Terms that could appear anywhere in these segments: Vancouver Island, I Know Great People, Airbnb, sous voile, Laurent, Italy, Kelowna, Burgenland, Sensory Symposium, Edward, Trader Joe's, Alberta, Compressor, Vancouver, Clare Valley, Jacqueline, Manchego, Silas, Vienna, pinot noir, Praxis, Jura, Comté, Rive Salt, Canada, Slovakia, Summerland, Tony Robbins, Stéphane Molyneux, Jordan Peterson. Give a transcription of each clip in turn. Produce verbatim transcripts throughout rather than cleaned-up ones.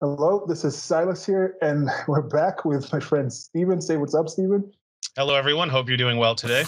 Hello, this is Silas here, and we're back with my friend Steven. Say what's up, Steven. Hello, everyone. Hope you're doing well today.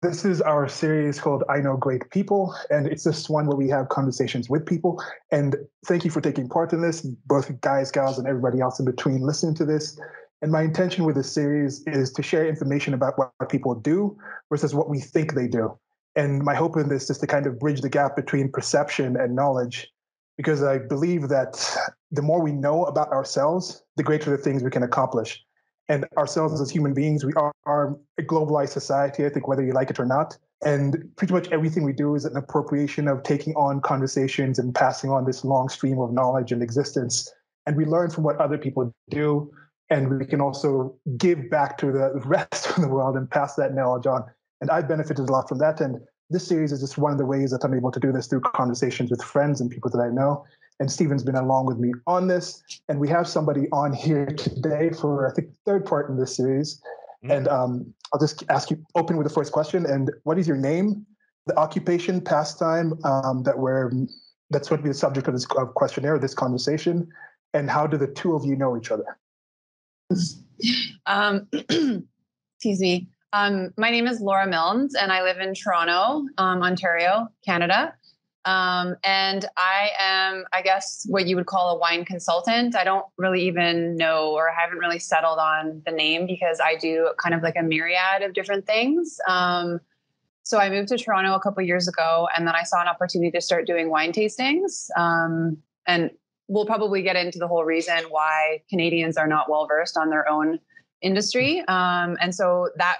This is our series called I Know Great People, and it's this one where we have conversations with people. And thank you for taking part in this, both guys, gals, and everybody else in between listening to this. And my intention with this series is to share information about what people do versus what we think they do. And my hope in this is to kind of bridge the gap between perception and knowledge, because I believe that the more we know about ourselves, the greater the things we can accomplish. And ourselves as human beings, we are, are a globalized society, I think, whether you like it or not. And pretty much everything we do is an appropriation of taking on conversations and passing on this long stream of knowledge and existence. And we learn from what other people do. And we can also give back to the rest of the world and pass that knowledge on. And I've benefited a lot from that. And this series is just one of the ways that I'm able to do this through conversations with friends and people that I know. And Steven's been along with me on this. And we have somebody on here today for, I think, the third part in this series. Mm-hmm. And um, I'll just ask you, open with the first question. And what is your name, the occupation, pastime um, that we're, that's going to be the subject of this questionnaire, this conversation? And how do the two of you know each other? Um, excuse me. Um, my name is Laura Milnes, and I live in Toronto, um, Ontario, Canada. Um, and I am, I guess, what you would call a wine consultant. I don't really even know, or I haven't really settled on the name, because I do kind of like a myriad of different things. Um, so I moved to Toronto a couple years ago, and then I saw an opportunity to start doing wine tastings. Um, and we'll probably get into the whole reason why Canadians are not well-versed on their own industry. Um, and so that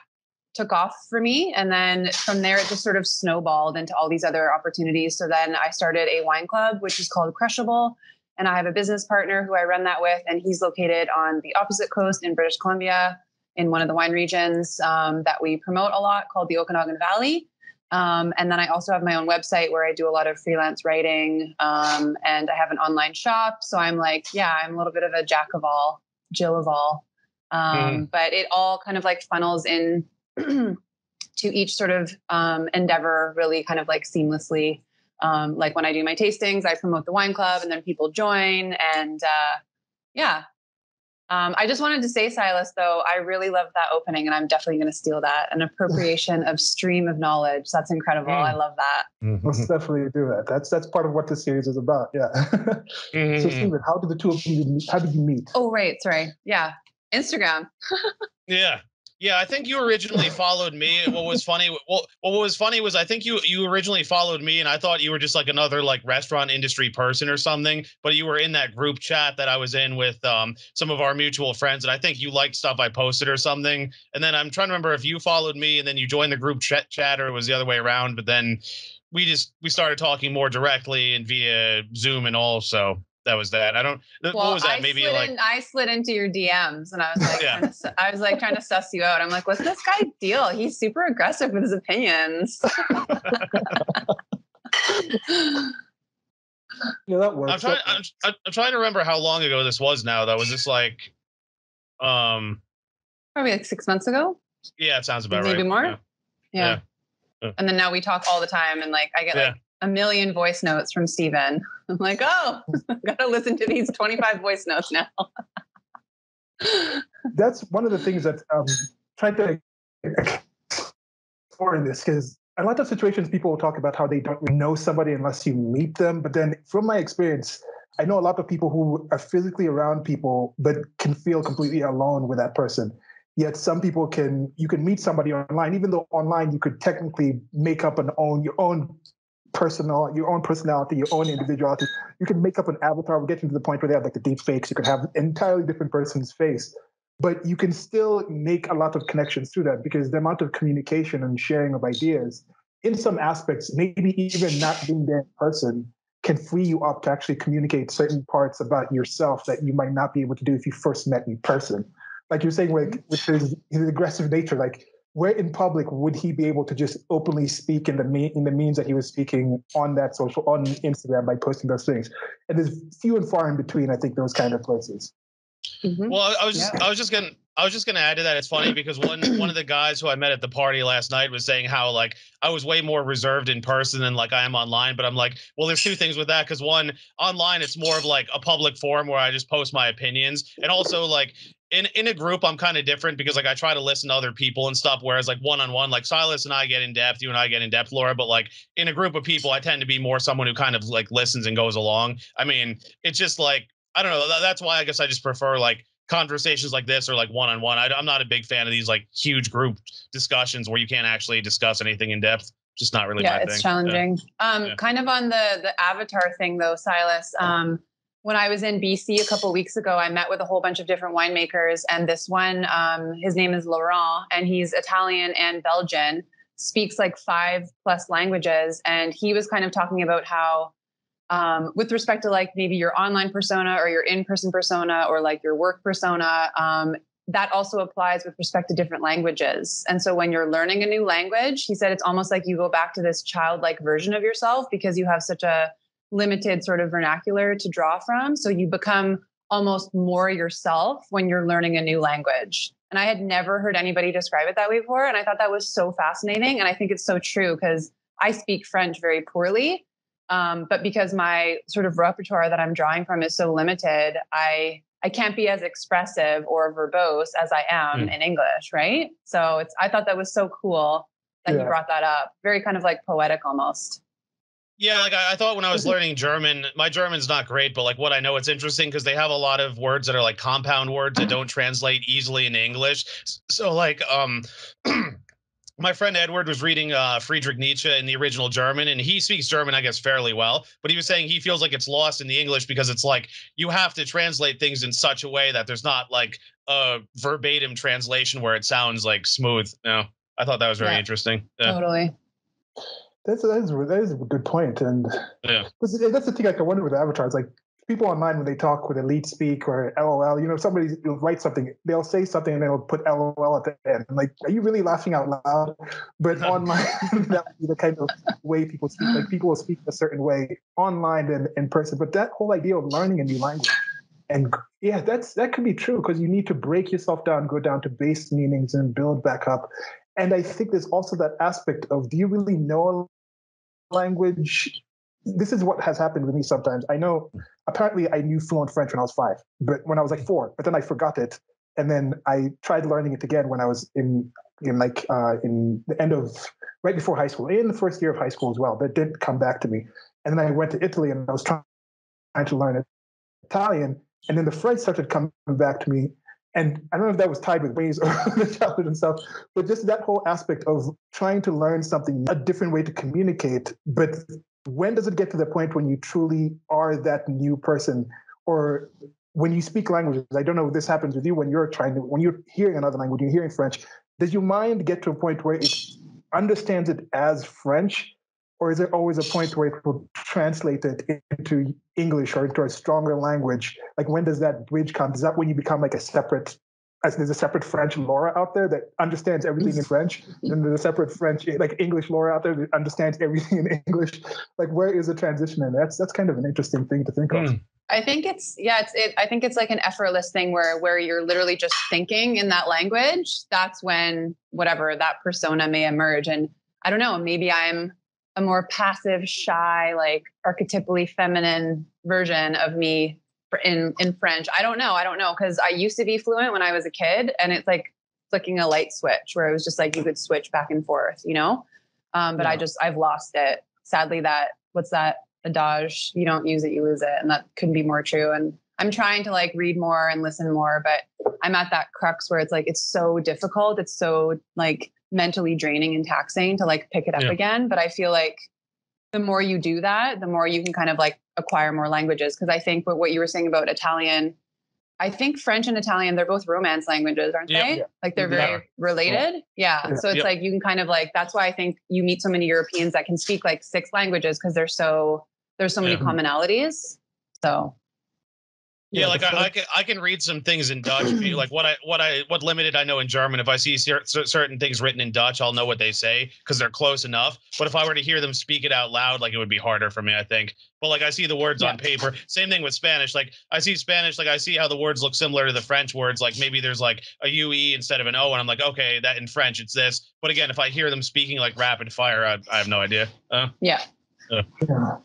took off for me. And then from there, it just sort of snowballed into all these other opportunities. So then I started a wine club, which is called Crushable. And I have a business partner who I run that with, and he's located on the opposite coast in British Columbia, in one of the wine regions um, that we promote a lot, called the Okanagan Valley. Um, and then I also have my own website where I do a lot of freelance writing, um, and I have an online shop. So I'm like, yeah, I'm a little bit of a jack of all, Jill of all. Um, mm. But it all kind of like funnels in to each sort of, um, endeavor really kind of like seamlessly. Um, like when I do my tastings, I promote the wine club, and then people join, and, uh, yeah. Um, I just wanted to say, Silas, though, I really love that opening, and I'm definitely going to steal that. An appropriation of stream of knowledge. That's incredible. Mm. I love that. Mm-hmm. Let's definitely do that. That's that's part of what this series is about. Yeah. Mm-hmm. So, Steven, how did the two of you, how did you meet? Oh, right. Sorry. Yeah. Instagram. Yeah. Yeah. I think you originally followed me. What was funny? Well, what was funny was I think you, you originally followed me, and I thought you were just like another like restaurant industry person or something, but you were in that group chat that I was in with um, some of our mutual friends. And I think you liked stuff I posted or something. And then I'm trying to remember if you followed me and then you joined the group chat, chat or it was the other way around. But then we just, we started talking more directly and via Zoom and all. So that was that. I don't. Well, what was that? I Maybe slid like in, I slid into your D Ms, and I was like, yeah. to, I was like trying to suss you out. I'm like, what's this guy deal? He's super aggressive with his opinions. Yeah, that works. I'm trying. I'm, I'm trying to remember how long ago this was. Now, though, was this like, um, probably like six months ago? Yeah, it sounds about Maybe right. Maybe more. Yeah. Yeah. Yeah. And then now we talk all the time, and like I get yeah. like a million voice notes from Steven. I'm like, oh, I've got to listen to these twenty-five voice notes now. That's one of the things that um, tried to explore in this, because a lot of situations people will talk about how they don't know somebody unless you meet them. But then from my experience, I know a lot of people who are physically around people but can feel completely alone with that person. Yet some people can, you can meet somebody online, even though online you could technically make up an own, your own personal, your own personality, your own individuality. You can make up an avatar. We're getting to the point where they have like the deep fakes. You could have an entirely different person's face, but you can still make a lot of connections through that, because the amount of communication and sharing of ideas in some aspects, maybe even not being there in person, can free you up to actually communicate certain parts about yourself that you might not be able to do if you first met in person. Like you're saying, like, with his, his aggressive nature, like, where in public would he be able to just openly speak in the me- in the means that he was speaking on that social, on Instagram, by posting those things? And there's few and far in between, I think, those kind of places. Mm-hmm. Well, I was just, yeah. I was just gonna I was just gonna add to that. It's funny because one one of the guys who I met at the party last night was saying how like I was way more reserved in person than like I am online. But I'm like, well, there's two things with that because one, online it's more of like a public forum where I just post my opinions, and also like in in a group I'm kind of different because like I try to listen to other people and stuff. Whereas like one on one, like Silas and I get in depth, you and I get in depth, Laura. But like in a group of people, I tend to be more someone who kind of like listens and goes along. I mean, it's just like. I don't know. That's why I guess I just prefer like conversations like this or like one on one. I'm not a big fan of these like huge group discussions where you can't actually discuss anything in depth. Just not really. Yeah, my it's thing. challenging. Yeah. Um, yeah. Kind of on the the avatar thing though, Silas. Um, when I was in B C a couple weeks ago, I met with a whole bunch of different winemakers, and this one, um, his name is Laurent, and he's Italian and Belgian, speaks like five plus languages, and he was kind of talking about how. Um, with respect to like maybe your online persona or your in-person persona or like your work persona, um, that also applies with respect to different languages. And so when you're learning a new language, he said, it's almost like you go back to this childlike version of yourself because you have such a limited sort of vernacular to draw from. So you become almost more yourself when you're learning a new language. And I had never heard anybody describe it that way before. And I thought that was so fascinating. And I think it's so true because I speak French very poorly. Um, but because my sort of repertoire that I'm drawing from is so limited, I I can't be as expressive or verbose as I am mm. in English, right? So it's I thought that was so cool that yeah. you brought that up. Very kind of like poetic almost. Yeah, like I, I thought when I was learning German, my German's not great, but like what I know, it's interesting because they have a lot of words that are like compound words that don't translate easily into English. So like um my friend Edward was reading uh, Friedrich Nietzsche in the original German, and he speaks German, I guess, fairly well. But he was saying he feels like it's lost in the English because it's like you have to translate things in such a way that there's not like a verbatim translation where it sounds like smooth. No, I thought that was very yeah, interesting. Yeah. Totally. That's that is, that is a good point. And yeah. that's, that's the thing like, I wonder with avatars. Like people online when they talk with elite speak or L O L, you know, somebody will write something, they'll say something and they'll put L O L at the end. I'm like, are you really laughing out loud? But online, that would be the kind of way people speak. Like people will speak a certain way online than in person. But that whole idea of learning a new language, and yeah, that's that could be true because you need to break yourself down, go down to base meanings, and build back up. And I think there's also that aspect of do you really know a language? This is what has happened with me sometimes. I know, apparently I knew fluent French when I was five, but when I was like four, but then I forgot it. And then I tried learning it again when I was in, in like, uh, in the end of, right before high school, in the first year of high school as well, that didn't come back to me. And then I went to Italy and I was trying to learn Italian. And then the French started coming back to me. And I don't know if that was tied with ways or the childhood and stuff, but just that whole aspect of trying to learn something, a different way to communicate, but when does it get to the point when you truly are that new person? Or when you speak languages, I don't know if this happens with you when you're trying to, when you're hearing another language, you're hearing French, does your mind get to a point where it understands it as French? Or is there always a point where it will translate it into English or into a stronger language? Like when does that bridge come? Is that when you become like a separate, as there's a separate French Laura out there that understands everything in French, and there's a separate French, like English Laura out there that understands everything in English. Like, where is the transition? And that's that's kind of an interesting thing to think mm. of. I think it's yeah, it's it. I think it's like an effortless thing where where you're literally just thinking in that language. That's when whatever that persona may emerge. And I don't know, maybe I'm a more passive, shy, like archetypally feminine version of me. In, in French. I don't know. I don't know. Cause I used to be fluent when I was a kid, and it's like flicking a light switch where it was just like, you could switch back and forth, you know? Um, but yeah. I just, I've lost it. Sadly, that what's that adage? You don't use it, you lose it. And that couldn't be more true. And I'm trying to like read more and listen more, but I'm at that crux where it's like, it's so difficult. It's so like mentally draining and taxing to like pick it up yeah. again. But I feel like the more you do that, the more you can kind of like acquire more languages. Cause I think what, what you were saying about Italian, I think French and Italian, they're both Romance languages, aren't yep. they? Yep. Like they're very yeah. related. Yeah. yeah. So it's yep. like, you can kind of like, that's why I think you meet so many Europeans that can speak like six languages. Cause they're so, there's so many yeah. commonalities. So. Yeah, yeah like I, I can I can read some things in Dutch. Like what I what I what limited I know in German. If I see cer certain things written in Dutch, I'll know what they say because they're close enough. But if I were to hear them speak it out loud, like it would be harder for me, I think. But like I see the words yeah. on paper. Same thing with Spanish. Like I see Spanish. Like I see how the words look similar to the French words. Like maybe there's like a U E instead of an O, and I'm like, okay, that in French it's this. But again, if I hear them speaking like rapid fire, I, I have no idea. Uh, yeah. Yeah. yeah.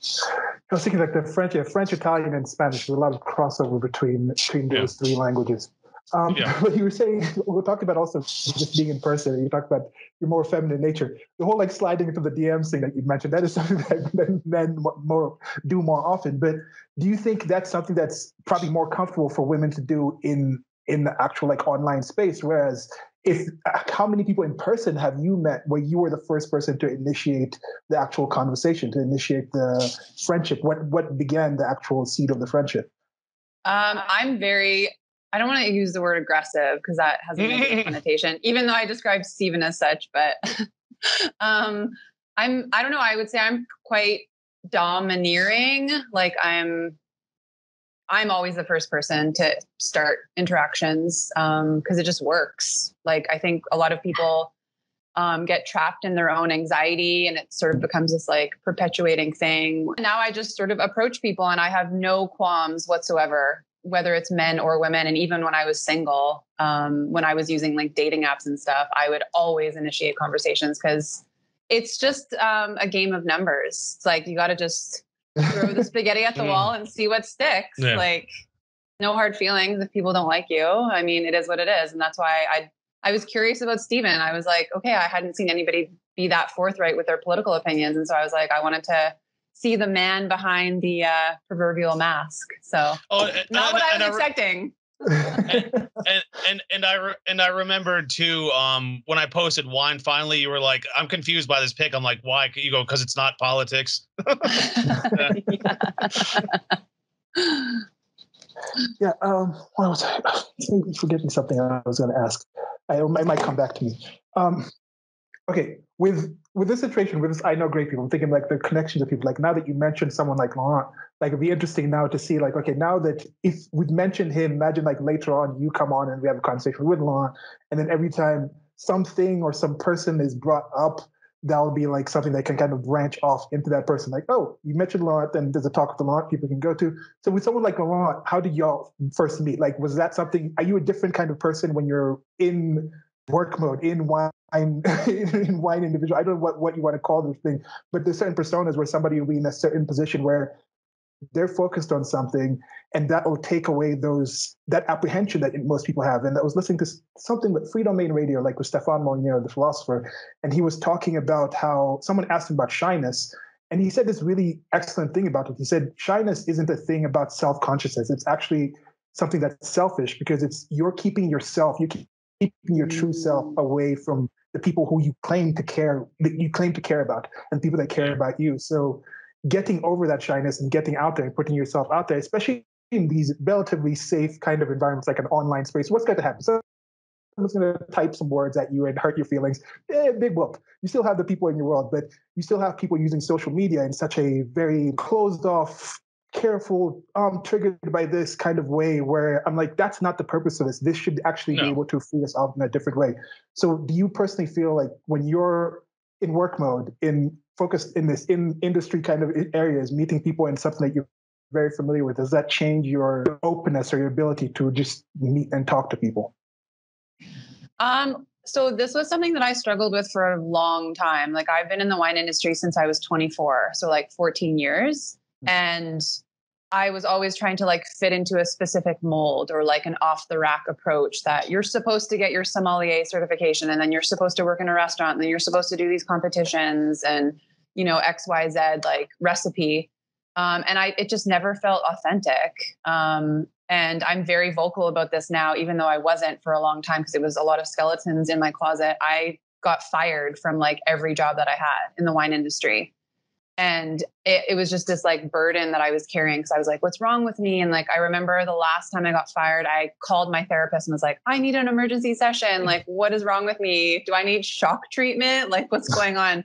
I was thinking like the French, yeah, French, Italian, and Spanish. There's a lot of crossover between between those yeah. three languages. Um, yeah. But you were saying, we'll talk about also just being in person. You talked about your more feminine nature. The whole like sliding into the D Ms thing that you mentioned, that is something that men more do more often. But do you think that's something that's probably more comfortable for women to do in in the actual like online space? Whereas if how many people in person have you met where you were the first person to initiate the actual conversation, to initiate the friendship? What what began the actual seed of the friendship? Um, I'm very, I don't want to use the word aggressive because that has a negative connotation, even though I describe Steven as such, but um, I'm, I don't know. I would say I'm quite domineering. Like I'm, I'm always the first person to start interactions um, because it just works. Like I think a lot of people um, get trapped in their own anxiety and it sort of becomes this like perpetuating thing. Now I just sort of approach people and I have no qualms whatsoever, whether it's men or women. And even when I was single, um, when I was using like dating apps and stuff, I would always initiate conversations because it's just um, a game of numbers. It's like you got to just throw the spaghetti at the mm. wall and see what sticks. Yeah. Like no hard feelings if people don't like you. I mean, it is what it is. And that's why I, I was curious about Steven. I was like, okay, I hadn't seen anybody be that forthright with their political opinions. And so I was like, I wanted to see the man behind the uh, proverbial mask. So oh, and, not and, what I was I expecting. and, and and I re and I remembered too um when I posted wine finally you were like I'm confused by this pick. I'm like why? You go because it's not politics. yeah. yeah um what was I, I'm forgetting something I was going to ask. I, it might come back to me. Um okay, with with this situation with this I know great people, I'm thinking like the connections of people, like now that you mentioned someone like Laurent, like it'd be interesting now to see like, okay, now that if we've mentioned him, imagine like later on you come on and we have a conversation with Laurent, and then every time something or some person is brought up, that'll be like something that can kind of branch off into that person. Like, oh, you mentioned Laurent, and there's a talk with Laurent people can go to. So with someone like Laurent, how did y'all first meet? Like, was that something, are you a different kind of person when you're in work mode, in wine, in wine individual? I don't know what, what you want to call this thing, but there's certain personas where somebody will be in a certain position where they're focused on something, and that will take away those that apprehension that most people have. And I was listening to something with Freedom Main Radio, like with Stéphane Molyneux, the philosopher, and he was talking about how someone asked him about shyness, and he said this really excellent thing about it. He said, shyness isn't a thing about self-consciousness. It's actually something that's selfish because it's you're keeping yourself, you're keeping your true self away from the people who you claim to care, that you claim to care about, and people that care about you. So getting over that shyness and getting out there and putting yourself out there, especially in these relatively safe kind of environments, like an online space, what's going to happen? So someone's going to type some words at you and hurt your feelings. Eh, big whoop. You still have the people in your world, but you still have people using social media in such a very closed off, careful, um, triggered by this kind of way where I'm like, that's not the purpose of this. This should actually no. be able to free us out in a different way. So do you personally feel like when you're in work mode, in focused in this in industry kind of areas, meeting people in something that you're very familiar with, does that change your openness or your ability to just meet and talk to people? Um, so this was something that I struggled with for a long time. Like I've been in the wine industry since I was twenty-four, so like fourteen years. And I was always trying to like fit into a specific mold or like an off the rack approach that you're supposed to get your sommelier certification, and then you're supposed to work in a restaurant, and then you're supposed to do these competitions and, you know, X, Y, Z, like recipe. Um, and I, it just never felt authentic. Um, and I'm very vocal about this now, even though I wasn't for a long time, because it was a lot of skeletons in my closet. I got fired from like every job that I had in the wine industry. And it, it was just this like burden that I was carrying. Cause I was like, what's wrong with me? And like, I remember the last time I got fired, I called my therapist and was like, I need an emergency session. Like, what is wrong with me? Do I need shock treatment? Like what's going on?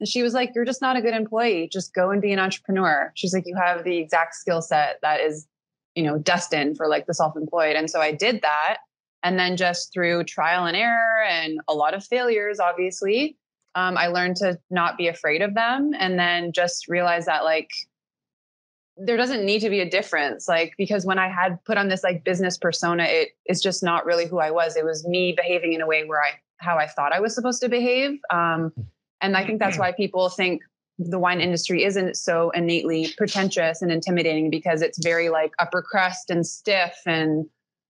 And she was like, you're just not a good employee. Just go and be an entrepreneur. She's like, you have the exact skill set that is you know, destined for like the self-employed. And so I did that. And then just through trial and error and a lot of failures, obviously, um, I learned to not be afraid of them. And then just realize that like, there doesn't need to be a difference. Like, because when I had put on this like business persona, it is just not really who I was. It was me behaving in a way where I, how I thought I was supposed to behave. Um, and I think that's why people think the wine industry isn't so innately pretentious and intimidating, because it's very like upper crust and stiff and,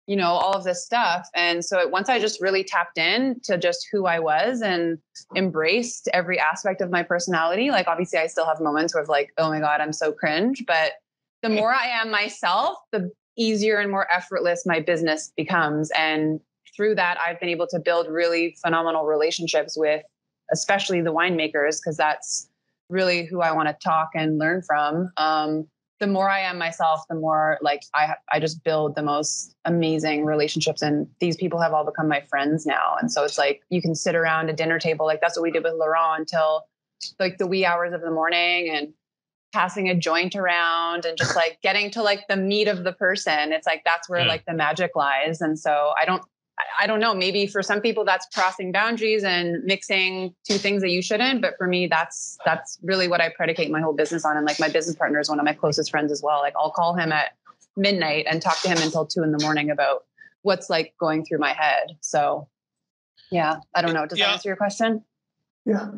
you know, all of this stuff. And so it, once I just really tapped in to just who I was and embraced every aspect of my personality, like obviously I still have moments where it's like, oh my God, I'm so cringe. But the more I am myself, the easier and more effortless my business becomes. And through that, I've been able to build really phenomenal relationships with, especially the winemakers, because that's really who I want to talk and learn from. Um, the more I am myself, the more like I, I just build the most amazing relationships, and these people have all become my friends now. And so it's like, you can sit around a dinner table. Like that's what we did with Laurent until like the wee hours of the morning, and passing a joint around and just like getting to like the meat of the person. It's like, that's where yeah. like the magic lies. And so I don't, I don't know, maybe for some people that's crossing boundaries and mixing two things that you shouldn't. But for me, that's, that's really what I predicate my whole business on. And like my business partner is one of my closest friends as well. Like I'll call him at midnight and talk to him until two in the morning about what's like going through my head. So yeah, I don't know. Does yeah. that answer your question? Yeah.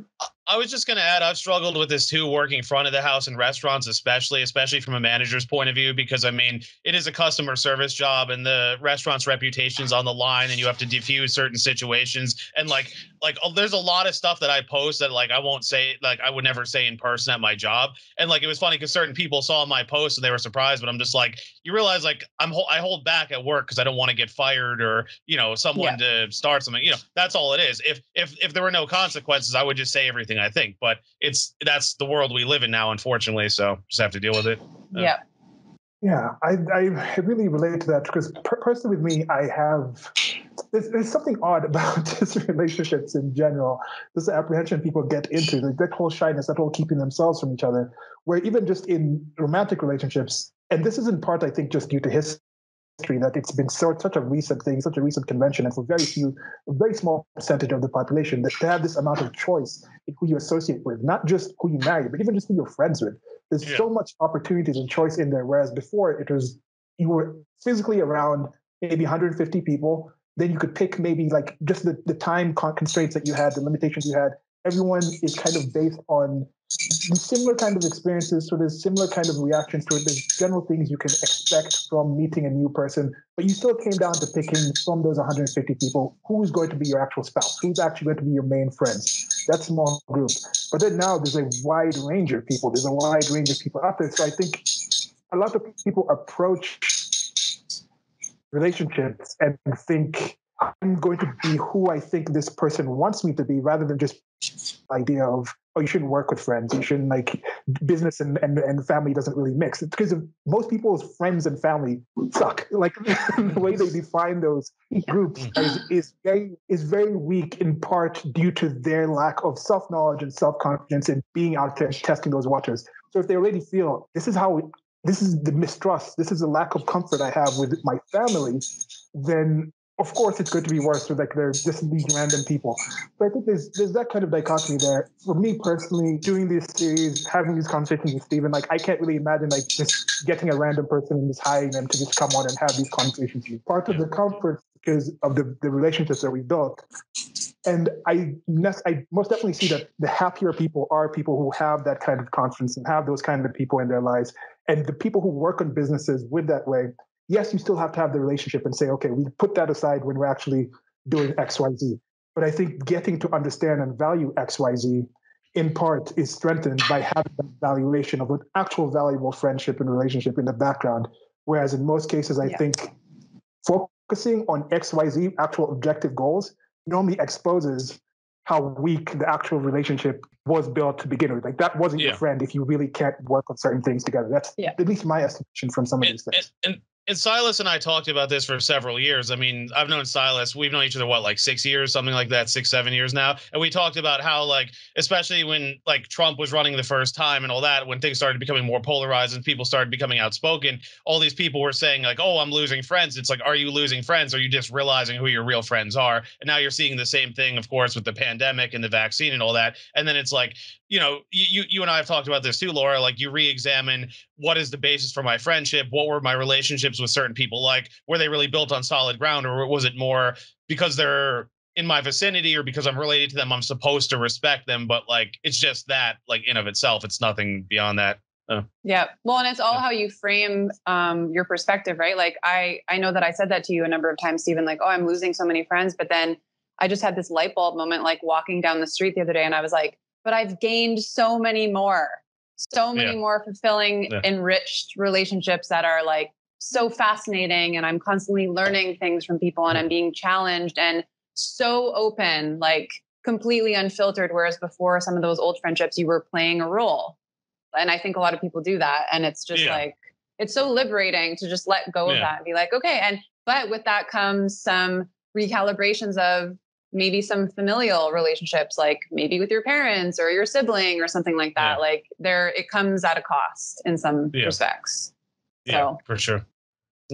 I was just going to add, I've struggled with this too, working front of the house in restaurants, especially, especially from a manager's point of view, because I mean, it is a customer service job and the restaurant's reputation's on the line and you have to defuse certain situations. And like, like oh, there's a lot of stuff that I post that like, I won't say, like I would never say in person at my job. And like, it was funny because certain people saw my post and they were surprised, but I'm just like, you realize like I'm, ho- I hold back at work because I don't want to get fired or, you know, someone yeah. to start something, you know, that's all it is. If, if, if there were no consequences, I would just say everything I think, but it's, that's the world we live in now, unfortunately. So just have to deal with it. Uh, yeah. Yeah. I, I really relate to that because per- personally with me, I have, there's, there's something odd about just relationships in general. This apprehension people get into, like that whole shyness, that whole keeping themselves from each other, where even just in romantic relationships, and this is in part, I think, just due to history, that it's been so, such a recent thing, such a recent convention, and for very few, a very small percentage of the population, that to have this amount of choice in who you associate with, not just who you marry, but even just who you're friends with. There's yeah. so much opportunities and choice in there, whereas before it was, you were physically around maybe one hundred fifty people, then you could pick maybe like just the, the time constraints that you had, the limitations you had. Everyone is kind of based on similar kind of experiences, so there's similar kind of reactions to it. There's general things you can expect from meeting a new person, but you still came down to picking from those one hundred fifty people, who's going to be your actual spouse, who's actually going to be your main friends, that small group. But then now there's a wide range of people. There's a wide range of people out there. So I think a lot of people approach relationships and think, I'm going to be who I think this person wants me to be, rather than just idea of, oh, you shouldn't work with friends. You shouldn't, like, business and, and, and family doesn't really mix. It's because of most people's friends and family suck. Like, the way they define those groups is, is, very, is very weak, in part due to their lack of self-knowledge and self-confidence and being out there testing those waters. So if they already feel, this is how we, this is the mistrust, this is the lack of comfort I have with my family, then of course, it's going to be worse with like they're just these random people. So I think there's there's that kind of dichotomy there. For me personally, doing this series, having these conversations with Steven, like I can't really imagine like just getting a random person and just hiring them to just come on and have these conversations with you. Part of the comfort because of the, the relationships that we built. And I, I most definitely see that the happier people are people who have that kind of confidence and have those kind of people in their lives. And the people who work on businesses with that way, yes, you still have to have the relationship and say, okay, we put that aside when we're actually doing X, Y, Z. But I think getting to understand and value X, Y, Z in part is strengthened by having a valuation of an actual valuable friendship and relationship in the background. Whereas in most cases, I yeah. think focusing on X, Y, Z, actual objective goals, normally exposes how weak the actual relationship was built to begin with. Like that wasn't yeah. your friend if you really can't work on certain things together. That's yeah. at least my estimation from some and, of these things. And, and And Silas and I talked about this for several years. I mean, I've known Silas. We've known each other, what, like six years, something like that, six, seven years now. And we talked about how, like, especially when, like, Trump was running the first time and all that, when things started becoming more polarized and people started becoming outspoken, all these people were saying, like, oh, I'm losing friends. It's like, are you losing friends? Are you just realizing who your real friends are? And now you're seeing the same thing, of course, with the pandemic and the vaccine and all that. And then it's like, you know, you, you and I have talked about this too, Laura, like you re-examine what is the basis for my friendship? What were my relationships with certain people like? Were they really built on solid ground, or was it more because they're in my vicinity or because I'm related to them, I'm supposed to respect them? But like, it's just that, like, in of itself, it's nothing beyond that. Uh, yeah. Well, and it's all yeah. how you frame um, your perspective, right? Like I, I know that I said that to you a number of times, Steven, like, oh, I'm losing so many friends. But then I just had this light bulb moment, like walking down the street the other day, and I was like, but I've gained so many more, so many yeah. more fulfilling, yeah. enriched relationships that are like so fascinating. And I'm constantly learning things from people, and I'm being challenged and so open, like completely unfiltered. Whereas before, some of those old friendships, you were playing a role. And I think a lot of people do that. And it's just yeah. like, it's so liberating to just let go yeah. of that and be like, okay. And, but with that comes some recalibrations of maybe some familial relationships, like maybe with your parents or your sibling or something like that. Yeah. Like there, it comes at a cost in some yeah. respects. Yeah, so. For sure.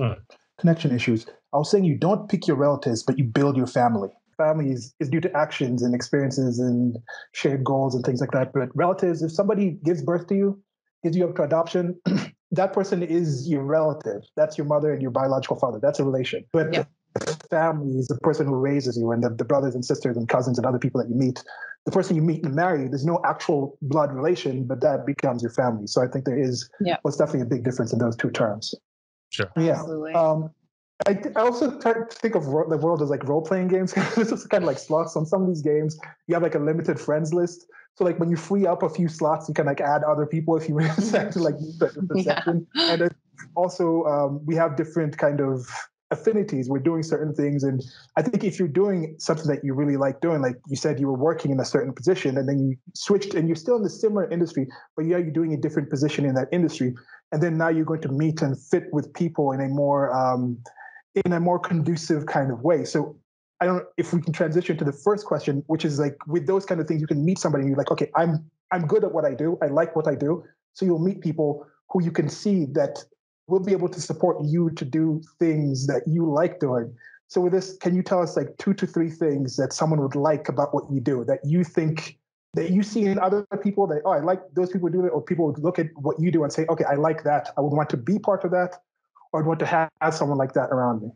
Uh. Connection issues. I was saying you don't pick your relatives, but you build your family. Family is, is due to actions and experiences and shared goals and things like that. But relatives, if somebody gives birth to you, gives you up to adoption, that person is your relative. That's your mother and your biological father. That's a relation. But yeah. family is the person who raises you, and the, the brothers and sisters and cousins and other people that you meet. The person you meet and marry, there's no actual blood relation, but that becomes your family. So I think there is yeah. what's definitely a big difference in those two terms. Sure. Yeah. Absolutely. Um, I, th- I also try to think of ro- the world as like role-playing games. This is kind of like slots. On some of these games, you have like a limited friends list. So like when you free up a few slots, you can like add other people if you really decide to like the, the yeah. section. And then also um, we have different kind of affinities. We're doing certain things, and I think if you're doing something that you really like doing, like you said, you were working in a certain position and then you switched and you're still in the similar industry, but yeah, you're doing a different position in that industry, and then now you're going to meet and fit with people in a more um in a more conducive kind of way. So I don't know if we can transition to the first question, which is like, with those kind of things, you can meet somebody and you're like, okay, I'm I'm good at what I do, I like what I do. So you'll meet people who you can see that we'll be able to support you to do things that you like doing. So with this, can you tell us like two to three things that someone would like about what you do that you think that you see in other people that, oh, I like those people do that, or people would look at what you do and say, okay, I like that. I would want to be part of that, or I'd want to have someone like that around me.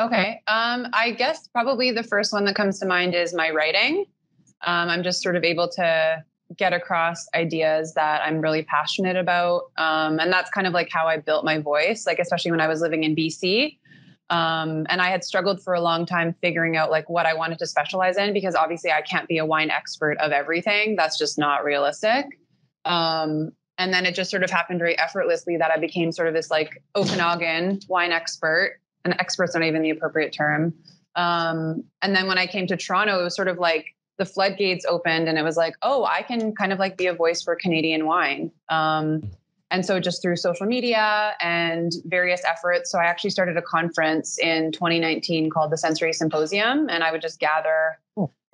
Okay. Um, I guess probably the first one that comes to mind is my writing. Um, I'm just sort of able to get across ideas that I'm really passionate about. Um, and that's kind of like how I built my voice, like, especially when I was living in B C. Um, and I had struggled for a long time figuring out like what I wanted to specialize in, because obviously I can't be a wine expert of everything. That's just not realistic. Um, and then it just sort of happened very effortlessly that I became sort of this like Okanagan wine expert, and expert's not even the appropriate term. Um, and then when I came to Toronto, it was sort of like, the floodgates opened, and it was like, oh, I can kind of like be a voice for Canadian wine. Um, and so just through social media and various efforts. So I actually started a conference in twenty nineteen called the Sensory Symposium. And I would just gather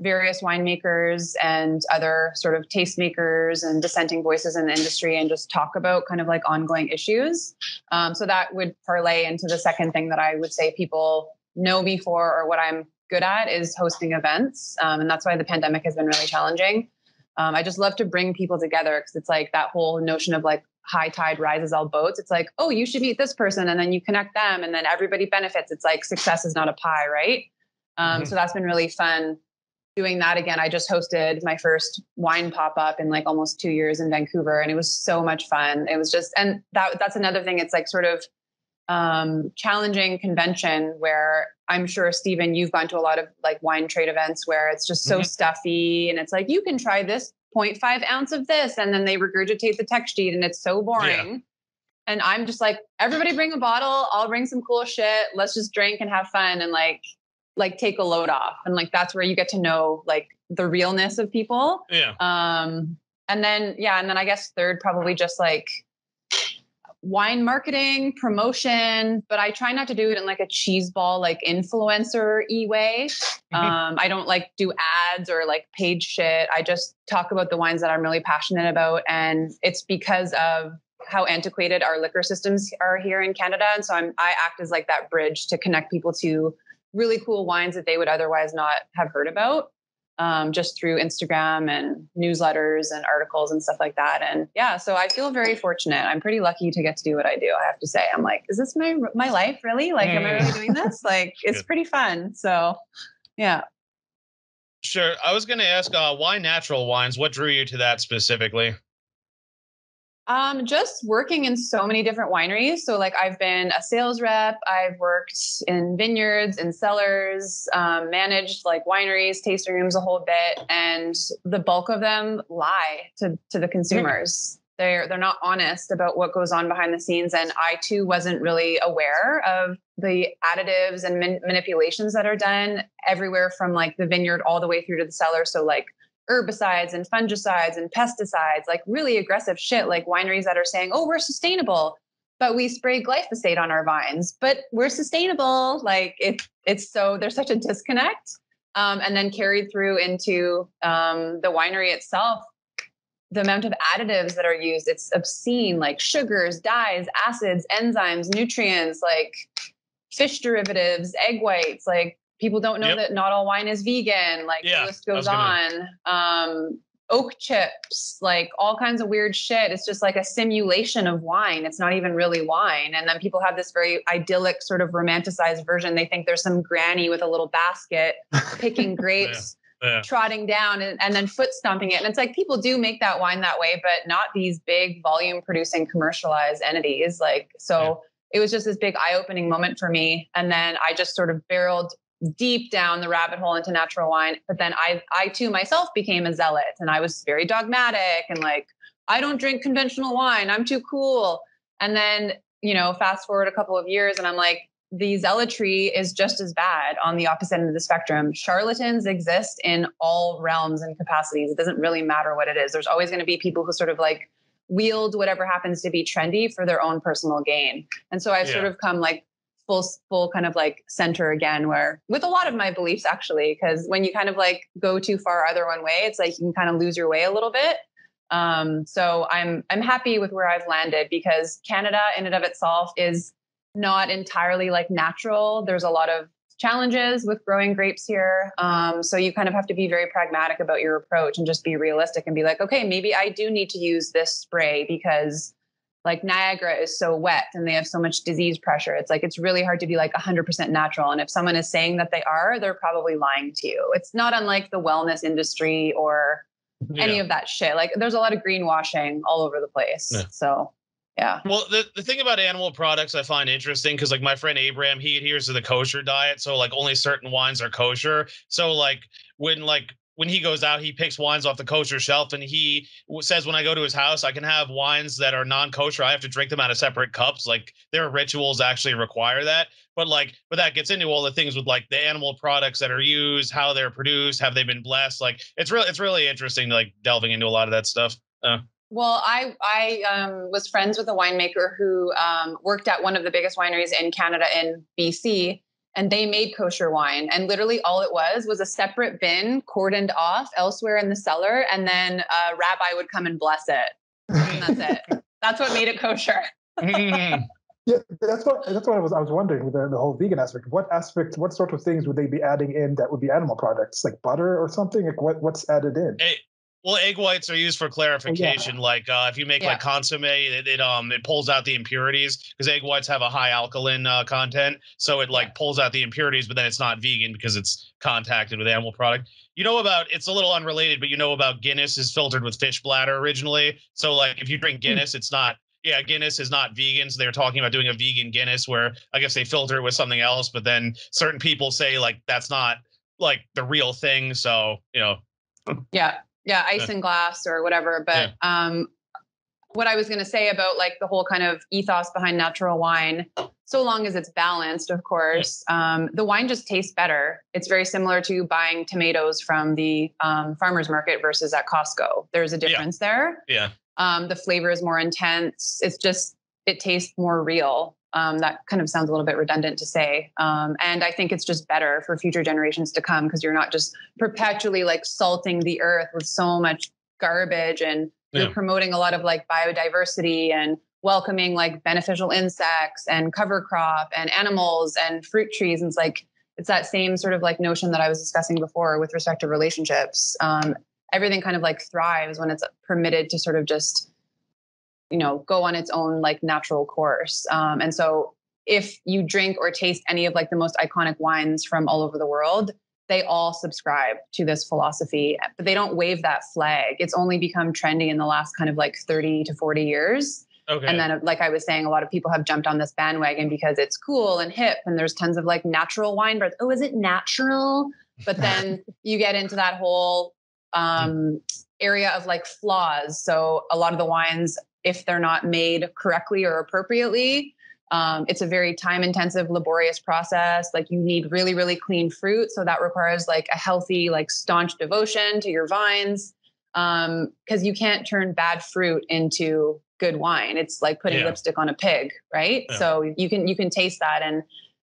various winemakers and other sort of tastemakers and dissenting voices in the industry and just talk about kind of like ongoing issues. Um, so that would parlay into the second thing that I would say people know me for, or what I'm good at, is hosting events. Um, and that's why the pandemic has been really challenging. Um, I just love to bring people together, because it's like that whole notion of like high tide rises all boats. It's like, oh, you should meet this person, and then you connect them, and then everybody benefits. It's like success is not a pie, right? Um, mm-hmm. So that's been really fun doing that again. I just hosted my first wine pop-up in like almost two years in Vancouver, and it was so much fun. It was just, and that that's another thing. It's like sort of um, challenging convention, where I'm sure, Steven, you've gone to a lot of like wine trade events where it's just so mm-hmm. stuffy, and it's like, you can try this zero point five ounce of this, and then they regurgitate the tech sheet, and it's so boring. Yeah. And I'm just like, everybody bring a bottle. I'll bring some cool shit. Let's just drink and have fun, and like, like take a load off. And like, that's where you get to know like the realness of people. Yeah. Um, and then, yeah. And then I guess third, probably just like, wine marketing, promotion, but I try not to do it in like a cheese ball, like influencer-y way. Um, I don't like do ads or like paid shit. I just talk about the wines that I'm really passionate about. And it's because of how antiquated our liquor systems are here in Canada. And so I'm, I act as like that bridge to connect people to really cool wines that they would otherwise not have heard about. Um, just through Instagram and newsletters and articles and stuff like that. And yeah, so I feel very fortunate. I'm pretty lucky to get to do what I do, I have to say. I'm like, is this my my life really? Like, mm. am I really doing this? Like, it's Good. pretty fun. So yeah. Sure. I was going to ask, uh, why natural wines? What drew you to that specifically? Um, just working in so many different wineries. So like I've been a sales rep, I've worked in vineyards and cellars, um, managed like wineries, tasting rooms, a whole bit. And the bulk of them lie to, to the consumers. They're, they're not honest about what goes on behind the scenes. And I too wasn't really aware of the additives and man- manipulations that are done everywhere from like the vineyard all the way through to the cellar. So like herbicides and fungicides and pesticides, like really aggressive shit, like wineries that are saying, oh, we're sustainable, but we spray glyphosate on our vines, but we're sustainable. Like it, it's so there's such a disconnect. Um, and then carried through into um, the winery itself, the amount of additives that are used, it's obscene, like sugars, dyes, acids, enzymes, nutrients, like fish derivatives, egg whites, like people don't know yep. that not all wine is vegan. Like yeah, the list goes gonna... on. Um, oak chips, like all kinds of weird shit. It's just like a simulation of wine. It's not even really wine. And then people have this very idyllic sort of romanticized version. They think there's some granny with a little basket picking grapes, yeah, yeah. trotting down and, and then foot stomping it. And it's like, people do make that wine that way, but not these big volume producing commercialized entities. Like, so yeah. it was just this big eye-opening moment for me. And then I just sort of barreled deep down the rabbit hole into natural wine. But then I, I too myself became a zealot and I was very dogmatic and like, I don't drink conventional wine. I'm too cool. And then, you know, fast forward a couple of years and I'm like, the zealotry is just as bad on the opposite end of the spectrum. Charlatans exist in all realms and capacities. It doesn't really matter what it is. There's always going to be people who sort of like wield whatever happens to be trendy for their own personal gain. And so I've yeah. sort of come like, full, full kind of like center again, where with a lot of my beliefs actually, because when you kind of like go too far either one way, it's like you can kind of lose your way a little bit. Um, so I'm, I'm happy with where I've landed because Canada in and of itself is not entirely like natural. There's a lot of challenges with growing grapes here. Um, so you kind of have to be very pragmatic about your approach and just be realistic and be like, okay, maybe I do need to use this spray because like Niagara is so wet and they have so much disease pressure. It's like, it's really hard to be like one hundred percent natural. And if someone is saying that they are, they're probably lying to you. It's not unlike the wellness industry or yeah. any of that shit. Like there's a lot of greenwashing all over the place. Yeah. So yeah. Well, the, the thing about animal products I find interesting because like my friend Abraham, he adheres to the kosher diet. So like only certain wines are kosher. So like when like, when he goes out, he picks wines off the kosher shelf and he says, when I go to his house, I can have wines that are non-kosher. I have to drink them out of separate cups. Like their rituals actually require that. But like, but that gets into all the things with like the animal products that are used, how they're produced, have they been blessed? Like it's really, it's really interesting, like delving into a lot of that stuff. Uh. Well, I, I um, was friends with a winemaker who um, worked at one of the biggest wineries in Canada in B C, and they made kosher wine. And literally all it was, was a separate bin cordoned off elsewhere in the cellar. And then a rabbi would come and bless it. And that's it. That's what made it kosher. yeah, that's what, that's what I was, I was wondering with the, the whole vegan aspect. What aspect, what sort of things would they be adding in that would be animal products, like butter or something? Like what, what's added in? Hey. Well, egg whites are used for clarification. Yeah. Like uh, if you make yeah. like consomme, it, it um it pulls out the impurities because egg whites have a high alkaline uh, content, so it like pulls out the impurities. But then it's not vegan because it's contacted with animal product. You know about it's a little unrelated, but you know about Guinness is filtered with fish bladder originally. So like if you drink Guinness, mm-hmm. it's not. Yeah, Guinness is not vegan. So they're talking about doing a vegan Guinness where I guess they filter it with something else. But then certain people say like that's not like the real thing. So you know. Yeah. Yeah, ice and glass or whatever. But yeah. um, what I was going to say about like the whole kind of ethos behind natural wine, so long as it's balanced, of course, yeah. um, the wine just tastes better. It's very similar to buying tomatoes from the um, farmer's market versus at Costco. There's a difference yeah. there. Yeah. Um, the flavor is more intense. It's just it tastes more real. Um, that kind of sounds a little bit redundant to say. Um, and I think it's just better for future generations to come, because you're not just perpetually like salting the earth with so much garbage, and you're yeah. promoting a lot of like biodiversity and welcoming like beneficial insects and cover crop and animals and fruit trees. And it's like, it's that same sort of like notion that I was discussing before with respect to relationships. Um, everything kind of like thrives when it's permitted to sort of just, you know, go on its own like natural course. Um, and so if you drink or taste any of like the most iconic wines from all over the world, they all subscribe to this philosophy, but they don't wave that flag. It's only become trendy in the last kind of like thirty to forty years. Okay. And then, like I was saying, a lot of people have jumped on this bandwagon because it's cool and hip, and there's tons of like natural wine bars. Oh, is it natural? But then you get into that whole um, area of like flaws. So a lot of the wines, if they're not made correctly or appropriately, um, it's a very time intensive, laborious process. Like you need really, really clean fruit. So that requires like a healthy, like staunch devotion to your vines. Um, cause you can't turn bad fruit into good wine. It's like putting yeah. lipstick on a pig, right? Yeah. So you can, you can taste that. And,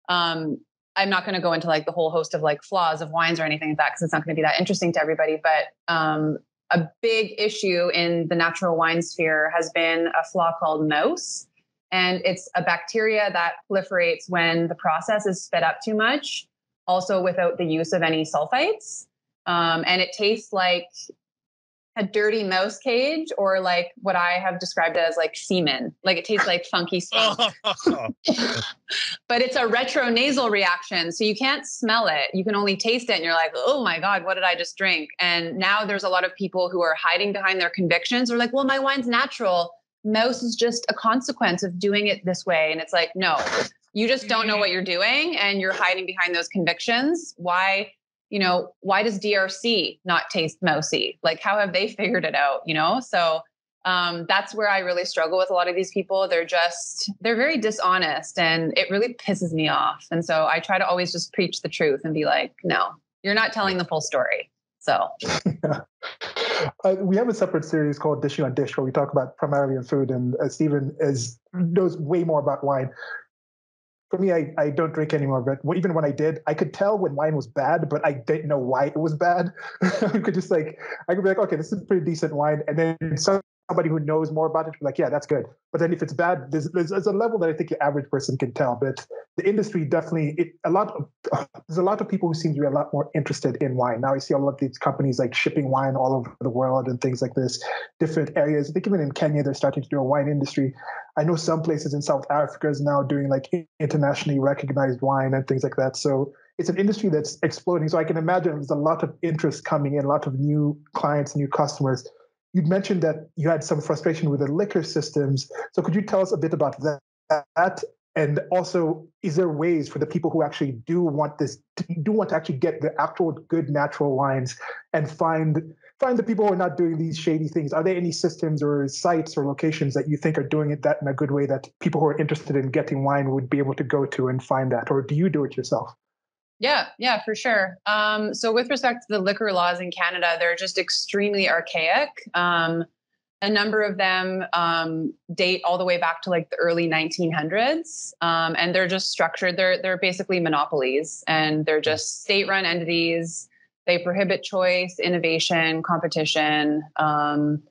um, I'm not going to go into like the whole host of like flaws of wines or anything like that, cause it's not going to be that interesting to everybody. But, um, a big issue in the natural wine sphere has been a flaw called mouse. And it's a bacteria that proliferates when the process is sped up too much, also without the use of any sulfites. Um, and it tastes like a dirty mouse cage, or like what I have described as like semen. Like it tastes like funky skunk. But it's a retronasal reaction. So you can't smell it. You can only taste it. And you're like, oh my God, what did I just drink? And now there's a lot of people who are hiding behind their convictions. They're like, well, my wine's natural. Mouse is just a consequence of doing it this way. And it's like, no, you just don't know what you're doing. And you're hiding behind those convictions. Why? You know, why does D R C not taste mousy? Like, how have they figured it out? You know? So, um, that's where I really struggle with a lot of these people. They're just, they're very dishonest, and it really pisses me off. And so I try to always just preach the truth and be like, no, you're not telling the full story. So yeah. uh, we have a separate series called Dish You on Dish, where we talk about primarily on food, and uh, Steven is knows way more about wine. For me, I, I don't drink anymore, but even when I did, I could tell when wine was bad, but I didn't know why it was bad. I could just like, I could be like, okay, this is pretty decent wine. And then somebody who knows more about it would be like, yeah, that's good. But then if it's bad, there's, there's, there's a level that I think your average person can tell. But the industry definitely, it, a lot of, there's a lot of people who seem to be a lot more interested in wine. Now I see a lot of these companies like shipping wine all over the world and things like this, different areas. I think even in Kenya, they're starting to do a wine industry. I know some places in South Africa is now doing like internationally recognized wine and things like that. So it's an industry that's exploding. So I can imagine there's a lot of interest coming in, a lot of new clients, new customers. You'd mentioned that you had some frustration with the liquor systems. So could you tell us a bit about that? And also, is there ways for the people who actually do want this, do want to actually get the actual good natural wines and find find the people who are not doing these shady things? Are there any systems or sites or locations that you think are doing it that in a good way that people who are interested in getting wine would be able to go to and find that? Or do you do it yourself? Yeah, yeah, for sure. Um, so with respect to the liquor laws in Canada, they're just extremely archaic. Um, a number of them um, date all the way back to like the early nineteen hundreds. Um, and they're just structured. They're, they're basically monopolies, and they're just state-run entities. They prohibit choice, innovation, competition. Um,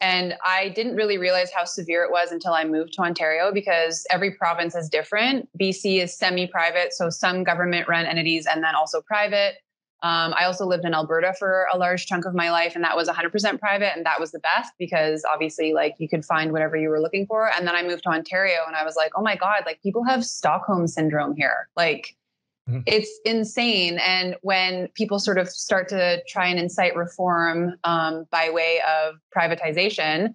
and I didn't really realize how severe it was until I moved to Ontario, because every province is different. B C is semi-private, so some government-run entities and then also private. Um, I also lived in Alberta for a large chunk of my life, and that was one hundred percent private, and that was the best because obviously like you could find whatever you were looking for. And then I moved to Ontario, and I was like, oh my God, like people have Stockholm syndrome here. Like, it's insane. And when people sort of start to try and incite reform um, by way of privatization,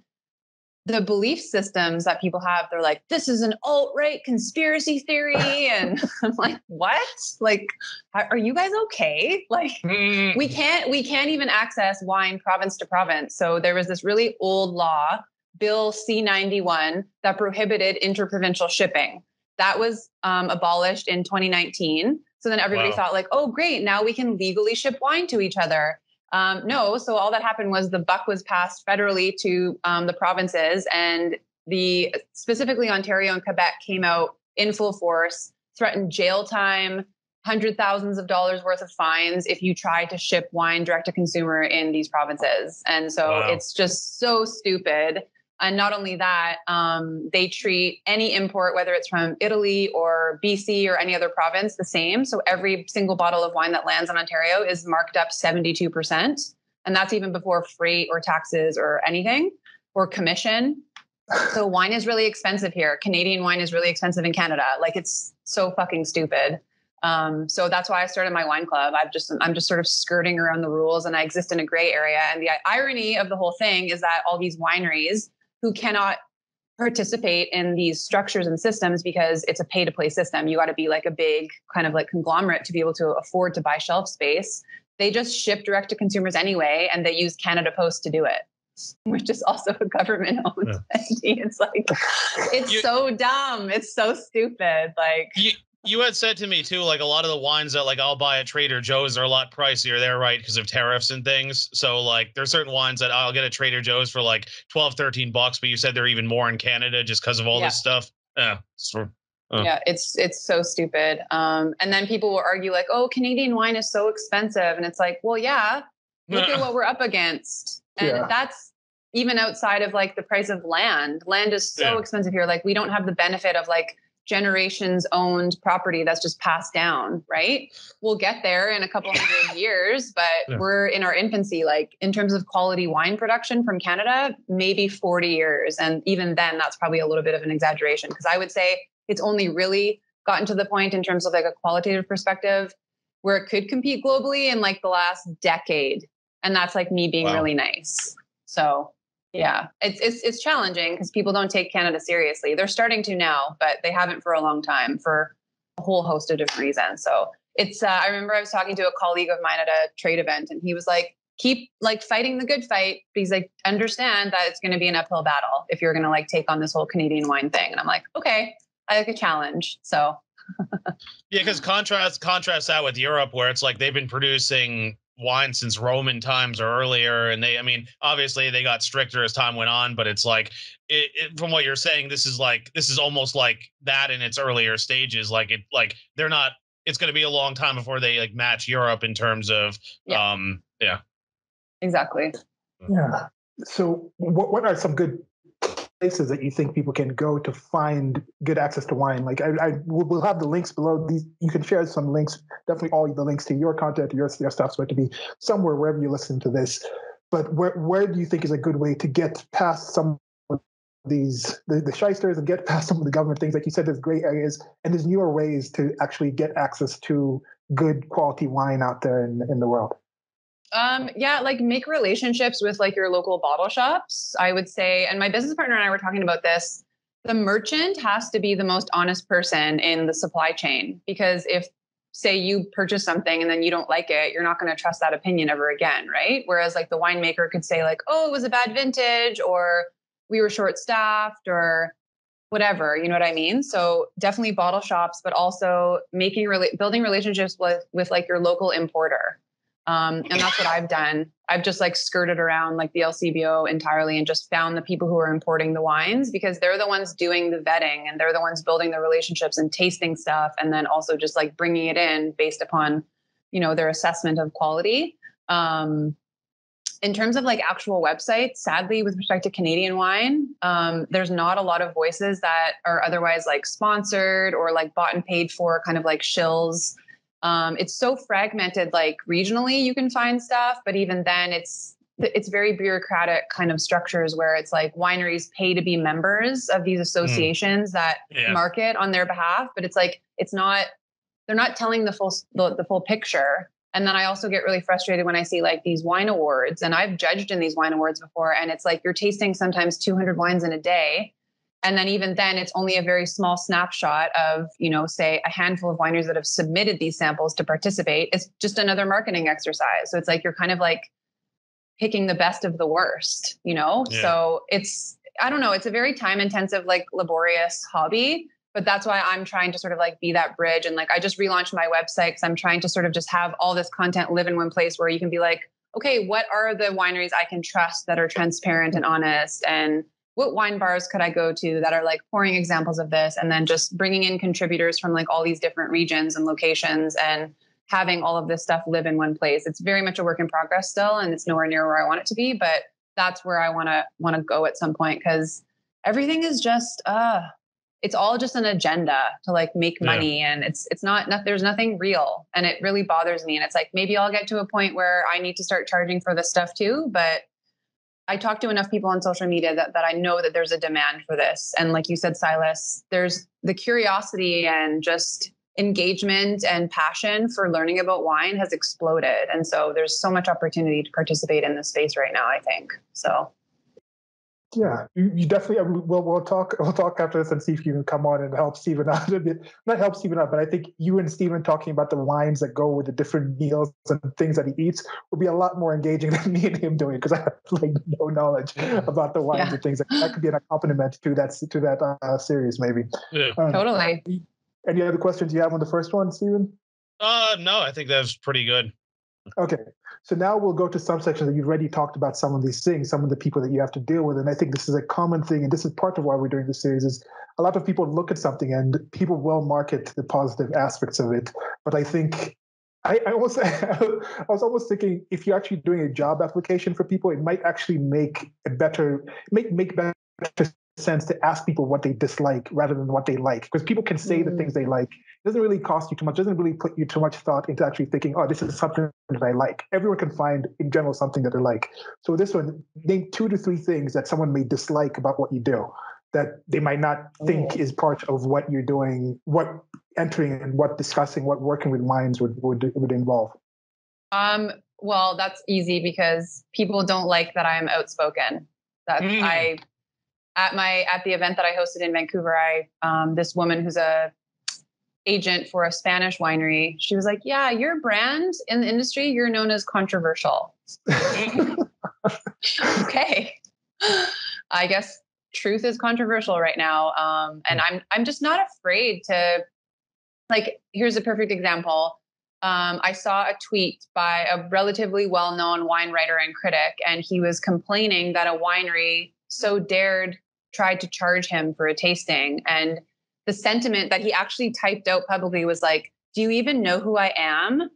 the belief systems that people have, they're like, this is an alt-right conspiracy theory. And I'm like, what? Like, are you guys okay? Like, we can't, we can't even access wine province to province. So there was this really old law, Bill C ninety-one, that prohibited interprovincial shipping. That was um, abolished in twenty nineteen. So then everybody wow. thought like, oh, great. Now we can legally ship wine to each other. Um, no. So all that happened was the buck was passed federally to um, the provinces, and the specifically Ontario and Quebec came out in full force, threatened jail time, hundred thousands of dollars worth of fines if you try to ship wine direct to consumer in these provinces. And so wow. it's just so stupid. And not only that, um, they treat any import, whether it's from Italy or B C or any other province, the same. So every single bottle of wine that lands in Ontario is marked up seventy-two percent. And that's even before freight or taxes or anything or commission. So wine is really expensive here. Canadian wine is really expensive in Canada. Like, it's so fucking stupid. Um, so that's why I started my wine club. I've just, I'm just sort of skirting around the rules, and I exist in a gray area. And the irony of the whole thing is that all these wineries who cannot participate in these structures and systems because it's a pay to play system. You got to be like a big kind of like conglomerate to be able to afford to buy shelf space. They just ship direct to consumers anyway. And they use Canada Post to do it, which is also a government owned yeah. entity. It's like, it's you, so dumb. It's so stupid. Like, you, You had said to me too, like a lot of the wines that like I'll buy at Trader Joe's are a lot pricier there, right? Because of tariffs and things. So like there's certain wines that I'll get at Trader Joe's for like twelve, thirteen bucks, but you said they're even more in Canada just because of all yeah. this stuff. Yeah. So, uh. Yeah. It's, it's so stupid. Um, and then people will argue like, oh, Canadian wine is so expensive. And it's like, well, yeah, look at what we're up against. And yeah. that's even outside of like the price of land. Land is so yeah. expensive here. Like, we don't have the benefit of like generations owned property that's just passed down, right? We'll get there in a couple hundred years, but yeah. we're in our infancy, like in terms of quality wine production from Canada, maybe forty years. And even then that's probably a little bit of an exaggeration, because I would say it's only really gotten to the point in terms of like a qualitative perspective where it could compete globally in like the last decade. And that's like me being wow. really nice. So yeah, it's it's it's challenging because people don't take Canada seriously. They're starting to now, but they haven't for a long time for a whole host of different reasons. So it's, uh, I remember I was talking to a colleague of mine at a trade event, and he was like, keep like fighting the good fight. But he's like, understand that it's going to be an uphill battle if you're going to like take on this whole Canadian wine thing. And I'm like, okay, I like a challenge. So yeah, because contrast, contrast that with Europe, where it's like they've been producing wine since Roman times or earlier, and they I mean obviously they got stricter as time went on, but it's like it, it, from what you're saying, this is like this is almost like that in its earlier stages. Like it like they're not it's going to be a long time before they like match Europe in terms of yeah. um yeah exactly yeah so what what are some good places that you think people can go to find good access to wine? Like, I, I we'll have the links below. These you can share some links, definitely all the links to your content, your your stuff's going to be somewhere wherever you listen to this. But where where do you think is a good way to get past some of these the, the shysters and get past some of the government things? Like you said, there's gray areas and there's newer ways to actually get access to good quality wine out there in in the world. Um, yeah, like make relationships with like your local bottle shops, I would say. And my business partner and I were talking about this. The merchant has to be the most honest person in the supply chain, because if, say, you purchase something and then you don't like it, you're not going to trust that opinion ever again, right? Whereas like the winemaker could say like, oh, it was a bad vintage, or we were short staffed, or whatever, you know what I mean? So definitely bottle shops, but also making rela- building relationships with with like your local importer. Um, and that's what I've done. I've just like skirted around like the L C B O entirely and just found the people who are importing the wines, because they're the ones doing the vetting and they're the ones building the relationships and tasting stuff. And then also just like bringing it in based upon, you know, their assessment of quality. Um, in terms of like actual websites, sadly, with respect to Canadian wine, um, there's not a lot of voices that are otherwise like sponsored or like bought and paid for, kind of like shills. Um, it's so fragmented, like regionally you can find stuff, but even then it's, it's very bureaucratic kind of structures where it's like wineries pay to be members of these associations mm. that yeah. market on their behalf, but it's like, it's not, they're not telling the full, the, the full picture. And then I also get really frustrated when I see like these wine awards, and I've judged in these wine awards before. And it's like, you're tasting sometimes two hundred wines in a day. And then even then, it's only a very small snapshot of, you know, say a handful of wineries that have submitted these samples to participate. It's just another marketing exercise. So it's like, you're kind of like picking the best of the worst, you know? Yeah. So it's, I don't know, it's a very time intensive, like laborious hobby, but that's why I'm trying to sort of like be that bridge. And like, I just relaunched my website because I'm trying to sort of just have all this content live in one place where you can be like, okay, what are the wineries I can trust that are transparent and honest and what wine bars could I go to that are like pouring examples of this, and then just bringing in contributors from like all these different regions and locations and having all of this stuff live in one place. It's very much a work in progress still, and it's nowhere near where I want it to be, but that's where I want to want to go at some point, because everything is just, uh, it's all just an agenda to like make money. Yeah. And it's, it's not, not, there's nothing real, and it really bothers me. And it's like, maybe I'll get to a point where I need to start charging for this stuff too. But I talk to enough people on social media that, that I know that there's a demand for this. And like you said, Silas, there's the curiosity and just engagement and passion for learning about wine has exploded. And so there's so much opportunity to participate in this space right now, I think. So. Yeah, you, you definitely, we'll, we'll talk, we'll talk after this and see if you can come on and help Steven out a bit. Not help Steven out, but I think you and Steven talking about the wines that go with the different meals and things that he eats would be a lot more engaging than me and him doing it, because I have like no knowledge about the wines yeah. and things. That, that could be an accompaniment to that, to that uh, series maybe. Yeah. Um, totally. Any other questions you have on the first one, Steven? Uh, no, I think that's pretty good. Okay, so now we'll go to some sections that you've already talked about some of these things, some of the people that you have to deal with. And I think this is a common thing, and this is part of why we're doing this series, is a lot of people look at something and people will market the positive aspects of it. But I think I, I, almost, I was almost thinking if you're actually doing a job application for people, it might actually make a better, make, make better sense to ask people what they dislike rather than what they like, because people can say mm. the things they like. It doesn't really cost you too much. It doesn't really put you too much thought into actually thinking, oh, this is something that I like. Everyone can find in general something that they like. So this one, name two to three things that someone may dislike about what you do that they might not think mm. is part of what you're doing, what entering and what discussing, what working with wines would, would, would involve. Um, well, that's easy, because people don't like that I'm outspoken. That's mm. I... At my at the event that I hosted in Vancouver, I um, this woman who's a agent for a Spanish winery, she was like, "Yeah, your brand in the industry, you're known as controversial." Okay, I guess truth is controversial right now, um, and I'm I'm just not afraid to. Like, here's a perfect example. Um, I saw a tweet by a relatively well-known wine writer and critic, and he was complaining that a winery so dared tried to charge him for a tasting. And the sentiment that he actually typed out publicly was like, do you even know who I am?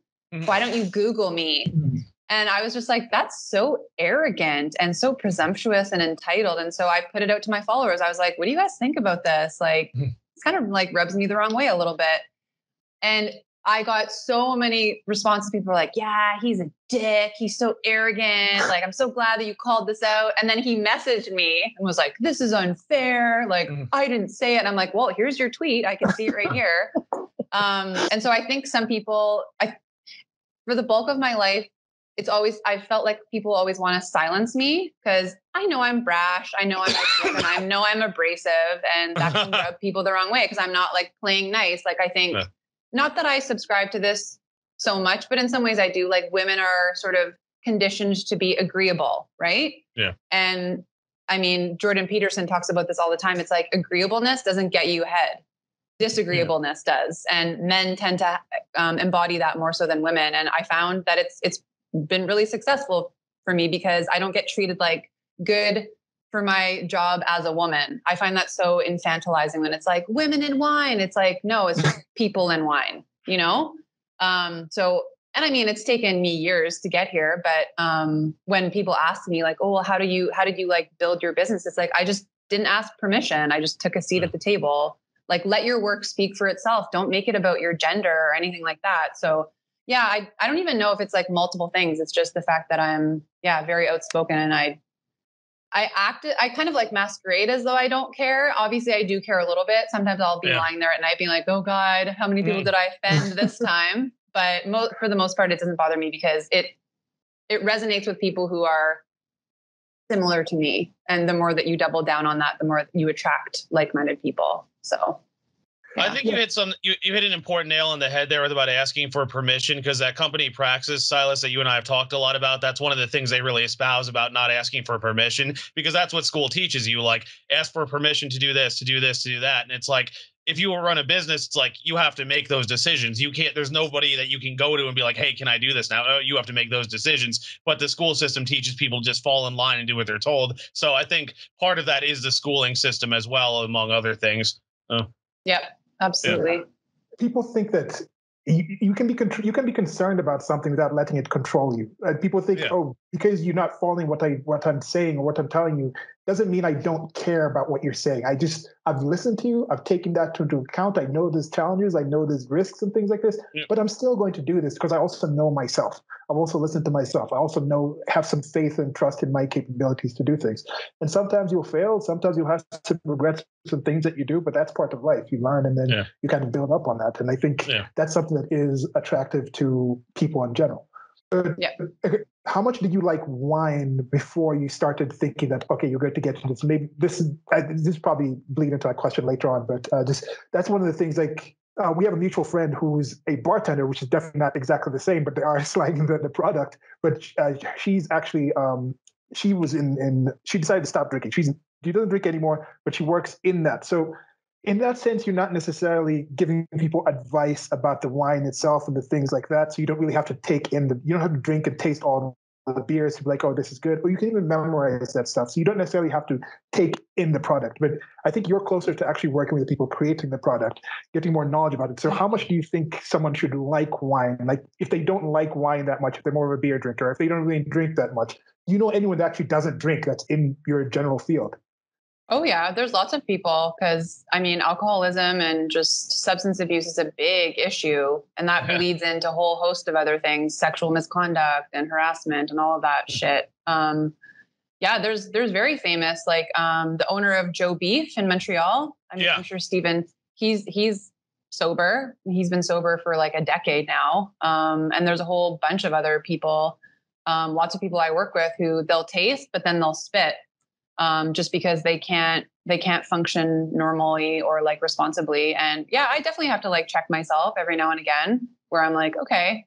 Why don't you Google me? And I was just like, that's so arrogant and so presumptuous and entitled. And so I put it out to my followers. I was like, what do you guys think about this? Like, it's kind of like rubs me the wrong way a little bit. And I got so many responses. People were like, yeah, he's a dick. He's so arrogant. Like, I'm so glad that you called this out. And then he messaged me and was like, this is unfair. Like, mm. I didn't say it. And I'm like, well, here's your tweet. I can see it right here. um, and so I think some people, I, for the bulk of my life, it's always, I felt like people always want to silence me, because I know I'm brash. I know I'm and I know I'm abrasive, and that can rub people the wrong way, because I'm not like playing nice. Like, I think... No. Not that I subscribe to this so much, but in some ways I do. Like, women are sort of conditioned to be agreeable, right? Yeah. And I mean, Jordan Peterson talks about this all the time. It's like, agreeableness doesn't get you ahead. Disagreeableness yeah. does. And men tend to um, embody that more so than women. And I found that it's it's been really successful for me, because I don't get treated like good for my job as a woman. I find that so infantilizing when it's like women in wine. It's like, no, it's just people in wine, you know? Um, so, and I mean, it's taken me years to get here, but, um, when people ask me like, oh, well, how do you, how did you like build your business? It's like, I just didn't ask permission. I just took a seat at the table. Like, let your work speak for itself. Don't make it about your gender or anything like that. So yeah, I, I don't even know if it's like multiple things. It's just the fact that I'm, yeah, very outspoken, and I, I acted, I kind of like masquerade as though I don't care. Obviously I do care a little bit. Sometimes I'll be yeah. lying there at night being like, oh God, how many people mm. did I offend this time? But mo- for the most part, it doesn't bother me, because it, it resonates with people who are similar to me. And the more that you double down on that, the more you attract like-minded people. So Yeah. I think yeah. you hit some. You, you hit an important nail on the head there about asking for permission, because that company Praxis, Silas, that you and I have talked a lot about, that's one of the things they really espouse about not asking for permission, because that's what school teaches you. Like, ask for permission to do this, to do this, to do that. And it's like, if you run a business, it's like you have to make those decisions. You can't, there's nobody that you can go to and be like, hey, can I do this now? Oh, you have to make those decisions. But the school system teaches people just fall in line and do what they're told. So I think part of that is the schooling system as well, among other things. Oh. Yep, absolutely. Yeah. People think that you, you can be con- you can be concerned about something without letting it control you. Uh, people think, yeah. oh, because you're not following what I what I'm saying or what I'm telling you, doesn't mean I don't care about what you're saying. I just, I've listened to you. I've taken that into account. I know there's challenges. I know there's risks and things like this, yeah. but I'm still going to do this because I also know myself. I've also listened to myself. I also know, have some faith and trust in my capabilities to do things. And sometimes you'll fail. Sometimes you'll have to regret some things that you do, but that's part of life. You learn and then yeah. you kind of build up on that. And I think yeah. that's something that is attractive to people in general. Uh, yeah. How much did you like wine before you started thinking that, okay, you're going to get into this? Maybe this is, I, this is probably bleed into a question later on, but uh, just that's one of the things. Like uh, we have a mutual friend who's a bartender, which is definitely not exactly the same, but they are slagging the, the product. But uh, she's actually um, she was in in she decided to stop drinking. She's she doesn't drink anymore, but she works in that. So in that sense, you're not necessarily giving people advice about the wine itself and the things like that. So you don't really have to take in the, you don't have to drink and taste all the beers to be like, oh, this is good. Or you can even memorize that stuff. So you don't necessarily have to take in the product. But I think you're closer to actually working with the people creating the product, getting more knowledge about it. So how much do you think someone should like wine? Like if they don't like wine that much, if they're more of a beer drinker, if they don't really drink that much, you know anyone that actually doesn't drink that's in your general field? Oh yeah, there's lots of people because I mean, alcoholism and just substance abuse is a big issue, and that yeah. bleeds into a whole host of other things, sexual misconduct and harassment and all of that shit. Um, yeah, there's there's very famous like um, the owner of Joe Beef in Montreal. I mean, yeah. I'm sure Steven, he's he's sober. He's been sober for like a decade now, um, and there's a whole bunch of other people. Um, lots of people I work with who they'll taste, but then they'll spit. Um, just because they can't, they can't function normally or like responsibly. And yeah, I definitely have to like check myself every now and again where I'm like, okay,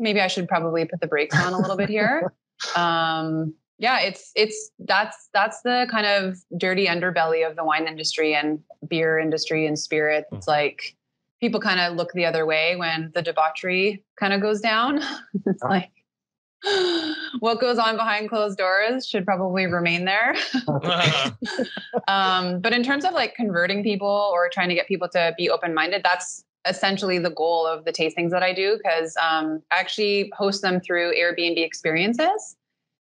maybe I should probably put the brakes on a little bit here. Um, yeah, it's, it's, that's, that's the kind of dirty underbelly of the wine industry and beer industry and spirits. It's like people kind of look the other way when the debauchery kind of goes down. It's like, what goes on behind closed doors should probably remain there. um, but in terms of like converting people or trying to get people to be open-minded, that's essentially the goal of the tastings that I do. Cause um, I actually host them through Airbnb experiences,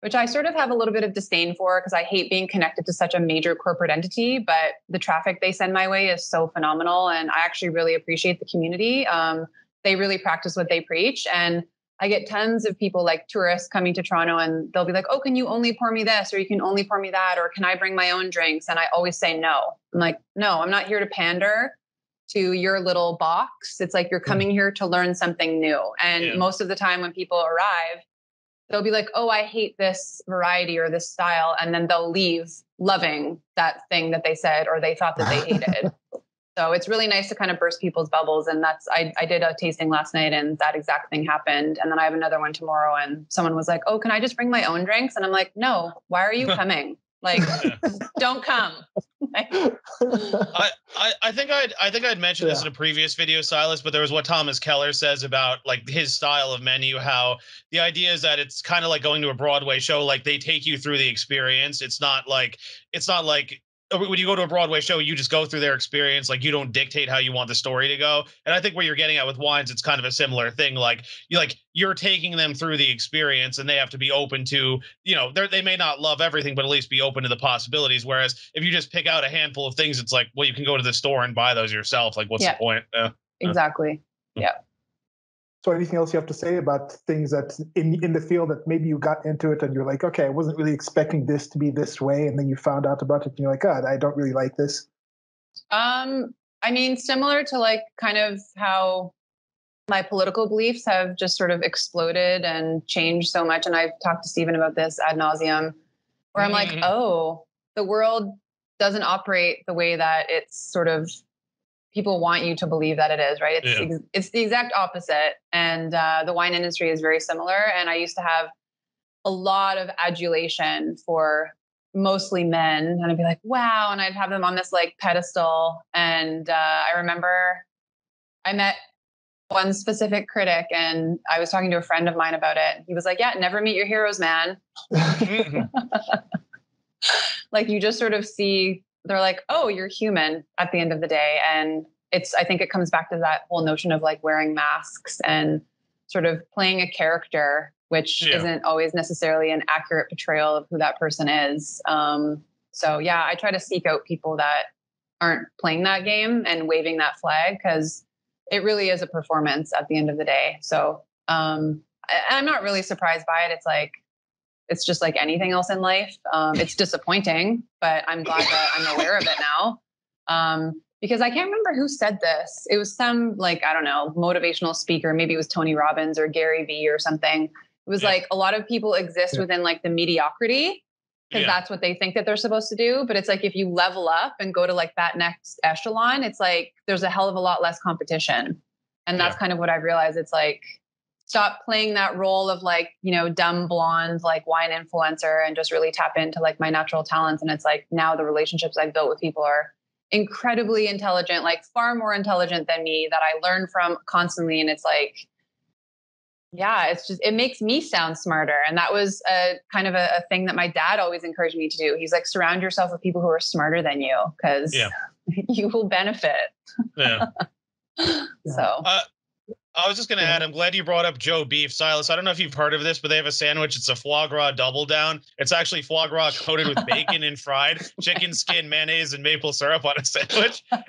which I sort of have a little bit of disdain for because I hate being connected to such a major corporate entity, but the traffic they send my way is so phenomenal. And I actually really appreciate the community. Um, they really practice what they preach, and I get tons of people like tourists coming to Toronto and they'll be like, oh, can you only pour me this? Or you can only pour me that? Or can I bring my own drinks? And I always say no. I'm like, no, I'm not here to pander to your little box. It's like, you're coming here to learn something new. And yeah. most of the time when people arrive, they'll be like, oh, I hate this variety or this style. And then they'll leave loving that thing that they said, or they thought that they hated. So it's really nice to kind of burst people's bubbles. And that's, I, I did a tasting last night and that exact thing happened. And then I have another one tomorrow and someone was like, oh, can I just bring my own drinks? And I'm like, no, why are you coming? Like, don't come. I, I, I think I'd, I think I'd mentioned yeah. this in a previous video, Silas, but there was what Thomas Keller says about like his style of menu, how the idea is that it's kind of like going to a Broadway show. Like they take you through the experience. It's not like, it's not like, when you go to a Broadway show, you just go through their experience. Like you don't dictate how you want the story to go. And I think what you're getting at with wines, it's kind of a similar thing. Like you like you're taking them through the experience and they have to be open to, you know, they may not love everything, but at least be open to the possibilities. Whereas if you just pick out a handful of things, it's like, well, you can go to the store and buy those yourself. Like what's yeah. the point? Uh, exactly. Uh. Yeah. So anything else you have to say about things that in in the field that maybe you got into it and you're like, okay, I wasn't really expecting this to be this way. And then you found out about it and you're like, God, I don't really like this. Um, I mean, similar to like kind of how my political beliefs have just sort of exploded and changed so much. And I've talked to Steven about this ad nauseum, where I'm mm-hmm. like, oh, the world doesn't operate the way that it's sort of people want you to believe that it is, right? It's, yeah. ex- it's the exact opposite. And uh, the wine industry is very similar. And I used to have a lot of adulation for mostly men. And I'd be like, wow. And I'd have them on this like pedestal. And uh, I remember I met one specific critic and I was talking to a friend of mine about it. He was like, yeah, never meet your heroes, man. Like you just sort of see, they're like, oh, you're human at the end of the day. And it's, I think it comes back to that whole notion of like wearing masks and sort of playing a character, which yeah. isn't always necessarily an accurate portrayal of who that person is. Um, so yeah, I try to seek out people that aren't playing that game and waving that flag, because it really is a performance at the end of the day. So um, I, I'm not really surprised by it. It's like, it's just like anything else in life. Um, it's disappointing, but I'm glad that I'm aware of it now. Um, because I can't remember who said this. It was some like, I don't know, motivational speaker. Maybe it was Tony Robbins or Gary Vee or something. It was yeah. like, a lot of people exist yeah. within like the mediocrity because yeah. that's what they think that they're supposed to do. But it's like, if you level up and go to like that next echelon, it's like, there's a hell of a lot less competition. And that's yeah. kind of what I've realized. It's like, stop playing that role of like, you know, dumb blonde, like wine influencer, and just really tap into like my natural talents. And it's like, now the relationships I've built with people are incredibly intelligent, like far more intelligent than me, that I learn from constantly. And it's like, yeah, it's just, it makes me sound smarter. And that was a kind of a, a thing that my dad always encouraged me to do. He's like, surround yourself with people who are smarter than you, because yeah. you will benefit. Yeah. So. Uh- I was just going to add, I'm glad you brought up Joe Beef, Silas. I don't know if you've heard of this, but they have a sandwich. It's a foie gras double down. It's actually foie gras coated with bacon and fried chicken skin, mayonnaise, and maple syrup on a sandwich. Uh,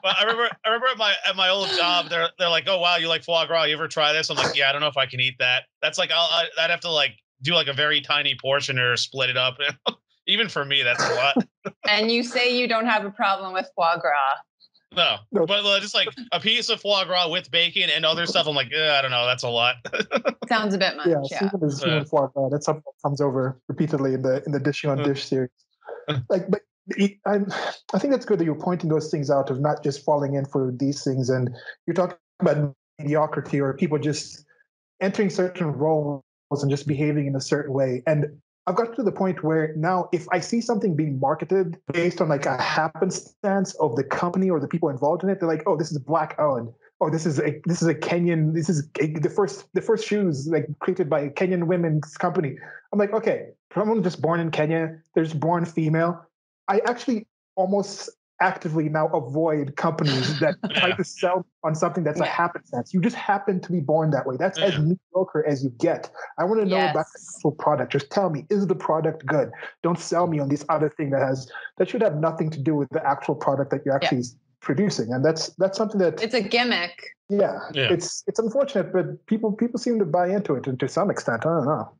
but I remember, I remember at my at my old job, they're they're like, "Oh wow, you like foie gras? You ever try this?" I'm like, "Yeah, I don't know if I can eat that. That's like I'll, I, I'd have to like do like a very tiny portion or split it up. Even for me, that's a lot." And you say you don't have a problem with foie gras. No, but just like a piece of foie gras with bacon and other stuff. I'm like, I don't know. That's a lot. Sounds a bit much. Yeah, yeah. Steven is human foie gras. That's something that comes over repeatedly in the in the Dish on Dish series. Like, but I'm, I think that's good that you're pointing those things out, of not just falling in for these things. And you're talking about mediocrity, or people just entering certain roles and just behaving in a certain way. And I've got to the point where now, if I see something being marketed based on like a happenstance of the company or the people involved in it, they're like, "Oh, this is black owned. Oh, this is a this is a Kenyan. This is a, the first the first shoes like created by a Kenyan women's company." I'm like, okay, someone just born in Kenya, they're just born female. I actually almost actively now avoid companies that try to sell on something that's yeah. a happenstance. You just happen to be born that way. That's yeah. as mediocre as you get. I want to know yes. about the actual product. Just tell me, is the product good? Don't sell me on this other thing that has that should have nothing to do with the actual product that you're actually yeah. producing. And that's that's something that it's a gimmick. Yeah, yeah. It's it's unfortunate, but people people seem to buy into it, and to some extent, I don't know.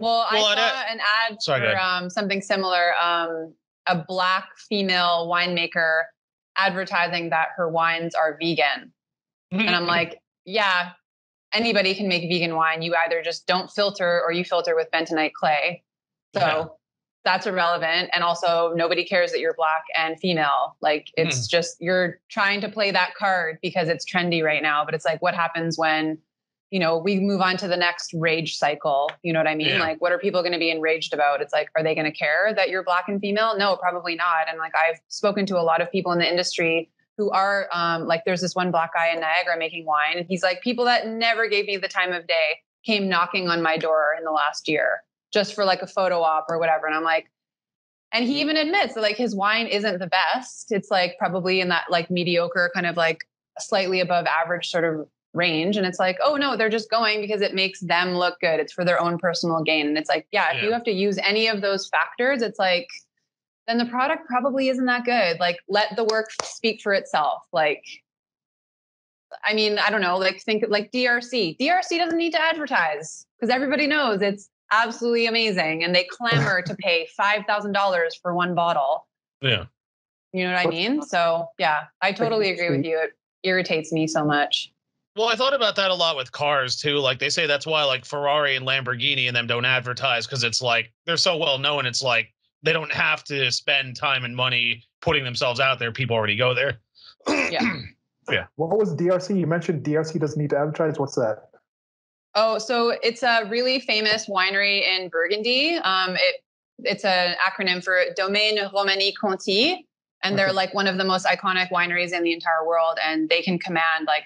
Well, well I saw I, an ad sorry, for um, something similar. Um, a black female winemaker advertising that her wines are vegan. And I'm like, yeah, anybody can make vegan wine. You either just don't filter or you filter with bentonite clay. So yeah. that's irrelevant. And also nobody cares that you're black and female. Like it's mm. just, you're trying to play that card because it's trendy right now. But it's like, what happens when, you know, we move on to the next rage cycle. You know what I mean? Yeah. Like, what are people going to be enraged about? It's like, are they going to care that you're black and female? No, probably not. And like, I've spoken to a lot of people in the industry who are um, like, there's this one black guy in Niagara making wine. And he's like, people that never gave me the time of day came knocking on my door in the last year just for like a photo op or whatever. And I'm like, and he even admits that like his wine isn't the best. It's like probably in that like mediocre kind of like slightly above average sort of range. And it's like, oh no, they're just going because it makes them look good. It's for their own personal gain. And it's like, yeah, if yeah. you have to use any of those factors, it's like, then the product probably isn't that good. Like, let the work speak for itself. Like, I mean, I don't know, like think like D R C. D R C doesn't need to advertise because everybody knows it's absolutely amazing. And they clamor to pay five thousand dollars for one bottle. Yeah. You know what I mean? So yeah, I totally agree with you. It irritates me so much. Well, I thought about that a lot with cars too. Like they say that's why like Ferrari and Lamborghini and them don't advertise, because it's like they're so well known. It's like they don't have to spend time and money putting themselves out there. People already go there. Yeah. Yeah. What was D R C? You mentioned D R C doesn't need to advertise. What's that? Oh, so it's a really famous winery in Burgundy. Um, it it's an acronym for Domaine Romani Conti, and they're like one of the most iconic wineries in the entire world, and they can command like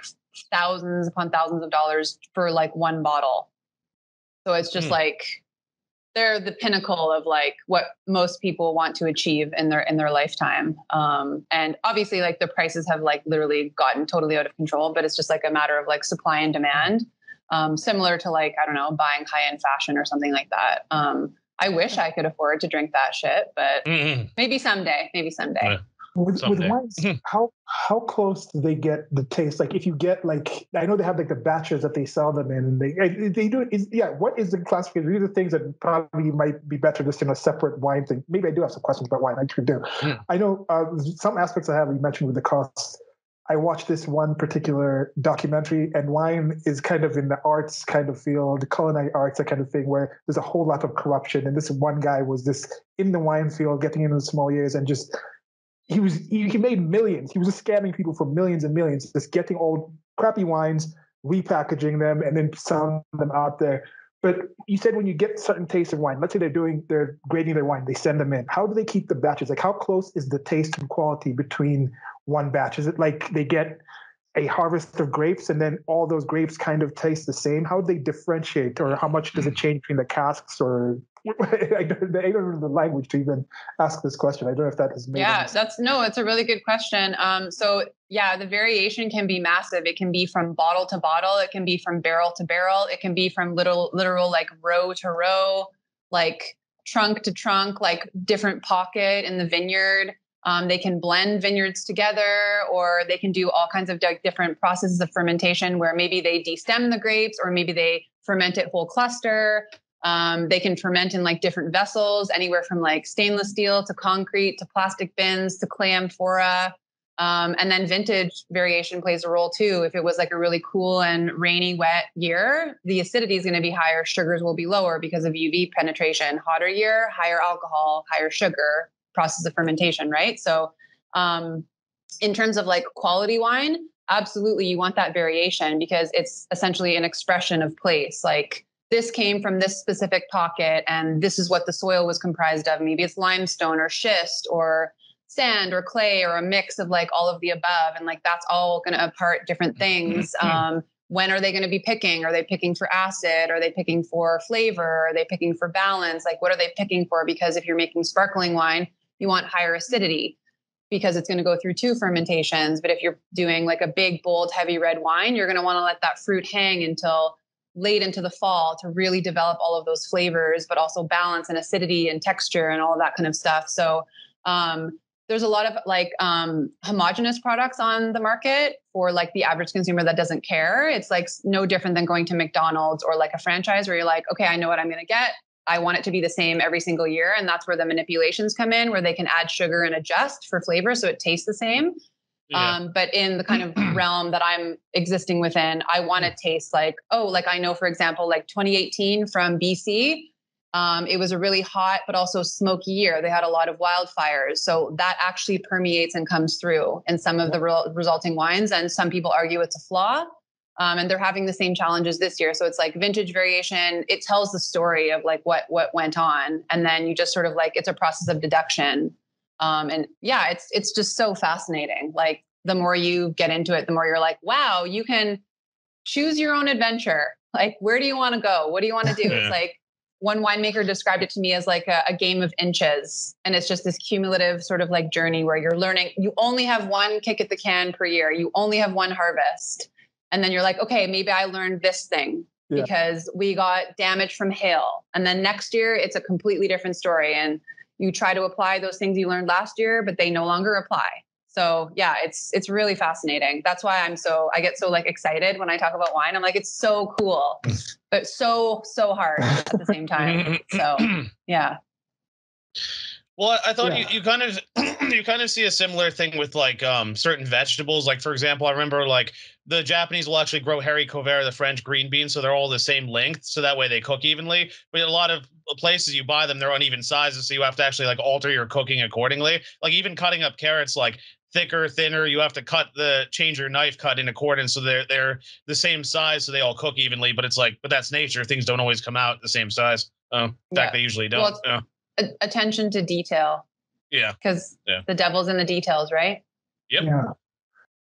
thousands upon thousands of dollars for like one bottle. So it's just mm. like they're the pinnacle of like what most people want to achieve in their in their lifetime. Um, and obviously, like the prices have like literally gotten totally out of control, but it's just like a matter of like supply and demand. Um, similar to like, I don't know, buying high-end fashion or something like that. Um, I wish I could afford to drink that shit, but mm-hmm. maybe someday, maybe someday. Yeah. With, someday. with wines, mm-hmm. how, how close do they get the taste? Like if you get like, I know they have like the batches that they sell them in, and they, they do, is, yeah, what is the classification? These are things that probably might be better just in a separate wine thing. Maybe I do have some questions about wine, I could do. Mm. I know uh, some aspects I have, you mentioned with the costs. I watched this one particular documentary, and wine is kind of in the arts kind of field, culinary arts, that kind of thing, where there's a whole lot of corruption. And this one guy was just in the wine field, getting into the small years, and just he was he, he made millions. He was just scamming people for millions and millions, just getting old crappy wines, repackaging them, and then selling them out there. But you said when you get certain tastes of wine, let's say they're doing they're grading their wine, they send them in. How do they keep the batches? Like how close is the taste and quality between one batch? Is it like they get a harvest of grapes and then all those grapes kind of taste the same? How do they differentiate, or how much does it change between the casks? Or I don't know the language to even ask this question. I don't know if that is made. Yeah, sense. that's no, it's a really good question. Um, so yeah, the variation can be massive. It can be from bottle to bottle. It can be from barrel to barrel. It can be from little literal like row to row, like trunk to trunk, like different pocket in the vineyard. Um, they can blend vineyards together, or they can do all kinds of d- different processes of fermentation where maybe they destem the grapes, or maybe they ferment it whole cluster. Um, they can ferment in like different vessels, anywhere from like stainless steel to concrete, to plastic bins, to clay amphora. Um, and then vintage variation plays a role too. If it was like a really cool and rainy, wet year, the acidity is going to be higher. Sugars will be lower because of U V penetration. Hotter year, higher alcohol, higher sugar. Process of fermentation, right? So um, in terms of like quality wine, absolutely you want that variation because it's essentially an expression of place. Like this came from this specific pocket and this is what the soil was comprised of. Maybe it's limestone or schist or sand or clay or a mix of like all of the above. And like that's all going to impart different things. Um, when are they going to be picking? Are they picking for acid? Are they picking for flavor? Are they picking for balance? Like what are they picking for? Because if you're making sparkling wine, you want higher acidity because it's going to go through two fermentations. But if you're doing like a big, bold, heavy red wine, you're going to want to let that fruit hang until late into the fall to really develop all of those flavors, but also balance and acidity and texture and all of that kind of stuff. So um, there's a lot of like um, homogenous products on the market for like the average consumer that doesn't care. It's like no different than going to McDonald's or like a franchise where you're like, okay, I know what I'm going to get. I want it to be the same every single year. And that's where the manipulations come in, where they can add sugar and adjust for flavor so it tastes the same. Yeah. Um, but in the kind of realm that I'm existing within, I want to taste like, oh, like I know, for example, like twenty eighteen from B C, um, it was a really hot but also smoky year. They had a lot of wildfires. So that actually permeates and comes through in some of the re- resulting wines. And some people argue it's a flaw. Um, and they're having the same challenges this year. So it's like vintage variation. It tells the story of like what, what went on. And then you just sort of like, it's a process of deduction. Um, and yeah, it's, it's just so fascinating. Like the more you get into it, the more you're like, wow, you can choose your own adventure. Like, where do you want to go? What do you want to do? Yeah. It's like one winemaker described it to me as like a, a game of inches. And it's just this cumulative sort of like journey where you're learning, you only have one kick at the can per year. You only have one harvest. And then you're like, okay, maybe I learned this thing yeah. because we got damage from hail. And then next year it's a completely different story. And you try to apply those things you learned last year, but they no longer apply. So yeah, it's, it's really fascinating. That's why I'm so, I get so like excited when I talk about wine. I'm like, it's so cool, but so, so hard at the same time. So yeah. Well, I thought yeah. you, you kind of you kind of see a similar thing with like um, certain vegetables. Like, for example, I remember like the Japanese will actually grow haricot, the French green beans, so they're all the same length. So that way they cook evenly. But in a lot of places you buy them, they're uneven sizes. So you have to actually like alter your cooking accordingly. Like even cutting up carrots, like thicker, thinner. You have to cut the change your knife cut in accordance, so they're they're the same size, so they all cook evenly. But it's like, but that's nature. Things don't always come out the same size. Uh, in yeah. fact, they usually don't. Well, yeah. a- attention to detail. Yeah, because yeah. the devil's in the details, right? Yep. Yeah.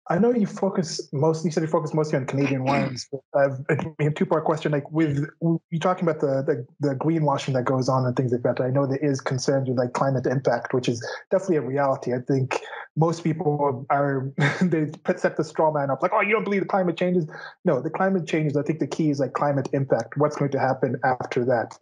I know you focus mostly. You said you focus mostly on Canadian wines. But I have a two-part question. Like, with you talking about the, the the greenwashing that goes on and things like that. I know there is concerns with like climate impact, which is definitely a reality. I think most people are they set the straw man up like, oh, you don't believe the climate changes? No, the climate changes. I think the key is like climate impact. What's going to happen after that?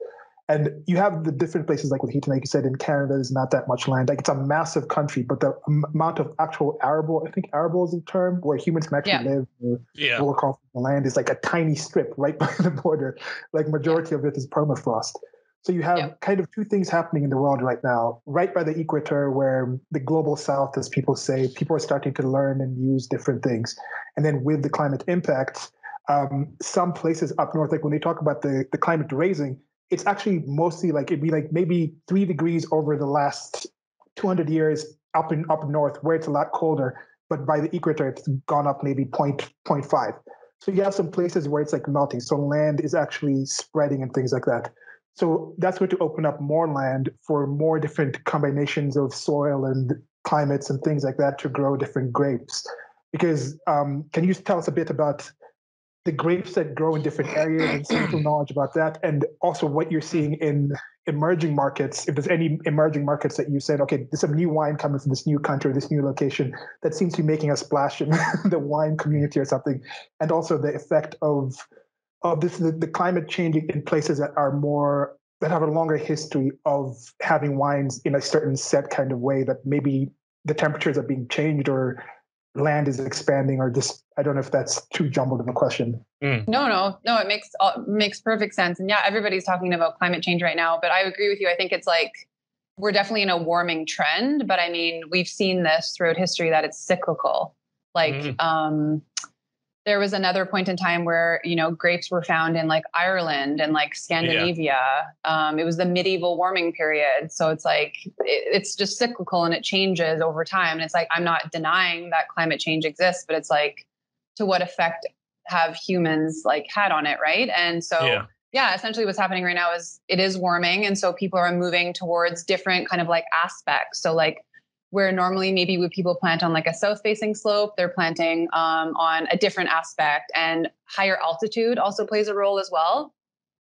And you have the different places, like with heat, like you said, in Canada, there's not that much land. Like, it's a massive country, but the amount of actual arable, I think arable is the term, where humans can actually yeah. live or yeah. work off the land is like a tiny strip right by the border. Like, majority yeah. of it is permafrost. So you have yeah. kind of two things happening in the world right now, right by the equator, where the global south, as people say, people are starting to learn and use different things. And then with the climate impact, um, some places up north, like when they talk about the, the climate raising, it's actually mostly like it'd be like maybe three degrees over the last two hundred years up in up north, where it's a lot colder, but by the equator it's gone up maybe point, point five. So you have some places where it's like melting, so land is actually spreading and things like that. So that's going to open up more land for more different combinations of soil and climates and things like that to grow different grapes. Because um, can you tell us a bit about the grapes that grow in different areas and some little knowledge about that, and also what you're seeing in emerging markets, if there's any emerging markets that you said, okay, there's some new wine coming from this new country, this new location that seems to be making a splash in the wine community or something, and also the effect of of this the, the climate changing in places that are more that have a longer history of having wines in a certain set kind of way, that maybe the temperatures are being changed or land is expanding, or just, I don't know if that's too jumbled of a question. Mm. No, no, no, it makes all, makes perfect sense. And yeah, everybody's talking about climate change right now, but I agree with you. I think it's like, we're definitely in a warming trend, but I mean, we've seen this throughout history that it's cyclical. Like, mm. um, there was another point in time where, you know, grapes were found in like Ireland and like Scandinavia. Yeah. Um, it was the medieval warming period. So it's like, it, it's just cyclical and it changes over time. And it's like, I'm not denying that climate change exists, but it's like, to what effect have humans like had on it? Right. And so, yeah, yeah essentially what's happening right now is it is warming. And so people are moving towards different kind of like aspects. So like, where normally maybe would people plant on like a south-facing slope, they're planting um, on a different aspect, and higher altitude also plays a role as well.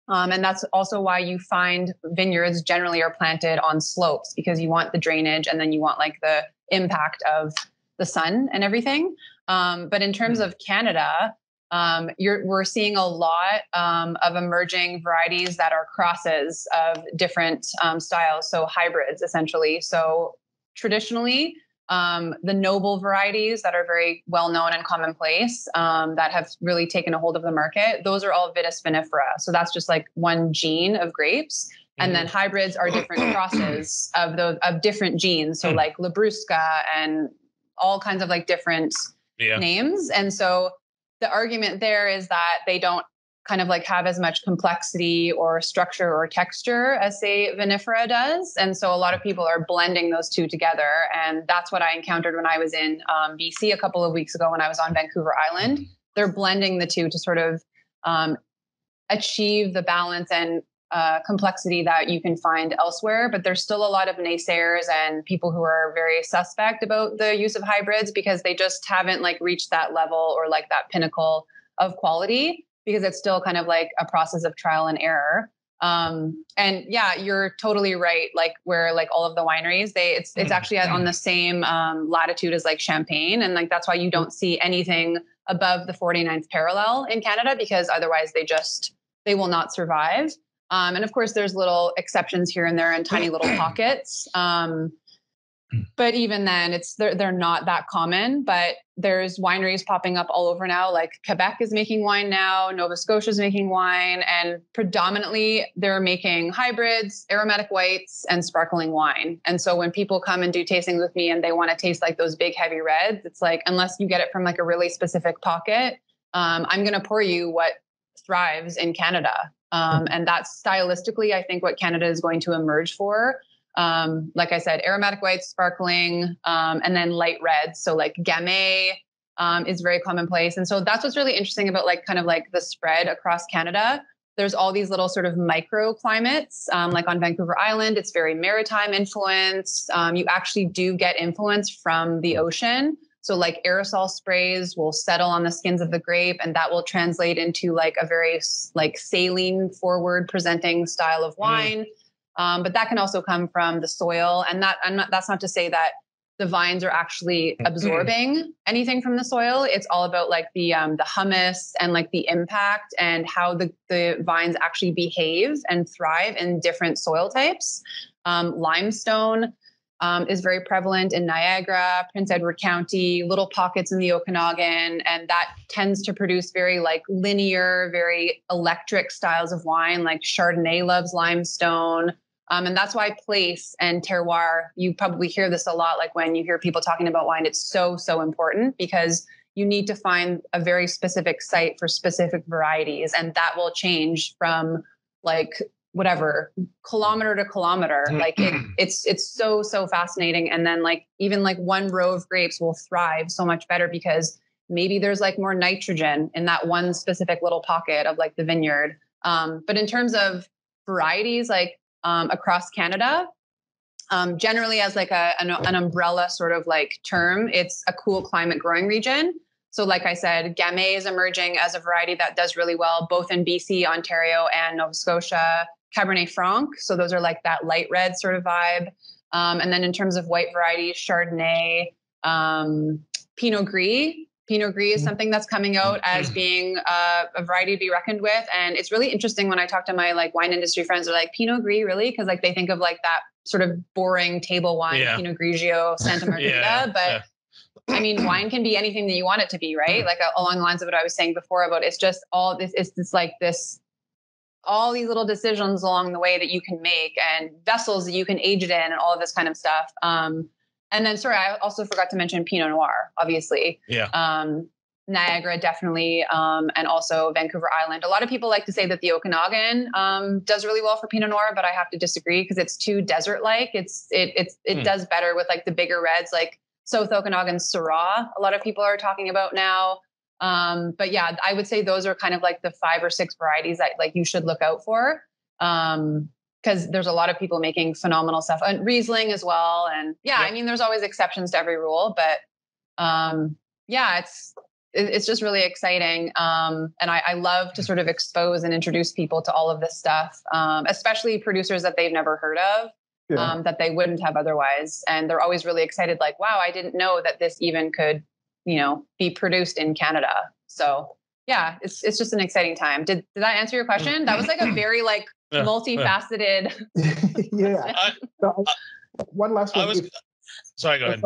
Um, and that's also why you find vineyards generally are planted on slopes, because you want the drainage and then you want like the impact of the sun and everything. Um, but in terms mm-hmm. of Canada, um, you're, we're seeing a lot um, of emerging varieties that are crosses of different um, styles, so hybrids essentially. So traditionally, um, the noble varieties that are very well-known and commonplace um, that have really taken a hold of the market, those are all Vitis vinifera. So that's just like one gene of grapes. Mm. And then hybrids are different crosses of those of different genes. So mm. like Labrusca and all kinds of like different yeah. names. And so the argument there is that they don't kind of like have as much complexity or structure or texture as say vinifera does. And so a lot of people are blending those two together. And that's what I encountered when I was in um, B C a couple of weeks ago when I was on Vancouver Island. They're blending the two to sort of um, achieve the balance and uh, complexity that you can find elsewhere. But there's still a lot of naysayers and people who are very suspect about the use of hybrids, because they just haven't like reached that level or like that pinnacle of quality, because it's still kind of like a process of trial and error. Um, and yeah, you're totally right. Like where like all of the wineries, they it's it's actually on the same um, latitude as like Champagne. And like, that's why you don't see anything above the forty-ninth parallel in Canada, because otherwise they just, they will not survive. Um, and of course there's little exceptions here and there in tiny little pockets. Um, But even then, it's they're, they're not that common, but there's wineries popping up all over now. Like Quebec is making wine now, Nova Scotia is making wine, and predominantly they're making hybrids, aromatic whites, and sparkling wine. And so when people come and do tastings with me and they want to taste like those big heavy reds, it's like, unless you get it from like a really specific pocket, um, I'm going to pour you what thrives in Canada. Um, and that's stylistically, I think, what Canada is going to emerge for. Um, like I said, aromatic whites, sparkling, um, and then light reds. So like Gamay um, is very commonplace. And so that's what's really interesting about like kind of like the spread across Canada. There's all these little sort of micro climates, um, like on Vancouver Island, it's very maritime influence. Um, you actually do get influence from the ocean. So like aerosol sprays will settle on the skins of the grape, and that will translate into like a very like saline forward presenting style of wine. Mm. Um, but that can also come from the soil. And that I'm not, that's not to say that the vines are actually absorbing anything from the soil. It's all about like the, um, the humus and like the impact and how the, the vines actually behave and thrive in different soil types. Um, limestone, um, is very prevalent in Niagara, Prince Edward County, little pockets in the Okanagan. And that tends to produce very like linear, very electric styles of wine. Like Chardonnay loves limestone. Um, and that's why place and terroir, you probably hear this a lot. Like when you hear people talking about wine, it's so, so important because you need to find a very specific site for specific varieties. And that will change from like whatever kilometer to kilometer. Like it, it's, it's so, so fascinating. And then like, even like one row of grapes will thrive so much better because maybe there's like more nitrogen in that one specific little pocket of like the vineyard. Um, but in terms of varieties, like, Um, across Canada, um, generally as like a, an, an umbrella sort of like term, it's a cool climate growing region. So like I said, Gamay is emerging as a variety that does really well, both in B C, Ontario, and Nova Scotia. Cabernet Franc, so those are like that light red sort of vibe. Um, and then in terms of white varieties, Chardonnay, um, Pinot Gris. Pinot Gris is something that's coming out as being uh, a variety to be reckoned with. And it's really interesting when I talk to my like wine industry friends, they're like, Pinot Gris, really? Because like they think of like that sort of boring table wine, yeah. Pinot Grigio, Santa Margherita. yeah, but yeah. I mean, wine can be anything that you want it to be, right? Like uh, along the lines of what I was saying before about it's just all this, it's this like this, all these little decisions along the way that you can make and vessels that you can age it in and all of this kind of stuff. Um, And then, sorry, I also forgot to mention Pinot Noir, obviously. Yeah. Um, Niagara, definitely. Um, and also Vancouver Island. A lot of people like to say that the Okanagan um, does really well for Pinot Noir, but I have to disagree because it's too desert-like. It's It it's, it mm. does better with like the bigger reds, like South Okanagan Syrah, a lot of people are talking about now. Um, but yeah, I would say those are kind of like the five or six varieties that like you should look out for. Um Because there's a lot of people making phenomenal stuff, and Riesling as well. And yeah, yep. I mean, there's always exceptions to every rule, but um, yeah, it's it's just really exciting. Um, and I, I love to sort of expose and introduce people to all of this stuff, um, especially producers that they've never heard of, yeah. um, that they wouldn't have otherwise. And they're always really excited, like, wow, I didn't know that this even could, you know, be produced in Canada. So yeah, it's it's just an exciting time. Did did that answer your question? That was like a very like yeah, multifaceted. yeah. I, so, I, one last one. I was, if, sorry, go ahead.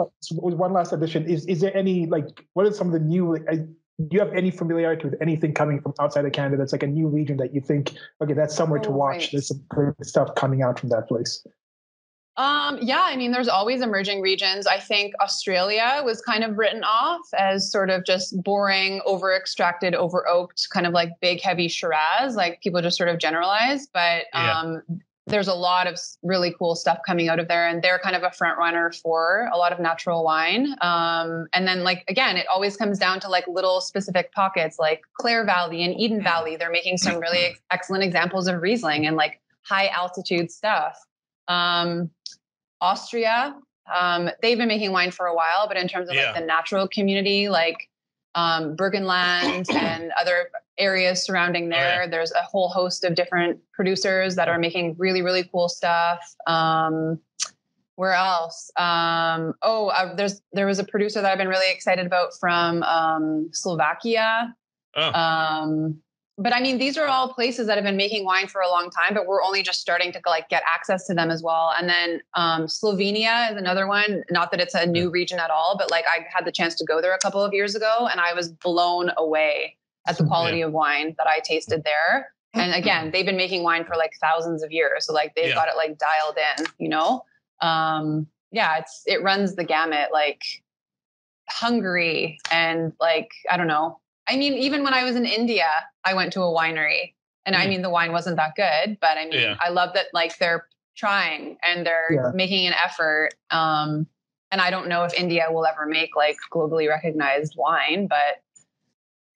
One last addition. Is is there any like what are some of the new? Like, I, do you have any familiarity with anything coming from outside of Canada? That's like a new region that you think, okay, that's somewhere oh, to watch. Right. There's some great stuff coming out from that place. Um, yeah, I mean, there's always emerging regions. I think Australia was kind of written off as sort of just boring, over-extracted, over-oaked, kind of like big, heavy Shiraz. Like people just sort of generalize, but um, yeah. there's a lot of really cool stuff coming out of there, and they're kind of a front runner for a lot of natural wine. Um, and then like, again, it always comes down to like little specific pockets, like Clare Valley and Eden Valley. They're making some really ex- excellent examples of Riesling and like high altitude stuff. Um, Austria, um, they've been making wine for a while, but in terms of yeah. like the natural community, like, um, Burgenland and other areas surrounding there, oh, yeah. there's a whole host of different producers that are making really, really cool stuff. Um, where else? Um, oh, uh, there's, there was a producer that I've been really excited about from, um, Slovakia. Oh. Um, But I mean, these are all places that have been making wine for a long time, but we're only just starting to like get access to them as well. And then um, Slovenia is another one. Not that it's a new region at all, but like I had the chance to go there a couple of years ago, and I was blown away at the quality yeah. of wine that I tasted there. And again, they've been making wine for like thousands of years, so like they've yeah. got it like dialed in, you know? Um, yeah, it's it runs the gamut, like Hungary and like I don't know. I mean, even when I was in India, I went to a winery and mm. I mean, the wine wasn't that good, but I mean, yeah. I love that like their trying and they're yeah. making an effort. Um, and I don't know if India will ever make like globally recognized wine, but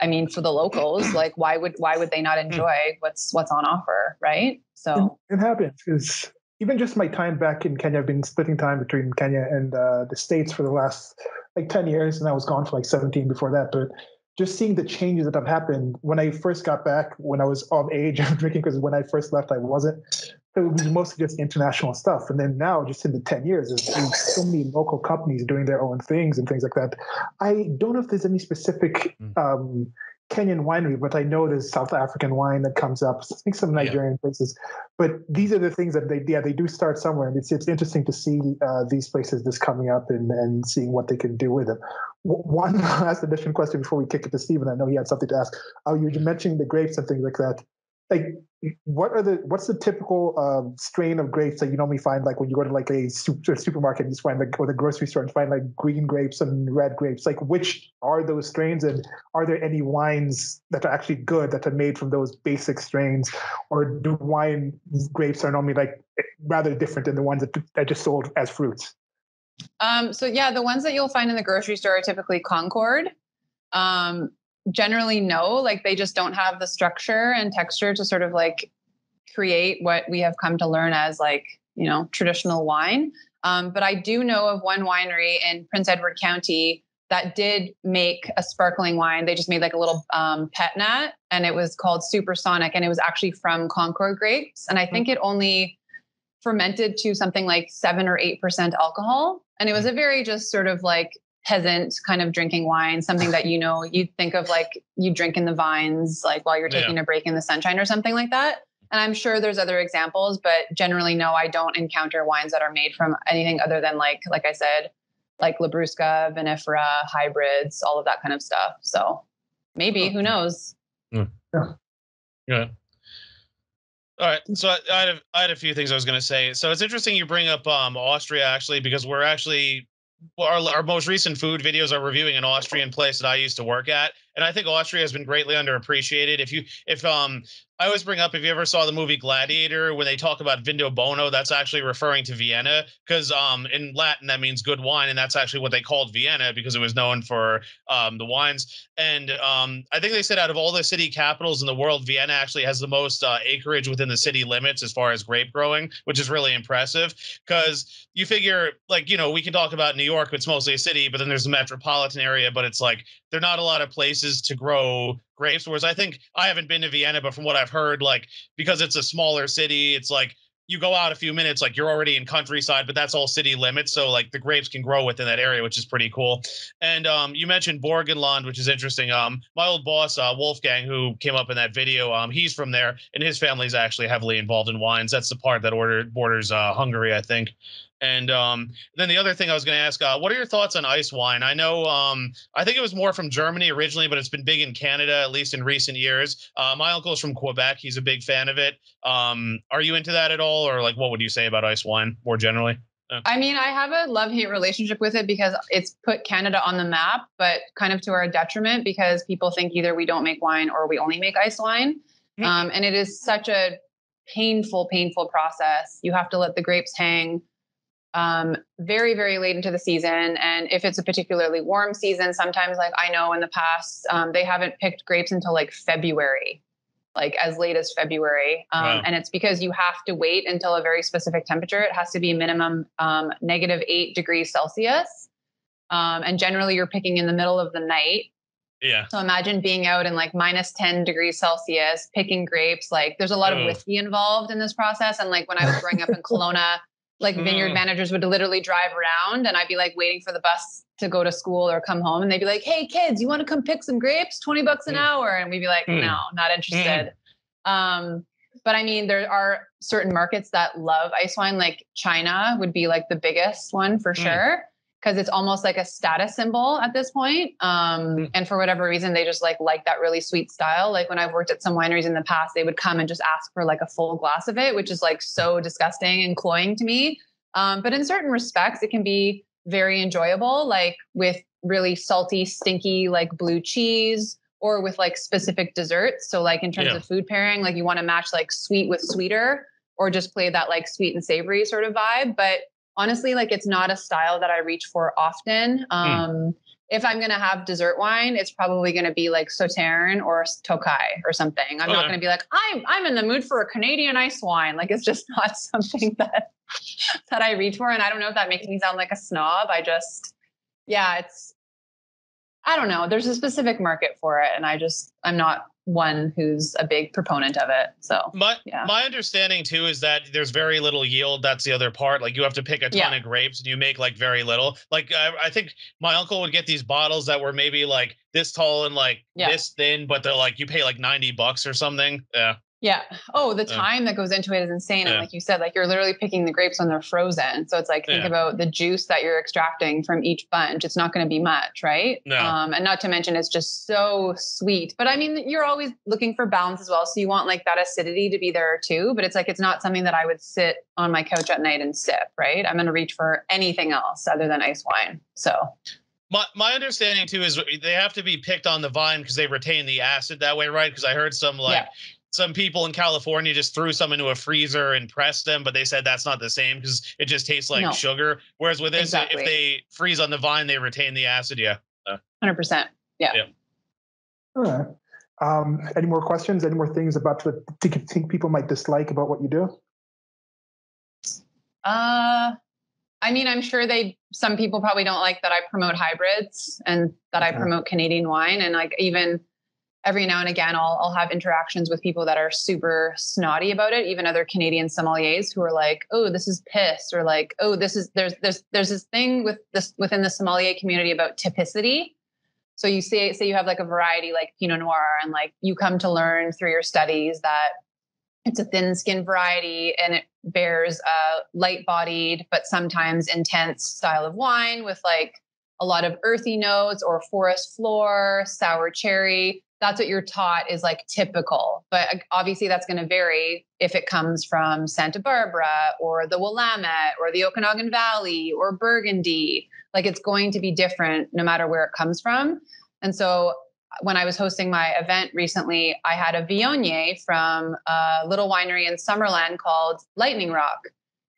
I mean, for the locals, like why would, why would they not enjoy what's, what's on offer? Right. So it, it happens. It's even just my time back in Kenya, I've been splitting time between Kenya and uh, the States for the last like ten years. And I was gone for like seventeen before that, but just seeing the changes that have happened when I first got back, when I was of age of drinking, because when I first left, I wasn't. So it was mostly just international stuff. And then now, just in the ten years, there's, there's so many local companies doing their own things and things like that. I don't know if there's any specific um, Kenyan winery, but I know there's South African wine that comes up. I think some Nigerian yeah. places. But these are the things that they yeah they do start somewhere. And it's it's interesting to see uh, these places just coming up and, and seeing what they can do with them. One last additional question before we kick it to Steven. I know he had something to ask. Oh, you were mentioning the grapes and things like that. Like, what are the what's the typical uh, strain of grapes that you normally find? Like when you go to like a super, supermarket, you just find like or the grocery store and find like green grapes and red grapes. Like, which are those strains, and are there any wines that are actually good that are made from those basic strains, or do wine grapes are normally like rather different than the ones that are just sold as fruits? Um, so yeah, the ones that you'll find in the grocery store are typically Concord. Um, generally no, like they just don't have the structure and texture to sort of like create what we have come to learn as like, you know, traditional wine. Um, but I do know of one winery in Prince Edward County that did make a sparkling wine. They just made like a little um, pet nat and it was called Supersonic and it was actually from Concord grapes. And I think it only fermented to something like seven or eight percent alcohol. And it was a very just sort of like peasant kind of drinking wine, something that, you know, you'd think of like you drink in the vines, like while you're taking yeah. a break in the sunshine or something like that. And I'm sure there's other examples, but generally, no, I don't encounter wines that are made from anything other than like, like I said, like Labrusca, Vinifera, hybrids, all of that kind of stuff. So maybe, who knows? Mm. Yeah. Yeah. All right. So I, I, had a, I had a few things I was going to say. So it's interesting you bring up um, Austria, actually, because we're actually well, our, our most recent food videos are reviewing an Austrian place that I used to work at. And I think Austria has been greatly underappreciated. If you if um I always bring up, if you ever saw the movie Gladiator, when they talk about Vindo Bono, that's actually referring to Vienna, because um in Latin, that means good wine. And that's actually what they called Vienna because it was known for um, the wines. And um, I think they said out of all the city capitals in the world, Vienna actually has the most uh, acreage within the city limits as far as grape growing, which is really impressive because you figure like, you know, we can talk about New York, it's mostly a city, but then there's the metropolitan area, but it's like there are not a lot of places to grow grapes, whereas I think I haven't been to Vienna, but from what I've heard, like, because it's a smaller city, it's like you go out a few minutes, like you're already in countryside, but that's all city limits. So like the grapes can grow within that area, which is pretty cool. And um, you mentioned Burgenland, which is interesting. Um, my old boss, uh, Wolfgang, who came up in that video, um, he's from there and his family's actually heavily involved in wines. That's the part that order, borders uh, Hungary, I think. And um, then the other thing I was going to ask, uh, what are your thoughts on ice wine? I know, um, I think it was more from Germany originally, but it's been big in Canada, at least in recent years. Uh, my uncle's from Quebec. He's a big fan of it. Um, are you into that at all? Or like, what would you say about ice wine more generally? Uh. I mean, I have a love-hate relationship with it because it's put Canada on the map, but kind of to our detriment because people think either we don't make wine or we only make ice wine. Mm-hmm. Um, and it is such a painful, painful process. You have to let the grapes hang um, very, very late into the season. And if it's a particularly warm season, sometimes like I know in the past, um, they haven't picked grapes until like February, like as late as February. Um, wow. And it's because you have to wait until a very specific temperature. It has to be minimum, um, negative eight degrees Celsius. Um, and generally you're picking in the middle of the night. Yeah. So imagine being out in like minus ten degrees Celsius, picking grapes. Like there's a lot oh. of whiskey involved in this process. And like when I was growing up in Kelowna, like vineyard managers would literally drive around and I'd be like waiting for the bus to go to school or come home. And they'd be like, hey kids, you want to come pick some grapes, twenty bucks an hour. And we'd be like, no, not interested. Um, but I mean, there are certain markets that love ice wine. Like China would be like the biggest one for sure. Cause it's almost like a status symbol at this point. Um, and for whatever reason, they just like, like that really sweet style. Like when I've worked at some wineries in the past, they would come and just ask for like a full glass of it, which is like so disgusting and cloying to me. Um, but in certain respects, it can be very enjoyable, like with really salty, stinky, like blue cheese or with like specific desserts. So like in terms yeah. of food pairing, like you want to match like sweet with sweeter, or just play that like sweet and savory sort of vibe. But honestly, like it's not a style that I reach for often. Um, mm. If I'm going to have dessert wine, it's probably going to be like Sauterne or Tokai or something. I'm oh, not yeah. going to be like, I'm, I'm in the mood for a Canadian ice wine. Like, it's just not something that, that I reach for. And I don't know if that makes me sound like a snob. I just, yeah, it's, I don't know. There's a specific market for it. And I just, I'm not one who's a big proponent of it. So my, yeah. my understanding too, is that there's very little yield. That's the other part. Like you have to pick a ton yeah. of grapes and you make like very little. Like I, I think my uncle would get these bottles that were maybe like this tall and like yeah. this thin, but they're like, you pay like ninety bucks or something. Yeah. Yeah. Oh, the time yeah. that goes into it is insane. Yeah. And like you said, like you're literally picking the grapes when they're frozen. So it's like, think yeah. about the juice that you're extracting from each bunch. It's not going to be much, right? No. Um, and not to mention, it's just so sweet. But I mean, you're always looking for balance as well. So you want like that acidity to be there too. But it's like, it's not something that I would sit on my couch at night and sip, right? I'm going to reach for anything else other than ice wine. So... My my understanding too is they have to be picked on the vine because they retain the acid that way, right? Because I heard some like yeah. some people in California just threw some into a freezer and pressed them, but they said that's not the same because it just tastes like no. sugar. Whereas with this, exactly. if they freeze on the vine, they retain the acid. Yeah, one hundred percent. Yeah. yeah. All right. Um, any more questions? Any more things about what you think people might dislike about what you do? Uh. I mean, I'm sure they, some people probably don't like that I promote hybrids and that I promote Canadian wine. And like, even every now and again, I'll, I'll have interactions with people that are super snotty about it. Even other Canadian sommeliers who are like, oh, this is piss, or like, oh, this is, there's, there's, there's this thing with this within the sommelier community about typicity. So you say, say you have like a variety, like Pinot Noir, and like you come to learn through your studies that it's a thin skin variety and it bears a light bodied, but sometimes intense style of wine with like a lot of earthy notes or forest floor, sour cherry. That's what you're taught is like typical, but obviously that's going to vary if it comes from Santa Barbara or the Willamette or the Okanagan Valley or Burgundy. Like it's going to be different no matter where it comes from. And so when I was hosting my event recently, I had a Viognier from a little winery in Summerland called Lightning Rock.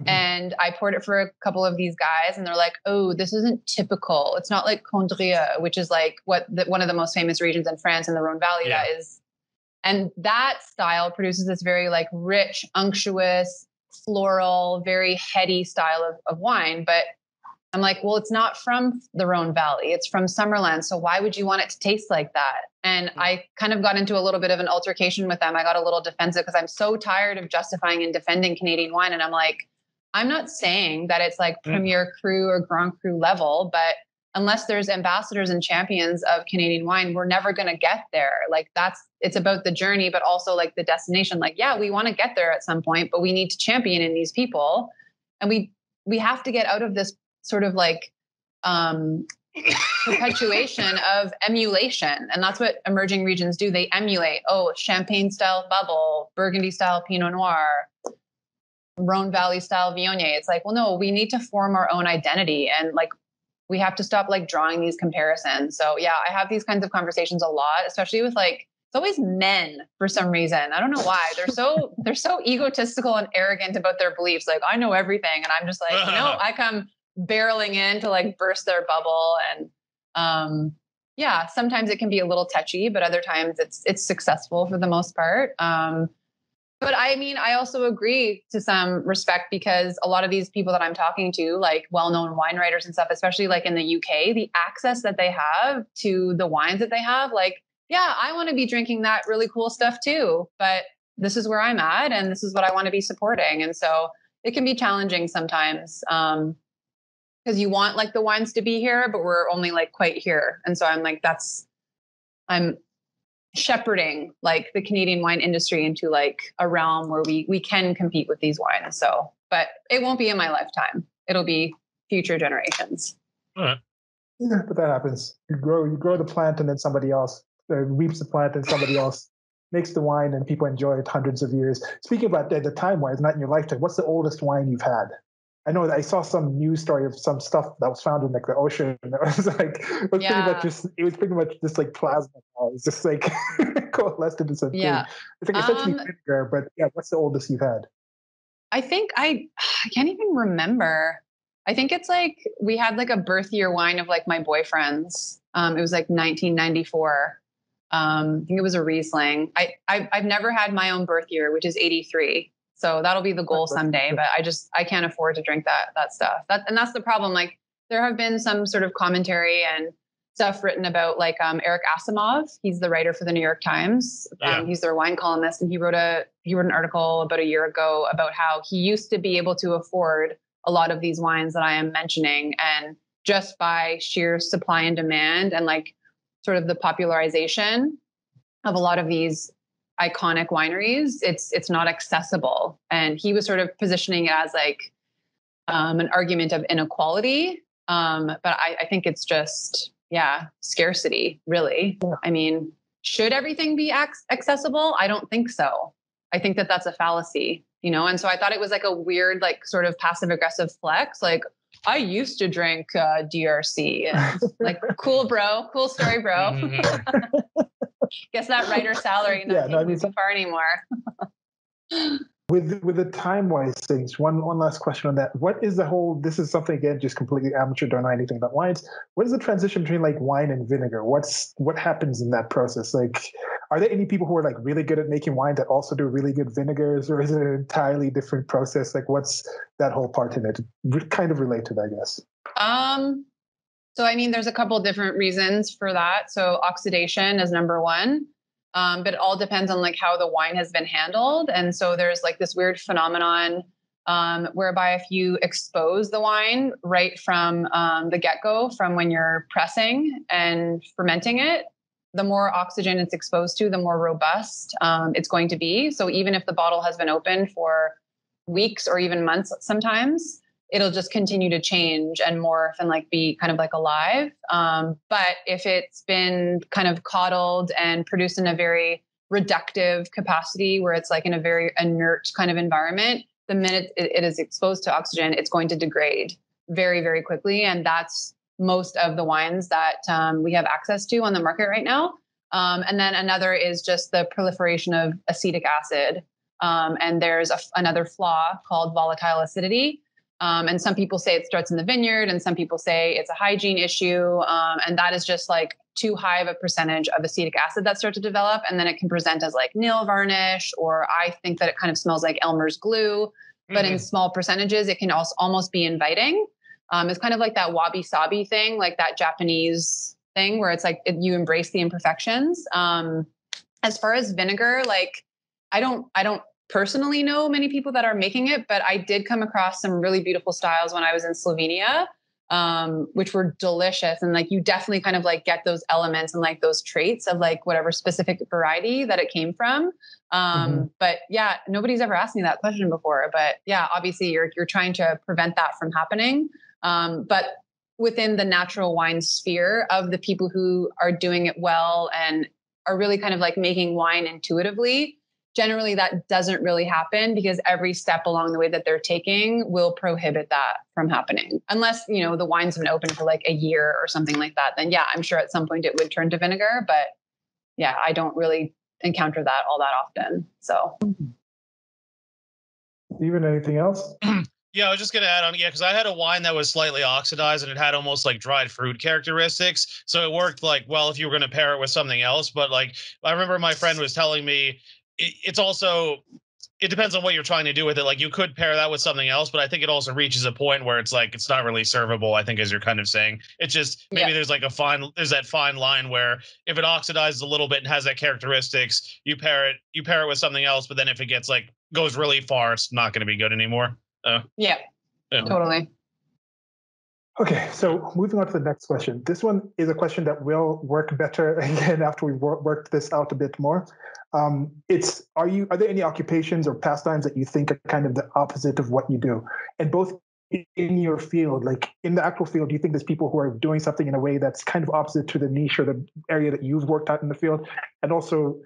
Mm-hmm. And I poured it for a couple of these guys and they're like, oh, this isn't typical. It's not like Condrieu, which is like what the, one of the most famous regions in France in the Rhone Valley yeah. that is. And that style produces this very like rich, unctuous, floral, very heady style of, of wine. But I'm like, well, it's not from the Rhone Valley. It's from Summerland. So why would you want it to taste like that? And I kind of got into a little bit of an altercation with them. I got a little defensive because I'm so tired of justifying and defending Canadian wine. And I'm like, I'm not saying that it's like mm. Premier Cru or Grand Cru level, but unless there's ambassadors and champions of Canadian wine, we're never going to get there. Like that's, it's about the journey, but also like the destination. Like, yeah, we want to get there at some point, but we need to champion in these people. And we, we have to get out of this sort of like um, perpetuation of emulation. And that's what emerging regions do. They emulate, oh, Champagne style bubble, Burgundy style Pinot Noir, Rhone Valley style Viognier. It's like, well, no, we need to form our own identity. And like, we have to stop like drawing these comparisons. So yeah, I have these kinds of conversations a lot, especially with like, it's always men for some reason. I don't know why. They're so they're so egotistical and arrogant about their beliefs. Like I know everything. And I'm just like, no, I come barreling in to like burst their bubble. And um yeah, sometimes it can be a little touchy, but other times it's it's successful for the most part. Um but I mean, I also agree to some respect because a lot of these people that I'm talking to, like well-known wine writers and stuff, especially like in the U K, the access that they have to the wines that they have, like, yeah, I want to be drinking that really cool stuff too, but this is where I'm at and this is what I want to be supporting. And so it can be challenging sometimes. Um, Because you want like the wines to be here, but we're only like quite here. And so I'm like, that's, I'm shepherding like the Canadian wine industry into like a realm where we, we can compete with these wines. So, but it won't be in my lifetime. It'll be future generations. All right. Yeah, but that happens. You grow, you grow the plant and then somebody else uh, reaps the plant and somebody else makes the wine and people enjoy it hundreds of years. Speaking about the, the time wise, not in your lifetime, what's the oldest wine you've had? I know that I saw some news story of some stuff that was found in like the ocean. And it was like it was yeah. pretty much just it was pretty much just like plasma. It was just like coalesced into something. Yeah. It's like essentially um, vinegar, but yeah, what's the oldest you've had? I think I, I can't even remember. I think it's like, we had like a birth year wine of like my boyfriend's. Um, it was like nineteen ninety-four. Um, I think it was a Riesling. I, I, I've never had my own birth year, which is eighty-three. So that'll be the goal someday, but I just, I can't afford to drink that, that stuff. That, and that's the problem. Like there have been some sort of commentary and stuff written about like, um, Eric Asimov. He's the writer for the New York Times. Um, yeah. He's their wine columnist. And he wrote a, he wrote an article about a year ago about how he used to be able to afford a lot of these wines that I am mentioning. And just by sheer supply and demand and like sort of the popularization of a lot of these iconic wineries, it's, it's not accessible. And he was sort of positioning it as like, um, an argument of inequality. Um, but I, I think it's just, yeah, scarcity really. Yeah. I mean, should everything be ac- accessible? I don't think so. I think that that's a fallacy, you know? And so I thought it was like a weird, like sort of passive aggressive flex. Like I used to drink uh, D R C and like, cool, bro, cool story, bro. Guess that writer salary not yeah, no, I mean, so far anymore. with with the time-wise things, one one last question on that. What is the whole, this is something again, just completely amateur, don't know anything about wines. What is the transition between like wine and vinegar? What's what happens in that process? Like, are there any people who are like really good at making wine that also do really good vinegars, or is it an entirely different process? Like what's that whole part in it? Kind of related, I guess. Um. So, I mean, there's a couple of different reasons for that. So oxidation is number one, um, but it all depends on like how the wine has been handled. And so there's like this weird phenomenon um, whereby if you expose the wine right from um, the get-go, from when you're pressing and fermenting it, the more oxygen it's exposed to, the more robust um, it's going to be. So even if the bottle has been open for weeks or even months sometimes, it'll just continue to change and morph and like be kind of like alive. Um, but if it's been kind of coddled and produced in a very reductive capacity where it's like in a very inert kind of environment, the minute it, it is exposed to oxygen, it's going to degrade very, very quickly. And that's most of the wines that um, we have access to on the market right now. Um, and then another is just the proliferation of acetic acid. Um, and there's a, another flaw called volatile acidity. Um, and some people say it starts in the vineyard and some people say it's a hygiene issue. Um, and that is just like too high of a percentage of acetic acid that starts to develop. And then it can present as like nail varnish, or I think that it kind of smells like Elmer's glue, mm-hmm. but in small percentages, it can also almost be inviting. Um, it's kind of like that wabi-sabi thing, like that Japanese thing where it's like, it, you embrace the imperfections. Um, as far as vinegar, like I don't, I don't, personally know many people that are making it, but I did come across some really beautiful styles when I was in Slovenia, um, which were delicious. And like, you definitely kind of like get those elements and like those traits of like whatever specific variety that it came from. Um, mm-hmm. But yeah, nobody's ever asked me that question before, but yeah, obviously you're, you're trying to prevent that from happening. Um, but within the natural wine sphere of the people who are doing it well and are really kind of like making wine intuitively, generally that doesn't really happen because every step along the way that they're taking will prohibit that from happening. Unless, you know, the wine's been open for like a year or something like that, then yeah, I'm sure at some point it would turn to vinegar, but yeah, I don't really encounter that all that often. So. Steven, anything else? Yeah, I was just going to add on, yeah, because I had a wine that was slightly oxidized and it had almost like dried fruit characteristics. So it worked like, well, if you were going to pair it with something else, but like, I remember my friend was telling me, it's also, it depends on what you're trying to do with it. Like you could pair that with something else, but I think it also reaches a point where it's like, it's not really servable. I think, as you're kind of saying, it's just, maybe yeah. there's like a fine, there's that fine line where if it oxidizes a little bit and has that characteristics, you pair it, you pair it with something else. But then if it gets like, goes really far, it's not going to be good anymore. Uh, yeah, yeah, totally. Okay, so moving on to the next question. This one is a question that will work better again after we've wor- worked this out a bit more. Um, it's, are you, are there any occupations or pastimes that you think are kind of the opposite of what you do? And both in your field, like in the actual field, do you think there's people who are doing something in a way that's kind of opposite to the niche or the area that you've worked out in the field? And also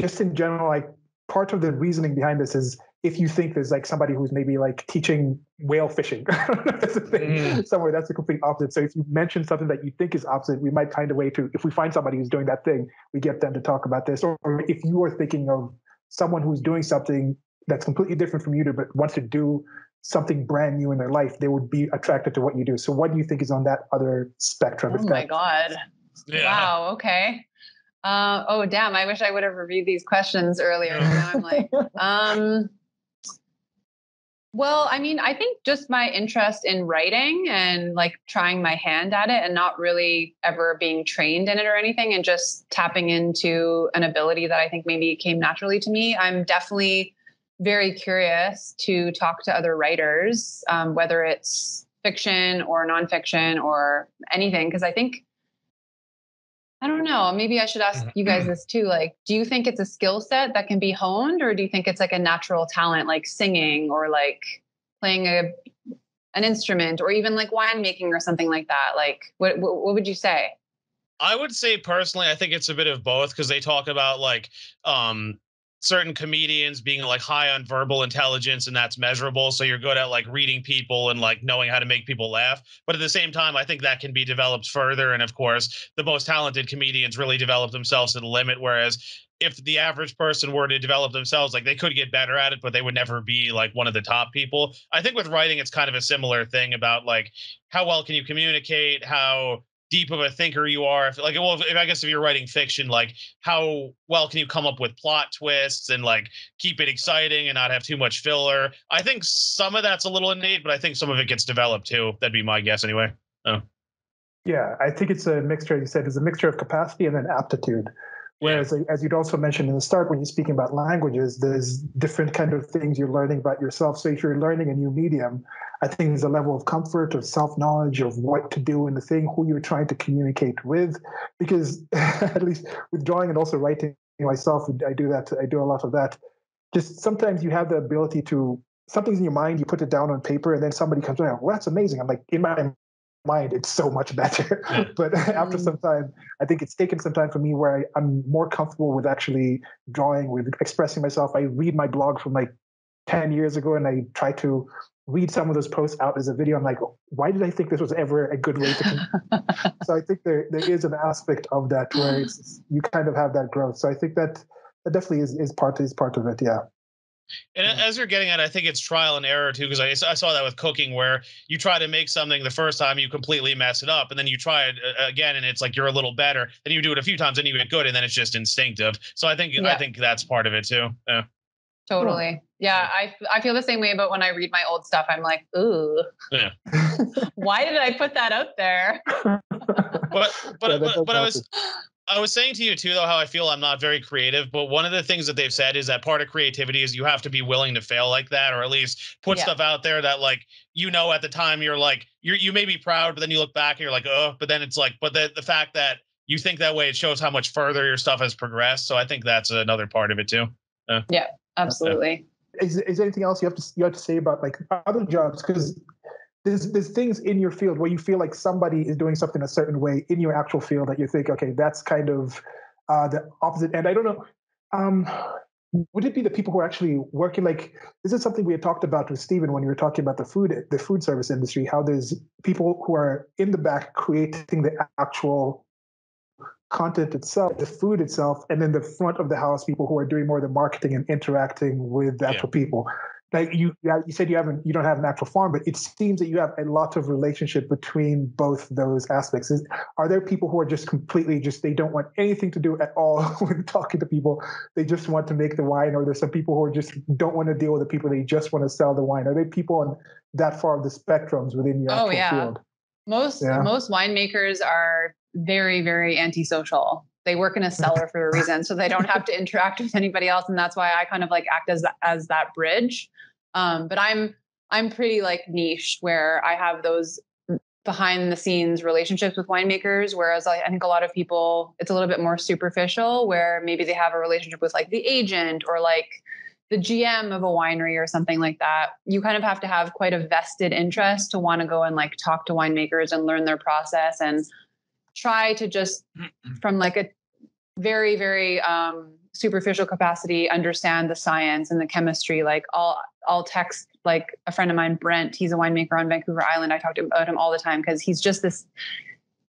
just in general, like part of the reasoning behind this is, if you think there's like somebody who's maybe like teaching whale fishing, that's a thing mm. somewhere, that's the complete opposite. So if you mention something that you think is opposite, we might find a way to, if we find somebody who's doing that thing, we get them to talk about this. Or, or if you are thinking of someone who's doing something that's completely different from you do, but wants to do something brand new in their life, they would be attracted to what you do. So what do you think is on that other spectrum? Oh my God. Yeah. Wow. Okay. Uh, oh, damn. I wish I would have reviewed these questions earlier. Now I'm like, um, well, I mean, I think just my interest in writing and like trying my hand at it and not really ever being trained in it or anything, and just tapping into an ability that I think maybe came naturally to me. I'm definitely very curious to talk to other writers, um, whether it's fiction or nonfiction or anything. Cause I think, I don't know, maybe I should ask you guys this too. Like, do you think it's a skill set that can be honed, or do you think it's like a natural talent, like singing or like playing a, an instrument or even like winemaking or something like that? Like what, what, what would you say? I would say personally, I think it's a bit of both. Cause they talk about like, um, certain comedians being like high on verbal intelligence, and that's measurable. So you're good at like reading people and like knowing how to make people laugh. But at the same time, I think that can be developed further. And of course, the most talented comedians really develop themselves to the limit. Whereas if the average person were to develop themselves, like they could get better at it, but they would never be like one of the top people. I think with writing, it's kind of a similar thing about like, how well can you communicate? How deep of a thinker you are. If, like, well, if, I guess if you're writing fiction, like how well can you come up with plot twists and like keep it exciting and not have too much filler? I think some of that's a little innate, but I think some of it gets developed too. That'd be my guess anyway. Oh. Yeah, I think it's a mixture, as you said, it's a mixture of capacity and then aptitude. Whereas, yeah. as you'd also mentioned in the start, when you're speaking about languages, there's different kind of things you're learning about yourself. So if you're learning a new medium, I think there's a level of comfort, of self-knowledge, of what to do in the thing, who you're trying to communicate with. Because at least with drawing and also writing myself, I do that. I do a lot of that. Just sometimes you have the ability to, something's in your mind, you put it down on paper, and then somebody comes around, well, that's amazing. I'm like, in my mind, it's so much better. But after some time, I think it's taken some time for me where I, I'm more comfortable with actually drawing, with expressing myself. I read my blog from like ten years ago, and I try to read some of those posts out as a video. I'm like, why did I think this was ever a good way to? So I think there there is an aspect of that where it's, you kind of have that growth. So I think that that definitely is is part is part of it. Yeah. And as you're getting at, I think it's trial and error too, because I, I saw that with cooking, where you try to make something the first time, you completely mess it up, and then you try it again, and it's like you're a little better. Then you do it a few times, and you get good, and then it's just instinctive. So I think yeah. I think that's part of it too. Yeah. Totally. Yeah, I I feel the same way about when I read my old stuff. I'm like, ooh, yeah. Why did I put that out there? but but but, but, but I was. I was saying to you too, though, how I feel I'm not very creative, but one of the things that they've said is that part of creativity is you have to be willing to fail like that, or at least put yeah. stuff out there that like, you know, at the time you're like, you're, you may be proud, but then you look back and you're like, oh, but then it's like, but the, the fact that you think that way, it shows how much further your stuff has progressed. So I think that's another part of it too. Uh, yeah, absolutely. Uh, is, is there anything else you have to, you have to say about like other jobs? Cause There's, there's things in your field where you feel like somebody is doing something a certain way in your actual field that you think, okay, that's kind of uh, the opposite. And I don't know, um, would it be the people who are actually working? Like, this is something we had talked about with Steven when we were talking about the food, the food service industry, how there's people who are in the back creating the actual content itself, the food itself, and then the front of the house, people who are doing more of the marketing and interacting with the actual yeah. people. Like you, you said, you haven't, you don't have an actual farm, but it seems that you have a lot of relationship between both those aspects. Is, are there people who are just completely just, they don't want anything to do at all with talking to people? They just want to make the wine, or there's some people who are just don't want to deal with the people. They just want to sell the wine. Are there people on that far of the spectrums within your oh, yeah. field? Most, yeah. most winemakers are very, very antisocial. They work in a cellar for a reason, so they don't have to interact with anybody else. And that's why I kind of like act as, as that bridge. Um, but I'm, I'm pretty like niche where I have those behind the scenes relationships with winemakers. Whereas I, I think a lot of people, it's a little bit more superficial, where maybe they have a relationship with like the agent or like the G M of a winery or something like that. You kind of have to have quite a vested interest to want to go and like talk to winemakers and learn their process and try to just from like a very, very um, superficial capacity, understand the science and the chemistry. Like I'll, I'll text like a friend of mine, Brent, he's a winemaker on Vancouver Island. I talk about him all the time because he's just this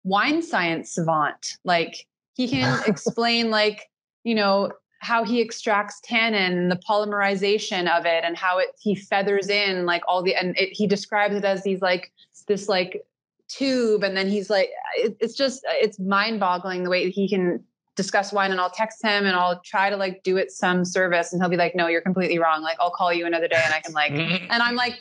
wine science savant. Like he can explain like, you know, how he extracts tannin and the polymerization of it and how it, he feathers in like all the, and it, he describes it as these like, this like tube. And then he's like, it, it's just, it's mind boggling the way he can discuss wine. And I'll text him and I'll try to like do it some service. And he'll be like, no, you're completely wrong. Like, I'll call you another day. And I can like, and I'm like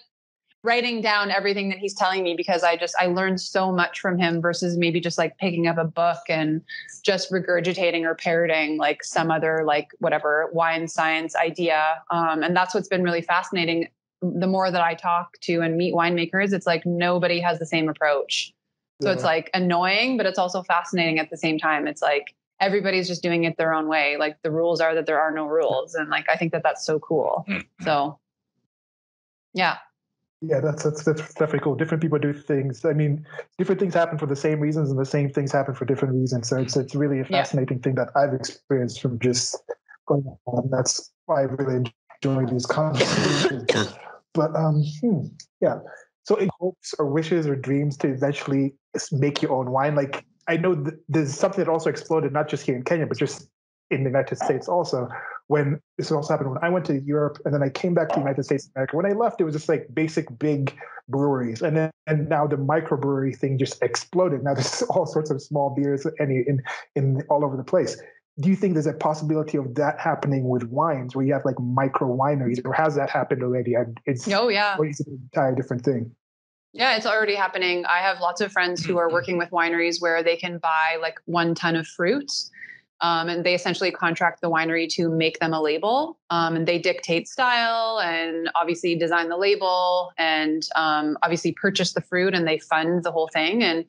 writing down everything that he's telling me, because I just, I learned so much from him versus maybe just like picking up a book and just regurgitating or parroting like some other, like whatever wine science idea. Um, and that's what's been really fascinating. The more that I talk to and meet winemakers, it's like nobody has the same approach. So yeah. It's like annoying, but it's also fascinating at the same time. It's like everybody's just doing it their own way. Like the rules are that there are no rules. And like, I think that that's so cool. So yeah. Yeah, that's, that's that's definitely cool. Different people do things. I mean, different things happen for the same reasons, and the same things happen for different reasons. So it's it's really a fascinating yeah. thing that I've experienced from just going on. That's why I really enjoy these conversations. But um, hmm, yeah. So in hopes or wishes or dreams to eventually make your own wine. Like I know th- there's something that also exploded, not just here in Kenya, but just in the United States also. When this also happened, when I went to Europe and then I came back to the United States of America, when I left, it was just like basic big breweries. And then, and now the microbrewery thing just exploded. Now there's all sorts of small beers in, in, in all over the place. Do you think there's a possibility of that happening with wines, where you have like micro wineries, or has that happened already? It's, oh yeah. Or is it an entire different thing? Yeah, it's already happening. I have lots of friends who are working with wineries where they can buy like one ton of fruit. Um, and they essentially contract the winery to make them a label, um, and they dictate style and obviously design the label and um, obviously purchase the fruit, and they fund the whole thing. And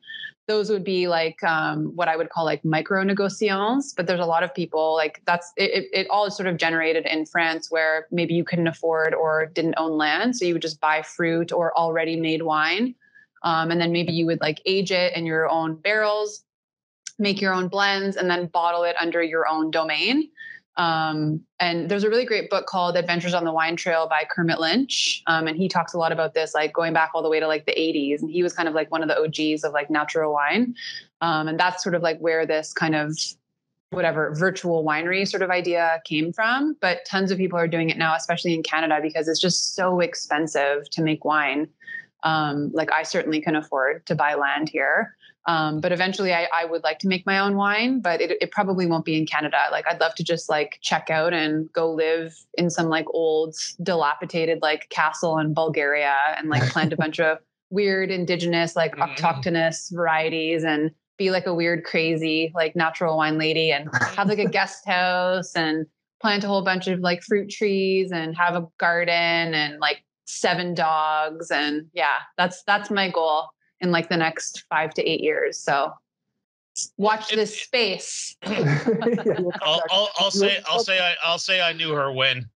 those would be like um, what I would call like micro négociants. But there's a lot of people like that's it, it all is sort of generated in France, where maybe you couldn't afford or didn't own land. So you would just buy fruit or already made wine. Um, and then maybe you would like age it in your own barrels, make your own blends, and then bottle it under your own domain. Um, and there's a really great book called Adventures on the Wine Trail by Kermit Lynch. Um, and he talks a lot about this, like going back all the way to like the eighties. And he was kind of like one of the O Gs of like natural wine. Um, and that's sort of like where this kind of whatever virtual winery sort of idea came from. But tons of people are doing it now, especially in Canada, because it's just so expensive to make wine. Um, like I certainly can afford to buy land here. Um, but eventually I, I would like to make my own wine, but it, it probably won't be in Canada. Like I'd love to just like check out and go live in some like old dilapidated like castle in Bulgaria and like plant a bunch of weird indigenous like mm. autochthonous varieties and be like a weird crazy like natural wine lady and have like a guest house and plant a whole bunch of like fruit trees and have a garden and like seven dogs. And yeah, that's that's my goal in like the next five to eight years. So watch this it, space. I'll, I'll, I'll say, I'll say, I, I'll say I knew her when.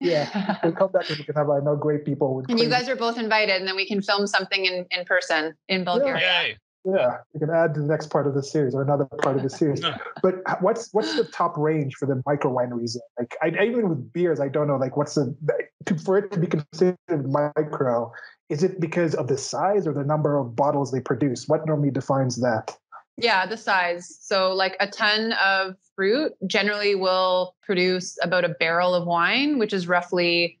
Yeah. We'll come back and we can have, I know great people. With and crazy. You guys are both invited, and then we can film something in, in person in Bulgaria. Yeah. yeah. We can add to the next part of the series or another part of the series. But what's, what's the top range for the micro wineries? Like I, even with beers, I don't know, like what's the, to, for it to be considered micro, is it because of the size or the number of bottles they produce? What normally defines that? Yeah, the size. So like a ton of fruit generally will produce about a barrel of wine, which is roughly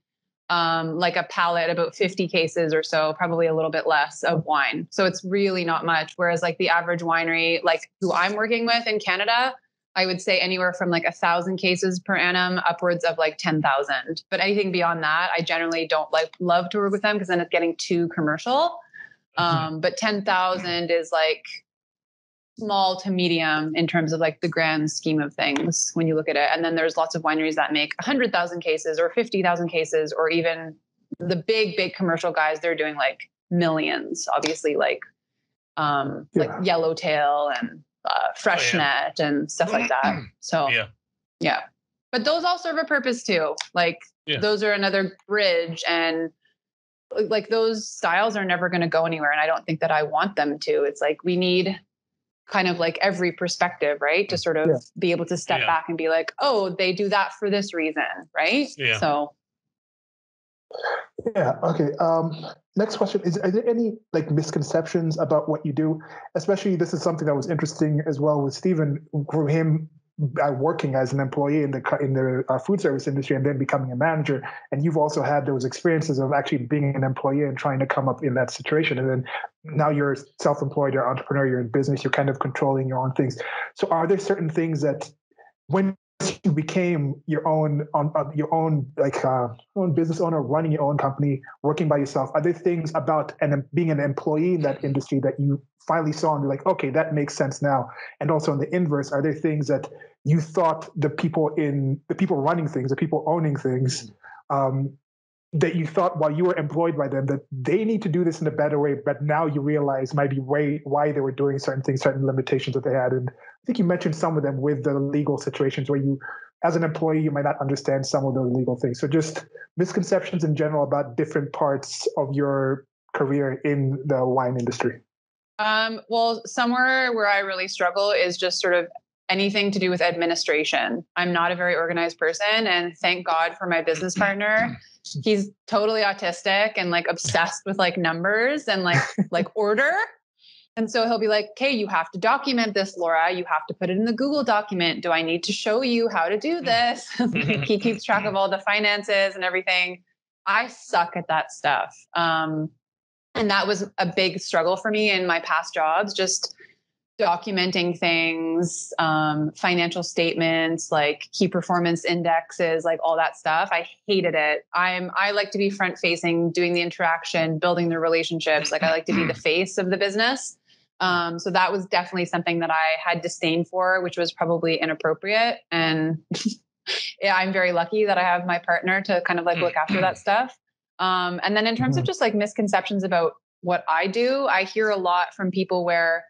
um, like a pallet, about fifty cases or so, probably a little bit less of wine. So it's really not much. Whereas like the average winery, like who I'm working with in Canada, I would say anywhere from like a thousand cases per annum upwards of like ten thousand. But anything beyond that, I generally don't like love to work with them because then it's getting too commercial. Um, but ten thousand is like small to medium in terms of like the grand scheme of things when you look at it. And then there's lots of wineries that make a hundred thousand cases or fifty thousand cases, or even the big, big commercial guys, they're doing like millions, obviously like, um, yeah. like Yellowtail and, Uh, Freshnet oh, yeah. and stuff like that. So yeah. yeah, but those all serve a purpose too. Like yeah. those are another bridge, and like those styles are never going to go anywhere. And I don't think that I want them to. It's like, we need kind of like every perspective, right? To sort of yeah. be able to step yeah. back and be like, oh, they do that for this reason. Right. Yeah. So. Yeah. Okay. Um, next question is: are there any like misconceptions about what you do? Especially, this is something that was interesting as well with Steven, from him working as an employee in the in the uh, food service industry and then becoming a manager. And you've also had those experiences of actually being an employee and trying to come up in that situation. And then now you're self-employed, you're an entrepreneur, you're in business, you're kind of controlling your own things. So are there certain things that when you became your own, on, on your own, like uh, own business owner, running your own company, working by yourself, are there things about and being an employee in that industry that you finally saw and be like, okay, that makes sense now? And also on the inverse, are there things that you thought the people in the people running things, the people owning things, um, that you thought while you were employed by them that they need to do this in a better way, but now you realize might be way why they were doing certain things, certain limitations that they had? And I think you mentioned some of them with the legal situations where you, as an employee, you might not understand some of those legal things. So just misconceptions in general about different parts of your career in the wine industry. Um, well, somewhere where I really struggle is just sort of anything to do with administration. I'm not a very organized person, and thank God for my business partner. He's totally autistic and like obsessed with like numbers and like, like order. And so he'll be like, okay, you have to document this, Laura. You have to put it in the Google document. Do I need to show you how to do this? He keeps track of all the finances and everything. I suck at that stuff. Um, and that was a big struggle for me in my past jobs, just documenting things, um, financial statements, like key performance indexes, like all that stuff. I hated it. I'm, I like to be front facing, doing the interaction, building the relationships. Like I like to be the face of the business. Um, so that was definitely something that I had disdain for, which was probably inappropriate. And yeah, I'm very lucky that I have my partner to kind of like look after that stuff. Um, and then in terms of just like misconceptions about what I do, I hear a lot from people where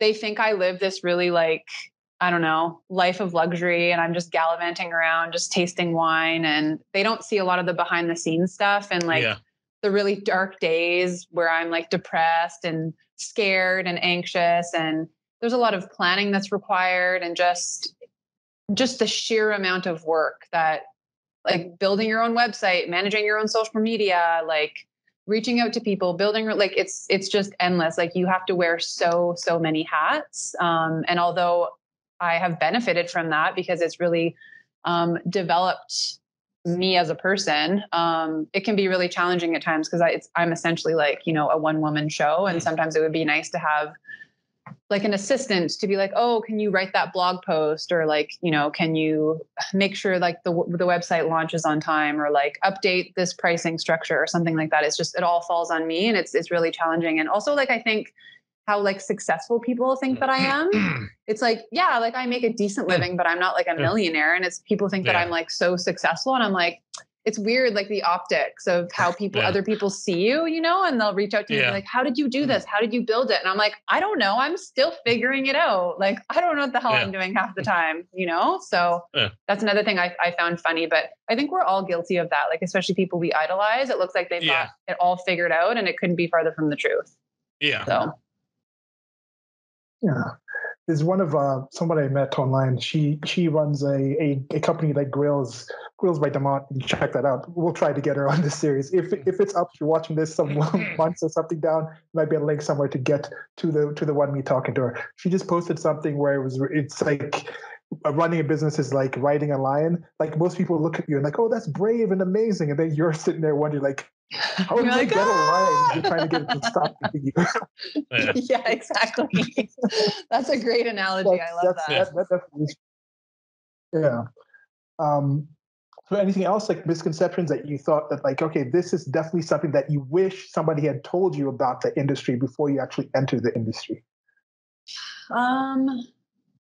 they think I live this really like, I don't know, life of luxury, and I'm just gallivanting around, just tasting wine, and they don't see a lot of the behind the scenes stuff and like yeah. the really dark days where I'm like depressed and scared and anxious. And there's a lot of planning that's required, and just, just the sheer amount of work that like building your own website, managing your own social media, like reaching out to people, building, like it's, it's just endless. Like you have to wear so, so many hats. Um, and although I have benefited from that because it's really, um, developed me as a person, um, it can be really challenging at times. Cause I, it's, I'm essentially like, you know, a one woman show. And sometimes it would be nice to have like an assistant to be like, oh, can you write that blog post? Or like, you know, can you make sure like the the website launches on time, or like update this pricing structure or something like that. It's just, it all falls on me, and it's, it's really challenging. And also like, I think how like successful people think that I am. It's like, yeah, like I make a decent living, but I'm not like a millionaire. And it's people think yeah. that I'm like so successful, and I'm like, it's weird, like the optics of how people, yeah. other people see you, you know, and they'll reach out to you yeah. and be like, how did you do this? How did you build it? And I'm like, I don't know. I'm still figuring it out. Like, I don't know what the hell yeah. I'm doing half the time, you know? So yeah. that's another thing I, I found funny, but I think we're all guilty of that. Like, especially people we idolize, it looks like they've yeah. got it all figured out, and it couldn't be farther from the truth. Yeah. So. Yeah. There's one of uh, somebody I met online. She she runs a, a, a company that grills grills by Demont. You check that out. We'll try to get her on this series. If if it's up, if you're watching this some months or something down, might be a link somewhere to get to the to the one me talking to her. She just posted something where it was it's like running a business is like riding a lion. Like most people look at you and like, oh, that's brave and amazing, and then you're sitting there wondering like, how would you like, get ah! a lion? You're trying to get it to stop you. yeah. yeah, exactly. That's a great analogy. That's, I love that's, that. that, that definitely, yeah. Um, so anything else like misconceptions that you thought that like, okay, this is definitely something that you wish somebody had told you about the industry before you actually enter the industry? Um,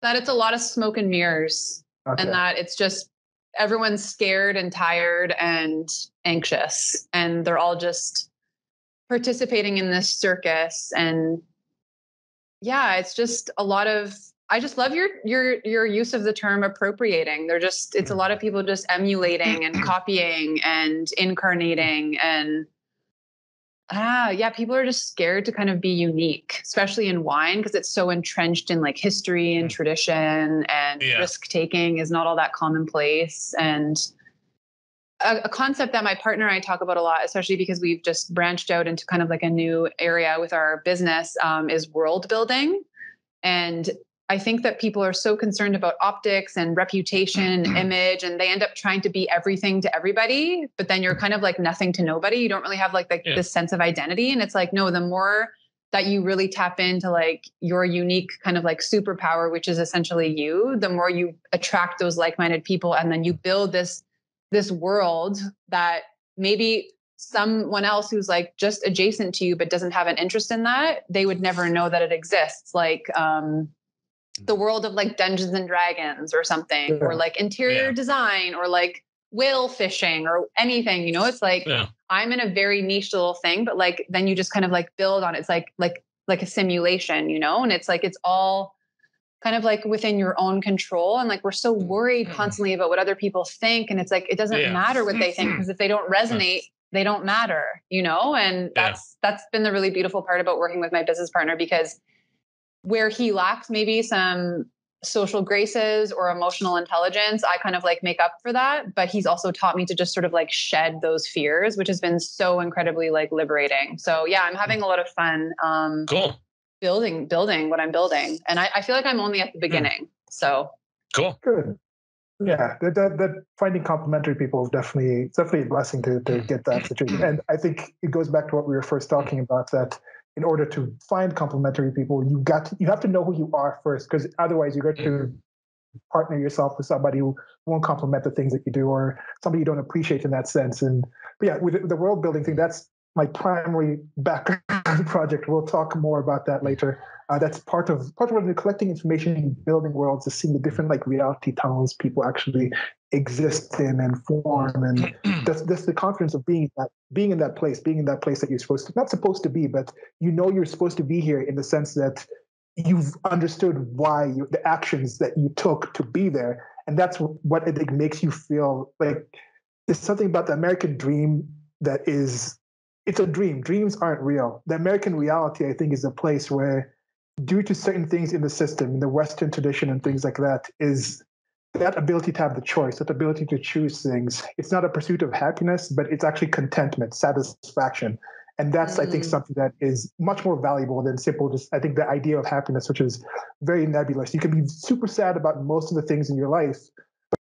that it's a lot of smoke and mirrors, okay. and that it's just everyone's scared and tired and anxious, and they're all just participating in this circus. And yeah, it's just a lot of, I just love your, your, your use of the term appropriating. They're just, it's a lot of people just emulating and copying and incarnating, and ah, yeah, people are just scared to kind of be unique, especially in wine, because it's so entrenched in like history and tradition, and yeah. risk taking is not all that commonplace. And a, a concept that my partner and I talk about a lot, especially because we've just branched out into kind of like a new area with our business, um, is world building. And I think that people are so concerned about optics and reputation and image, and they end up trying to be everything to everybody, but then you're kind of like nothing to nobody. You don't really have like, like yeah. this sense of identity. And it's like, no, the more that you really tap into like your unique kind of like superpower, which is essentially you, the more you attract those like-minded people. And then you build this, this world that maybe someone else who's like just adjacent to you, but doesn't have an interest in that, they would never know that it exists. Like, um, the world of like Dungeons and Dragons or something, sure. or like interior yeah. design or like whale fishing or anything, you know, it's like, yeah. I'm in a very niche little thing, but like, then you just kind of like build on it. It's like, like, like a simulation, you know? And it's like, it's all kind of like within your own control. And like, we're so worried constantly about what other people think. And it's like, it doesn't yeah. matter what they think, because if they don't resonate, they don't matter, you know? And that's, yeah. that's been the really beautiful part about working with my business partner, because where he lacks maybe some social graces or emotional intelligence, I kind of like make up for that. But he's also taught me to just sort of like shed those fears, which has been so incredibly like liberating. So yeah, I'm having a lot of fun um, cool. building, building what I'm building. And I, I feel like I'm only at the beginning. So cool. Good. Yeah. That, that, that finding complimentary people is definitely, it's definitely a blessing to, to get that situation. And I think it goes back to what we were first talking about, that in order to find complementary people, you got to, you have to know who you are first, because otherwise you're going to partner yourself with somebody who won't compliment the things that you do, or somebody you don't appreciate in that sense. And but yeah, with the world building thing, that's my primary background project. We'll talk more about that later. Uh, that's part of part of collecting information and building worlds, is seeing the different like reality tunnels people actually exist in and form, and that's, that's the confidence of being that being in that place, being in that place that you're supposed to, not supposed to be, but you know you're supposed to be here, in the sense that you've understood why you, the actions that you took to be there, and that's what I think makes you feel like there's something about the American dream that is. It's a dream. Dreams aren't real. The American reality, I think, is a place where, due to certain things in the system, in the Western tradition and things like that, is that ability to have the choice, that ability to choose things. It's not a pursuit of happiness, but it's actually contentment, satisfaction. And that's, mm-hmm. I think, something that is much more valuable than simple just, I think, the idea of happiness, which is very nebulous. You can be super sad about most of the things in your life,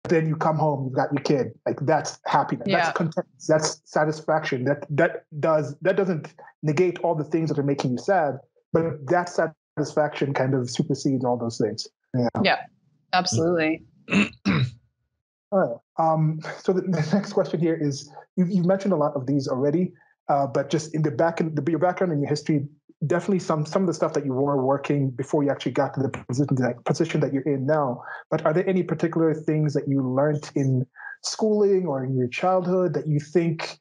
then you come home, you've got your kid. Like, that's happiness. Yeah. That's content. That's satisfaction. That that does that doesn't negate all the things that are making you sad, but that satisfaction kind of supersedes all those things. Yeah, yeah, absolutely. All right. Um, so the, the next question here is: you, you've mentioned a lot of these already, uh, but just in the back, in the, your background and your history, definitely some some of the stuff that you were working before you actually got to the position that, position that you're in now. But are there any particular things that you learned in schooling or in your childhood that you think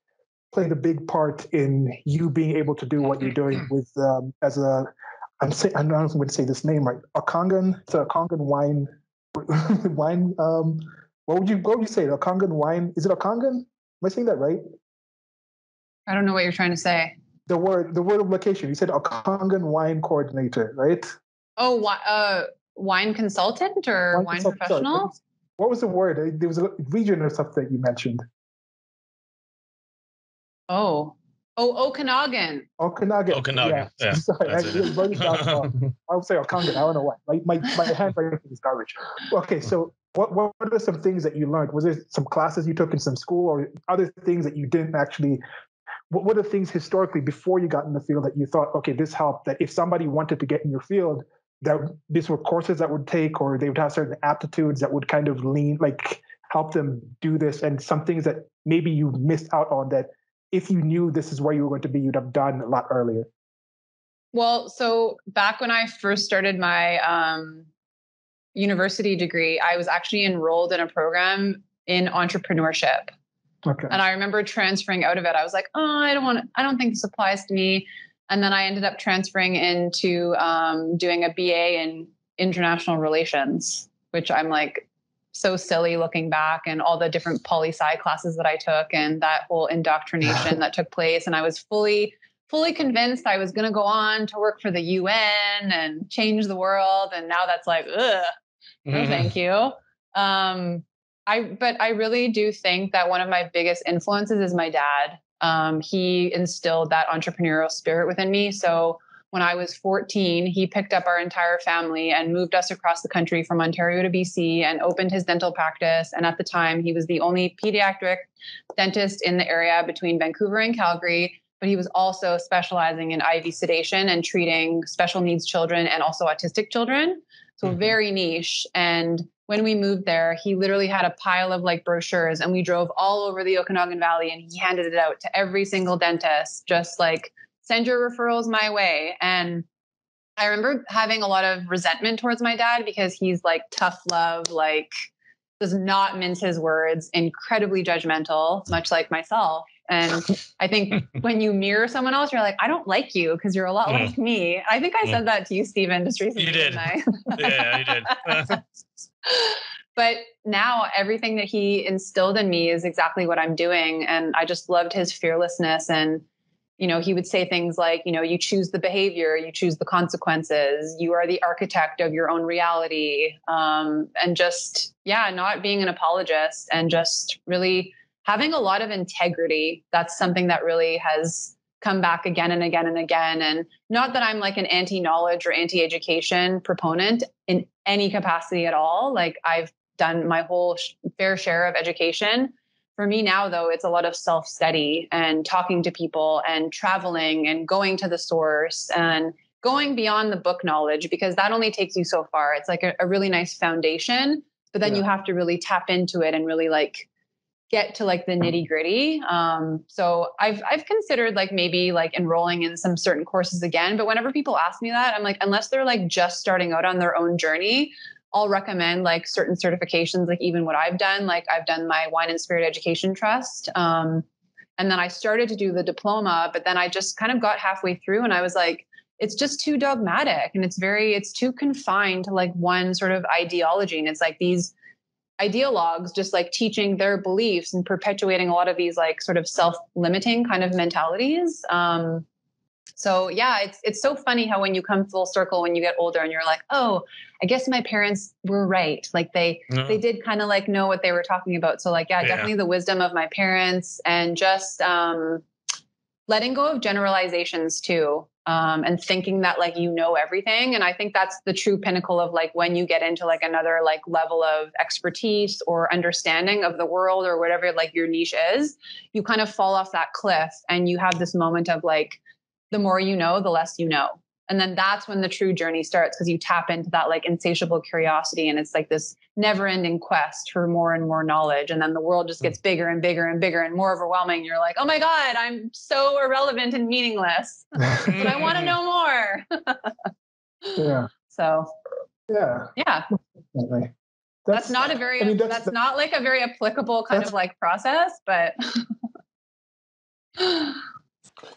played a big part in you being able to do what you're doing with um, as a I'm say I don't know if I'm going to say this name right, Okanagan, it's a Okanagan wine wine um what would you what would you say Okanagan wine, is it Okanagan? Am I saying that right? I don't know what you're trying to say. The word, the word of location. You said Okanagan wine coordinator, right? Oh, uh, wine consultant or wine, wine consultant, professional? Sorry. What was the word? There was a region or something that you mentioned. Oh, oh, Okanagan. Okanagan. Okanagan. Yeah. yeah sorry, I, I'll say Okanagan. I don't know why. My my, my handwriting is garbage. Okay, so. What what are some things that you learned? Was there some classes you took in some school, or other things that you didn't actually? What what are things historically before you got in the field that you thought, okay, this helped? That if somebody wanted to get in your field, that these were courses that would take, or they would have certain aptitudes that would kind of lean, like help them do this, and some things that maybe you missed out on that if you knew this is where you were going to be, you'd have done a lot earlier. Well, so back when I first started my um. university degree, I was actually enrolled in a program in entrepreneurship. Okay. And I remember transferring out of it. I was like, oh, I don't want to, I don't think this applies to me. And then I ended up transferring into um, doing a B A in international relations, which I'm like so silly looking back, and all the different poli-sci classes that I took and that whole indoctrination that took place. And I was fully fully convinced I was going to go on to work for the U N and change the world. And now that's like, ugh. No, mm-hmm. thank you. Um, I, but I really do think that one of my biggest influences is my dad. Um, he instilled that entrepreneurial spirit within me. So When I was fourteen, he picked up our entire family and moved us across the country from Ontario to B C and opened his dental practice. And at the time, he was the only pediatric dentist in the area between Vancouver and Calgary. But he was also specializing in I V sedation and treating special needs children and also autistic children. So very niche. And when we moved there, he literally had a pile of like brochures, and we drove all over the Okanagan Valley and he handed it out to every single dentist, just like, send your referrals my way. And I remember having a lot of resentment towards my dad because he's like tough love, like does not mince his words, incredibly judgmental, much like myself. And I think when you mirror someone else, you're like, I don't like you because you're a lot yeah. like me. I think I yeah. said that to you, Steven, just recently. You did. Didn't I? Yeah, you did. But now everything that he instilled in me is exactly what I'm doing. And I just loved his fearlessness. And, you know, he would say things like, you know, you choose the behavior, you choose the consequences, you are the architect of your own reality. Um, and just, yeah, not being an apologist and just really having a lot of integrity. That's something that really has come back again and again and again. And not that I'm like an anti-knowledge or anti-education proponent in any capacity at all. Like I've done my whole sh- fair share of education. For me now, though, it's a lot of self-study and talking to people and traveling and going to the source and going beyond the book knowledge, because that only takes you so far. It's like a, a really nice foundation, but then yeah. you have to really tap into it and really like get to like the nitty gritty. Um, so I've, I've considered like maybe like enrolling in some certain courses again, but whenever people ask me that, I'm like, unless they're like just starting out on their own journey, I'll recommend like certain certifications, like even what I've done, like I've done my Wine and Spirit Education Trust. Um, and then I started to do the diploma, but then I just kind of got halfway through and I was like, it's just too dogmatic and it's very, it's too confined to like one sort of ideology. And it's like these ideologues just like teaching their beliefs and perpetuating a lot of these like sort of self-limiting kind of mentalities. Um, so yeah, it's, it's so funny how when you come full circle, when you get older and you're like, oh, I guess my parents were right. Like they, no. they did kind of like know what they were talking about. So like, yeah, yeah, definitely the wisdom of my parents and just, um, letting go of generalizations too. Um, and thinking that like, you know, everything. And I think that's the true pinnacle of like, when you get into like another like level of expertise or understanding of the world or whatever, like your niche is, you kind of fall off that cliff and you have this moment of like, the more you know, the less you know. And then that's when the true journey starts, because you tap into that like insatiable curiosity. And it's like this never ending quest for more and more knowledge. And then the world just gets bigger and bigger and bigger and more overwhelming. You're like, oh my God, I'm so irrelevant and meaningless, but I want to know more. yeah. So yeah. Yeah. Definitely. That's, that's not a very, I mean, that's, that's, that's not like a very applicable kind of like process, but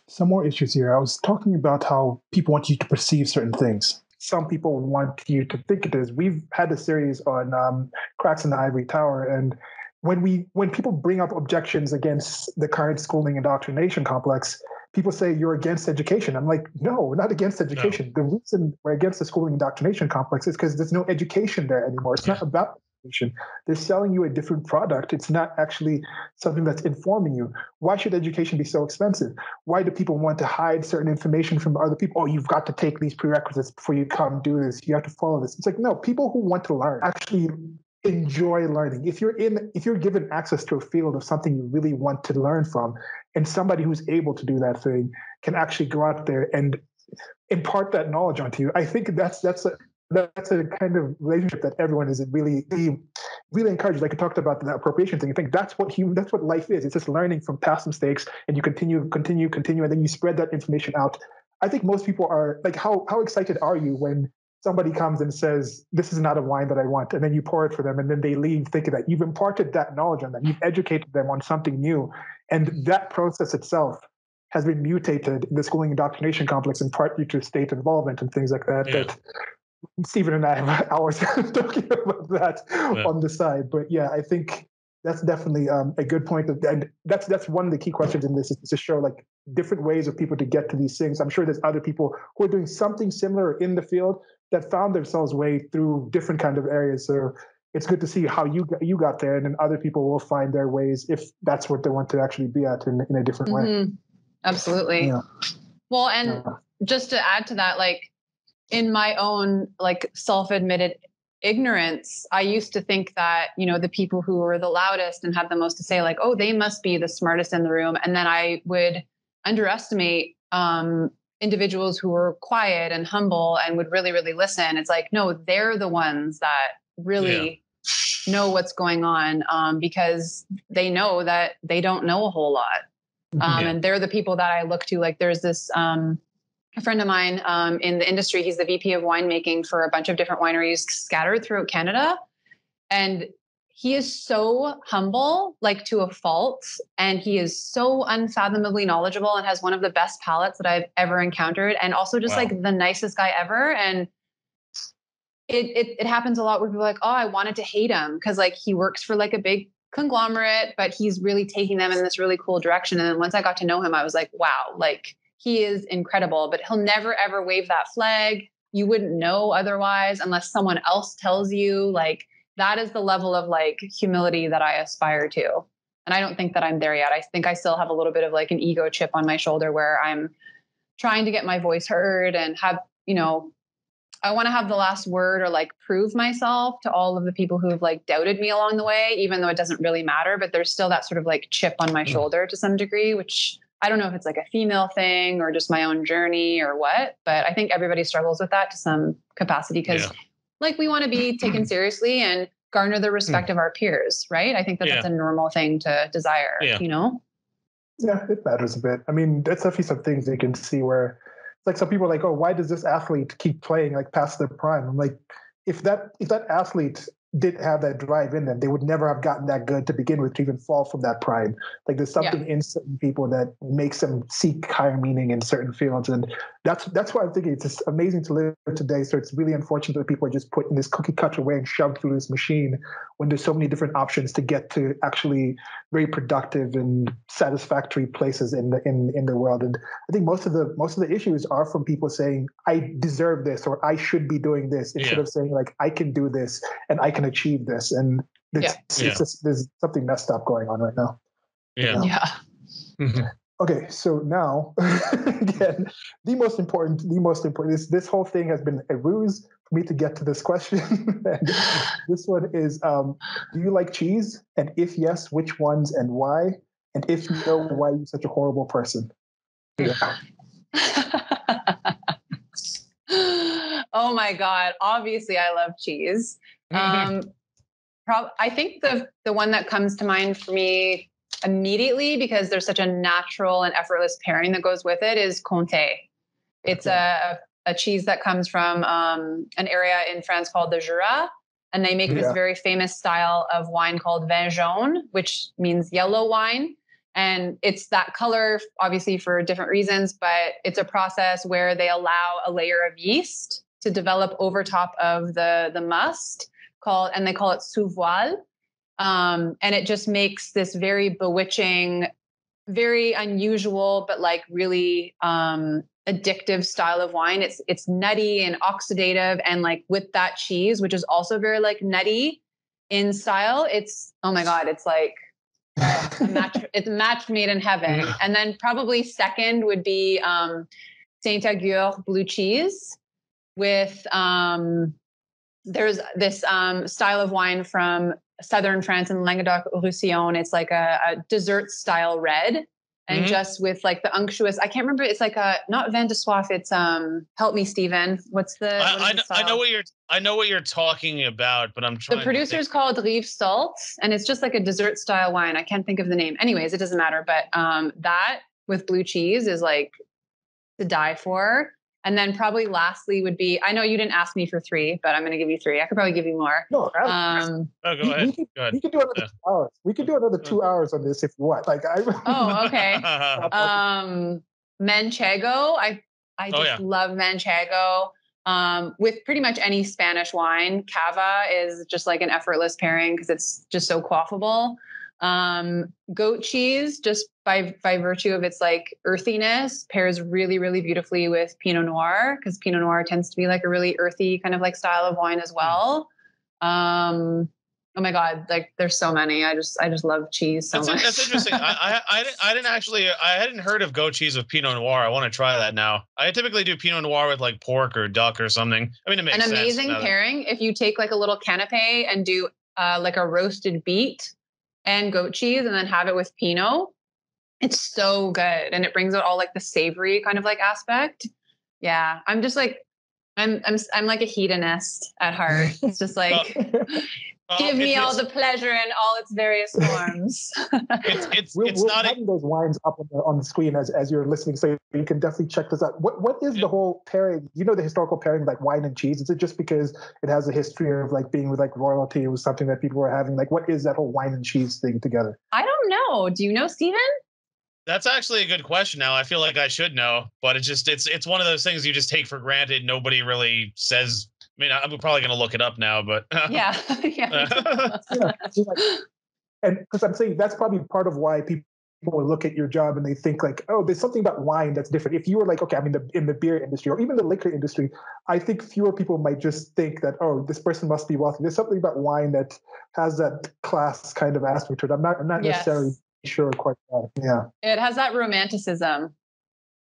some more issues here. I was talking about how people want you to perceive certain things. Some people want you to think it is. We've had a series on um, cracks in the ivory tower. And when we when people bring up objections against the current schooling indoctrination complex, people say you're against education. I'm like, no, we're not against education. No. The reason we're against the schooling indoctrination complex is because there's no education there anymore. It's yeah. not about education. They're selling you a different product. It's not actually something that's informing you. Why should education be so expensive? Why do people want to hide certain information from other people? Oh, you've got to take these prerequisites before you come do this. You have to follow this. It's like, no, people who want to learn actually enjoy learning. If you're in, if you're given access to a field of something you really want to learn from, and somebody who's able to do that thing can actually go out there and impart that knowledge onto you, I think that's that's a That's a kind of relationship that everyone is really, really encouraged. Like I talked about the appropriation thing. I think that's what human, that's what life is. It's just learning from past mistakes, and you continue, continue, continue, and then you spread that information out. I think most people are like, how how excited are you when somebody comes and says, "This is not a wine that I want," and then you pour it for them, and then they leave thinking that you've imparted that knowledge on them, you've educated them on something new, and that process itself has been mutated in the schooling indoctrination complex, in part due to state involvement and things like that. Yeah. That Steven and I have hours talking about that yeah. on the side, but yeah, I think that's definitely um, a good point. Of, and that's that's one of the key questions in this is to show like different ways of people to get to these things. I'm sure there's other people who are doing something similar in the field that found themselves way through different kind of areas. So it's good to see how you you got there, and then other people will find their ways if that's what they want to actually be at in, in a different mm-hmm. way. Absolutely. Yeah. Well, and. Yeah. just to add to that, like in my own like self-admitted ignorance, I used to think that, you know, the people who were the loudest and had the most to say, like, oh, they must be the smartest in the room. And then I would underestimate um, individuals who were quiet and humble and would really, really listen. It's like, no, they're the ones that really yeah. know what's going on um, because they know that they don't know a whole lot. Um, yeah. And they're the people that I look to. Like there's this um, a friend of mine um, in the industry. He's the V P of winemaking for a bunch of different wineries scattered throughout Canada. And he is so humble, like to a fault. And he is so unfathomably knowledgeable and has one of the best palates that I've ever encountered. And also just wow. like the nicest guy ever. And it, it, it happens a lot where people are like, oh, I wanted to hate him because like he works for like a big conglomerate, but he's really taking them in this really cool direction. And then once I got to know him, I was like, wow, like he is incredible, but he'll never, ever wave that flag. You wouldn't know otherwise unless someone else tells you. Like that is the level of like humility that I aspire to. And I don't think that I'm there yet. I think I still have a little bit of like an ego chip on my shoulder where I'm trying to get my voice heard and have, you know, I want to have the last word or like prove myself to all of the people who have like doubted me along the way, even though it doesn't really matter, but there's still that sort of like chip on my shoulder to some degree, which I don't know if it's like a female thing or just my own journey or what, but I think everybody struggles with that to some capacity because yeah. like we want to be taken seriously and garner the respect mm. of our peers. Right. I think that yeah. that's a normal thing to desire, yeah. you know? Yeah. It matters a bit. I mean, that's definitely some things you can see where, like some people are like, oh, why does this athlete keep playing like past their prime? I'm like, if that if that athlete did have that drive in them, they would never have gotten that good to begin with to even fall from that prime. Like there's something yeah. in certain people that makes them seek higher meaning in certain fields. And that's that's why I'm thinking it's just amazing to live today. So it's really unfortunate that people are just put in this cookie cutter way and shoved through this machine when there's so many different options to get to actually very productive and satisfactory places in the in, in the world. And I think most of the most of the issues are from people saying, I deserve this or I should be doing this, instead yeah. of saying like I can do this and I can achieve this. And it's, yeah. it's yeah. just, there's something messed up going on right now. Yeah. yeah. Mm-hmm. Okay. So now again, the most important, the most important, this, this whole thing has been a ruse for me to get to this question. This one is, um, do you like cheese? And if yes, which ones and why? And if you know, why are you such a horrible person? Yeah. Oh my God. Obviously I love cheese. Um, prob- I think the, the one that comes to mind for me immediately, because there's such a natural and effortless pairing that goes with it, is Comté. It's a, a cheese that comes from, um, an area in France called the Jura. And they make yeah. this very famous style of wine called vin jaune, which means yellow wine. And it's that color, obviously for different reasons, but it's a process where they allow a layer of yeast to develop over top of the, the must. Called, and they call it sous voile. Um, and it just makes this very bewitching, very unusual, but like really um, addictive style of wine. It's it's nutty and oxidative, and like with that cheese, which is also very like nutty in style. It's oh my God, it's like uh, a match. It's a match made in heaven. And then probably second would be um, Saint-Aigure blue cheese with. Um, There's this um, style of wine from southern France and Languedoc-Roussillon. It's like a, a dessert style red, and mm-hmm. just with like the unctuous. I can't remember. It's like a not vin de soif. It's um. Help me, Steven. What's the? I, what I, know, I know what you're. I know what you're talking about, but I'm trying. The producer's to called Rive Salt, and it's just like a dessert style wine. I can't think of the name. Anyways, it doesn't matter. But um, that with blue cheese is like to die for. And then probably lastly would be, I know you didn't ask me for three, but I'm going to give you three. I could probably give you more. No, um, oh, go ahead. We could, go ahead. We could do another yeah. two hours. We could do another two hours on this if you want. Like I. Oh, okay. um, Manchego. I I just oh, yeah. love Manchego. Um, with pretty much any Spanish wine, Cava is just like an effortless pairing because it's just so quaffable. Um, goat cheese, just by, by virtue of its like earthiness, pairs really, really beautifully with Pinot Noir, because Pinot Noir tends to be like a really earthy kind of like style of wine as well. Um, Oh my God. Like there's so many. I just, I just love cheese so that's, much. That's interesting. I, I, I didn't, I didn't actually, I hadn't heard of goat cheese with Pinot Noir. I want to try that now. I typically do Pinot Noir with like pork or duck or something. I mean, it makes sense. An amazing sense pairing. If you take like a little canapé and do uh, like a roasted beet and goat cheese and then have it with Pinot, it's so good. And it brings out all like the savory kind of like aspect. Yeah. I'm just like, I'm, I'm, I'm like a hedonist at heart. It's just like, well, Uh, Give me all the pleasure in all its various forms. It's, it's, we're it's we're not having a, those wines up on the, on the screen as, as you're listening, so you can definitely check this out. What What is it, the whole pairing? You know, the historical pairing, like wine and cheese? Is it just because it has a history of like being with like royalty? It was something that people were having. Like, what is that whole wine and cheese thing together? I don't know. Do you know, Steven? That's actually a good question now. I feel like I should know, but it's just, it's, it's one of those things you just take for granted. Nobody really says. I mean, I'm probably going to look it up now, but yeah, yeah. Yeah. And because I'm saying that's probably part of why people look at your job and they think like, oh, there's something about wine that's different. If you were like, okay, I mean, the, in the beer industry or even the liquor industry, I think fewer people might just think that, oh, this person must be wealthy. There's something about wine that has that class kind of aspect to it. I'm not, I'm not yes. necessarily sure quite that. Yeah, it has that romanticism.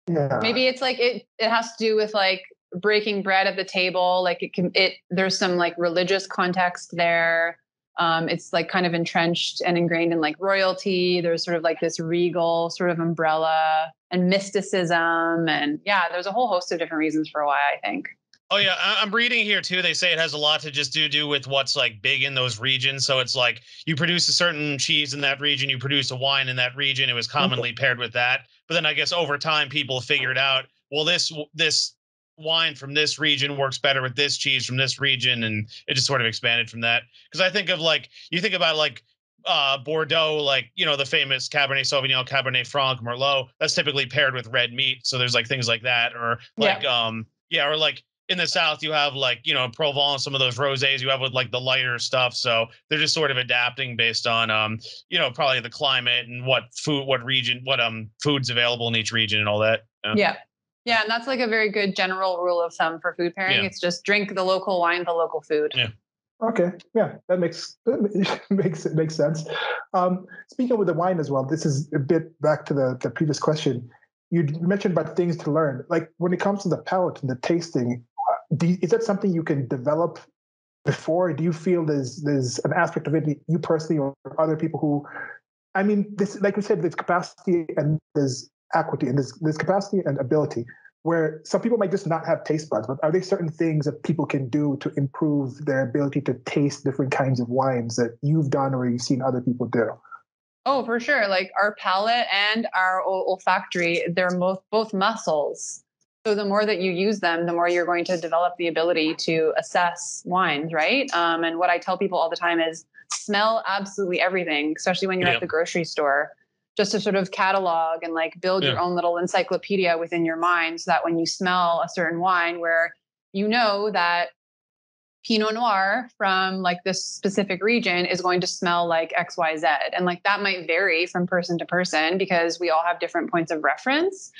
Yeah, maybe it's like it. It has to do with like breaking bread at the table, like it can it there's some like religious context there. Um it's like kind of entrenched and ingrained in like royalty. There's sort of like this regal sort of umbrella and mysticism, and yeah, there's a whole host of different reasons for why I think. Oh yeah, I'm reading here too, they say it has a lot to just do do with what's like big in those regions. So it's like you produce a certain cheese in that region, you produce a wine in that region, it was commonly mm-hmm. paired with that. But then I guess over time people figured out, well, this this wine from this region works better with this cheese from this region, and it just sort of expanded from that. Because I think of like, you think about like uh Bordeaux, like, you know, the famous Cabernet Sauvignon, Cabernet Franc, Merlot, that's typically paired with red meat. So there's like things like that, or like yeah. um yeah or like in the South you have like, you know, Provence, some of those rosés you have with like the lighter stuff. So they're just sort of adapting based on um you know, probably the climate and what food, what region, what um food's available in each region and all that. yeah, yeah. Yeah, and that's like a very good general rule of thumb for food pairing. Yeah. It's just drink the local wine, the local food. Yeah. Okay. Yeah, that makes that makes it makes sense. Um, speaking with the wine as well, this is a bit back to the, the previous question. You mentioned about things to learn. Like when it comes to the palate and the tasting, do you, is that something you can develop before? Do you feel there's there's an aspect of it you personally or other people who, I mean, this like we said, there's capacity and there's equity and this this capacity and ability, where some people might just not have taste buds, but are there certain things that people can do to improve their ability to taste different kinds of wines that you've done or you've seen other people do? Oh, for sure. Like our palate and our olfactory, they're both both muscles. So the more that you use them, the more you're going to develop the ability to assess wines, right? Um, and what I tell people all the time is smell absolutely everything, especially when you're yeah. at the grocery store. Just to sort of catalog and like build yeah. your own little encyclopedia within your mind, so that when you smell a certain wine where you know that Pinot Noir from like this specific region is going to smell like X Y Z. And like that might vary from person to person because we all have different points of reference.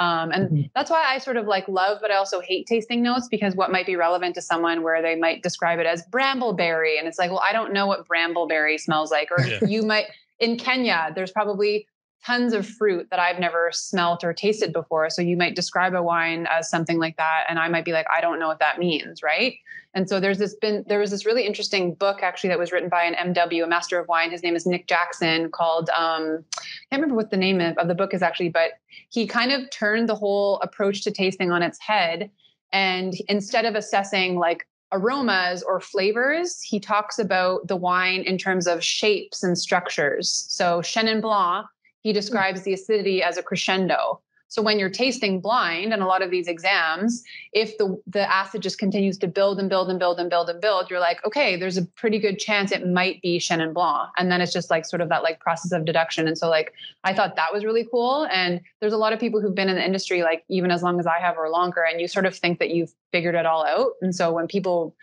Um, and mm-hmm. that's why I sort of like love, but I also hate tasting notes, because what might be relevant to someone where they might describe it as brambleberry. And it's like, well, I don't know what brambleberry smells like, or yeah. you might... In Kenya, there's probably tons of fruit that I've never smelt or tasted before. So you might describe a wine as something like that, and I might be like, I don't know what that means, right? And so there's this been there was this really interesting book actually that was written by an M W, a master of wine. His name is Nick Jackson, called um, I can't remember what the name of, of the book is actually, but he kind of turned the whole approach to tasting on its head. And instead of assessing like aromas or flavors, he talks about the wine in terms of shapes and structures. So Chenin Blanc, he describes the acidity as a crescendo. So when you're tasting blind, and a lot of these exams, if the, the acid just continues to build and build and build and build and build, you're like, okay, there's a pretty good chance it might be Chenin Blanc. And then it's just like sort of that like process of deduction. And so like, I thought that was really cool. And there's a lot of people who've been in the industry, like even as long as I have or longer, and you sort of think that you've figured it all out. And so when people,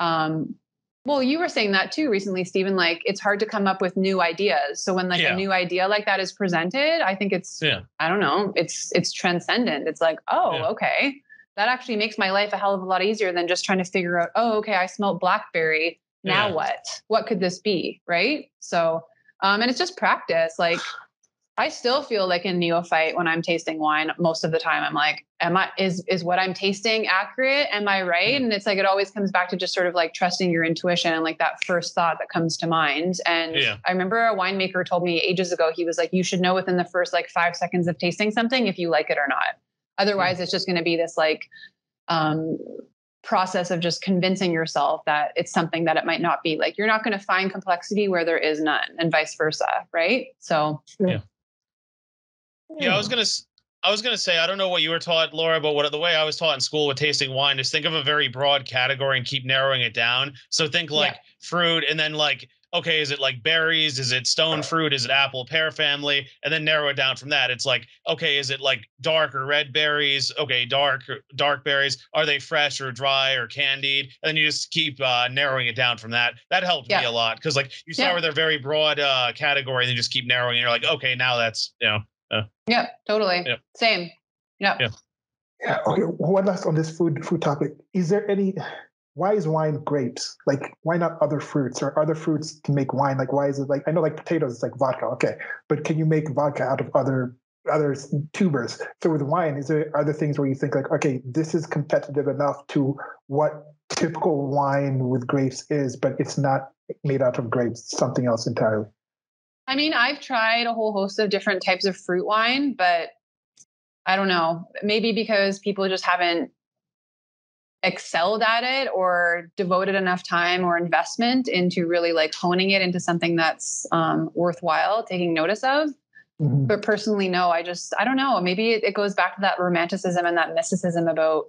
um, well, you were saying that too recently, Steven, like it's hard to come up with new ideas. So when like yeah. a new idea like that is presented, I think it's, yeah. I don't know, it's, it's transcendent. It's like, oh, yeah. okay. That actually makes my life a hell of a lot easier than just trying to figure out, oh, okay, I smelled blackberry. Now yeah. what? What could this be? Right. So, um, and it's just practice. Like, I still feel like a neophyte when I'm tasting wine. Most of the time I'm like, am I, is, is what I'm tasting accurate? Am I right? And it's like, it always comes back to just sort of like trusting your intuition and like that first thought that comes to mind. And yeah. I remember a winemaker told me ages ago, he was like, you should know within the first like five seconds of tasting something if you like it or not. Otherwise yeah. it's just going to be this like, um, process of just convincing yourself that it's something that it might not be. Like, you're not going to find complexity where there is none, and vice versa. Right. So, yeah. Yeah, I was going to, I was going to say, I don't know what you were taught, Laura, but what the way I was taught in school with tasting wine is think of a very broad category and keep narrowing it down. So think like yeah. fruit, and then like, okay, is it like berries? Is it stone fruit? Is it apple pear family? And then narrow it down from that. It's like, okay, is it like dark or red berries? Okay, dark, dark berries. Are they fresh or dry or candied? And then you just keep uh, narrowing it down from that. That helped yeah. me a lot, because like you saw yeah. where they're very broad uh, category, and you just keep narrowing it. You're like, okay, now that's, you know. Uh, yeah, totally. Yeah. Same. Yeah. yeah. Yeah. Okay. One last on this food food topic. Is there any? Why is wine grapes? Like, why not other fruits, or other fruits can make wine? Like, why is it like, I know like potatoes, it's like vodka. Okay. But can you make vodka out of other, other tubers? So with wine, is there other things where you think like, okay, this is competitive enough to what typical wine with grapes is, but it's not made out of grapes, something else entirely? I mean, I've tried a whole host of different types of fruit wine, but I don't know, maybe because people just haven't excelled at it or devoted enough time or investment into really like honing it into something that's um, worthwhile taking notice of. Mm-hmm. But personally, no, I just, I don't know. Maybe it, it goes back to that romanticism and that mysticism about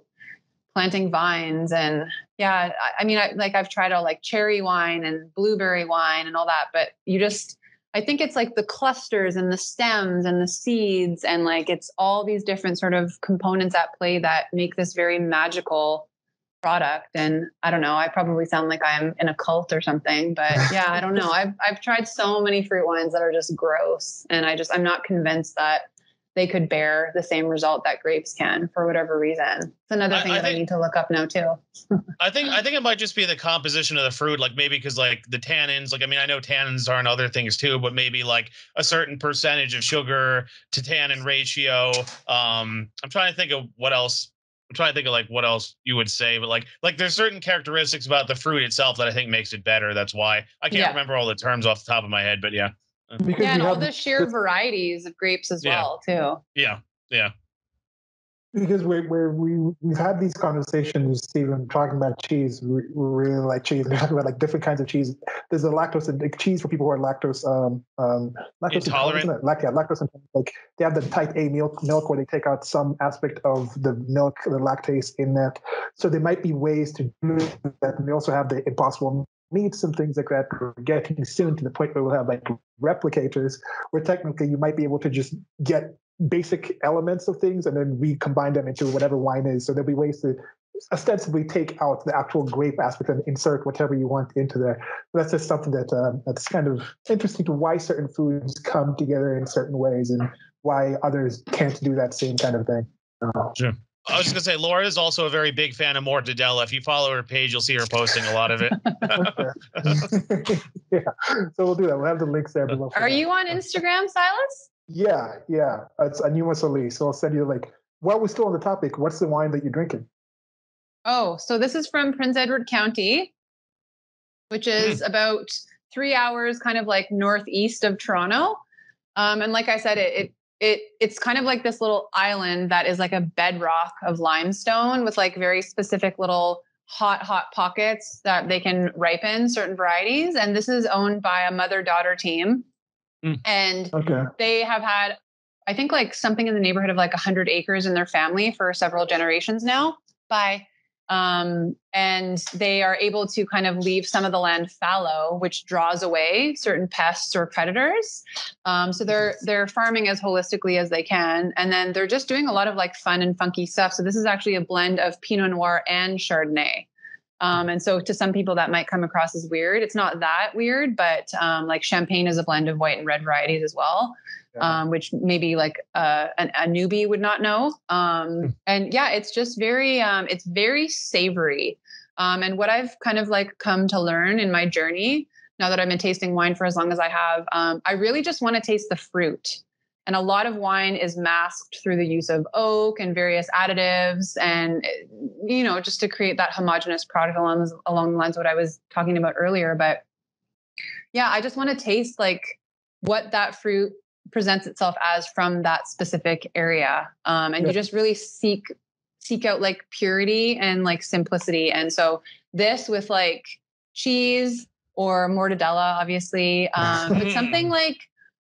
planting vines. And yeah, I, I mean, I, like I've tried all like cherry wine and blueberry wine and all that, but you just, I think it's like the clusters and the stems and the seeds, and like, it's all these different sort of components at play that make this very magical product. And I don't know, I probably sound like I'm in a cult or something, but yeah, I don't know. I've, I've tried so many fruit wines that are just gross, and I just, I'm not convinced that they could bear the same result that grapes can, for whatever reason. It's another thing I, I that think, I need to look up now too. I think, I think it might just be the composition of the fruit. Like maybe cause like the tannins, like, I mean, I know tannins are in other things too, but maybe like a certain percentage of sugar to tannin ratio. Um, I'm trying to think of what else. I'm trying to think of like what else you would say, but like, like there's certain characteristics about the fruit itself that I think makes it better. That's why I can't yeah. remember all the terms off the top of my head, but yeah. Because yeah, and all the sheer this, varieties of grapes as yeah, well, too. Yeah, yeah. Because we we we've had these conversations with Steven talking about cheese. We, we really like cheese. We're talking about like different kinds of cheese. There's a lactose like, cheese for people who are lactose um um lactose intolerant. intolerant like, yeah, lactose intolerant. Like they have the type A milk milk where they take out some aspect of the milk, the lactase in that. So there might be ways to do that. And we also have the impossible meats and things like that. We're getting soon to the point where we'll have like replicators, where technically you might be able to just get basic elements of things and then we combine them into whatever wine is. So there'll be ways to ostensibly take out the actual grape aspect and insert whatever you want into there. But that's just something that um, that's kind of interesting to why certain foods come together in certain ways and why others can't do that same kind of thing. Uh, sure. I was just gonna say, Laura is also a very big fan of mortadella. If you follow her page, you'll see her posting a lot of it. yeah, so we'll do that. We'll have the links there below. Are you on Instagram, Silas? Yeah, yeah. It's Anuma Soli. So I'll send you like. While we're still on the topic, what's the wine that you're drinking? Oh, so this is from Prince Edward County, which is about three hours, kind of like northeast of Toronto. Um, and like I said, it. it It it's kind of like this little island that is like a bedrock of limestone with like very specific little hot, hot pockets that they can ripen certain varieties. And this is owned by a mother-daughter team. Mm. And okay. they have had, I think like something in the neighborhood of like a hundred acres in their family for several generations now. Bye. Um, and they are able to kind of leave some of the land fallow, which draws away certain pests or predators. Um, so they're, they're farming as holistically as they can. And then they're just doing a lot of like fun and funky stuff. So this is actually a blend of Pinot Noir and Chardonnay. Um, and so to some people that might come across as weird, it's not that weird, but, um, like champagne is a blend of white and red varieties as well. Yeah. Um, which maybe like, uh, an, a newbie would not know. Um, and yeah, it's just very, um, it's very savory. Um, and what I've kind of like come to learn in my journey, now that I've been tasting wine for as long as I have, um, I really just want to taste the fruit. And a lot of wine is masked through the use of oak and various additives and, you know, just to create that homogenous product along, along the lines of what I was talking about earlier. But yeah, I just want to taste like what that fruit presents itself as from that specific area. Um, and yeah. you just really seek, seek out like purity and like simplicity. And so this with like cheese or mortadella, obviously, um, but something like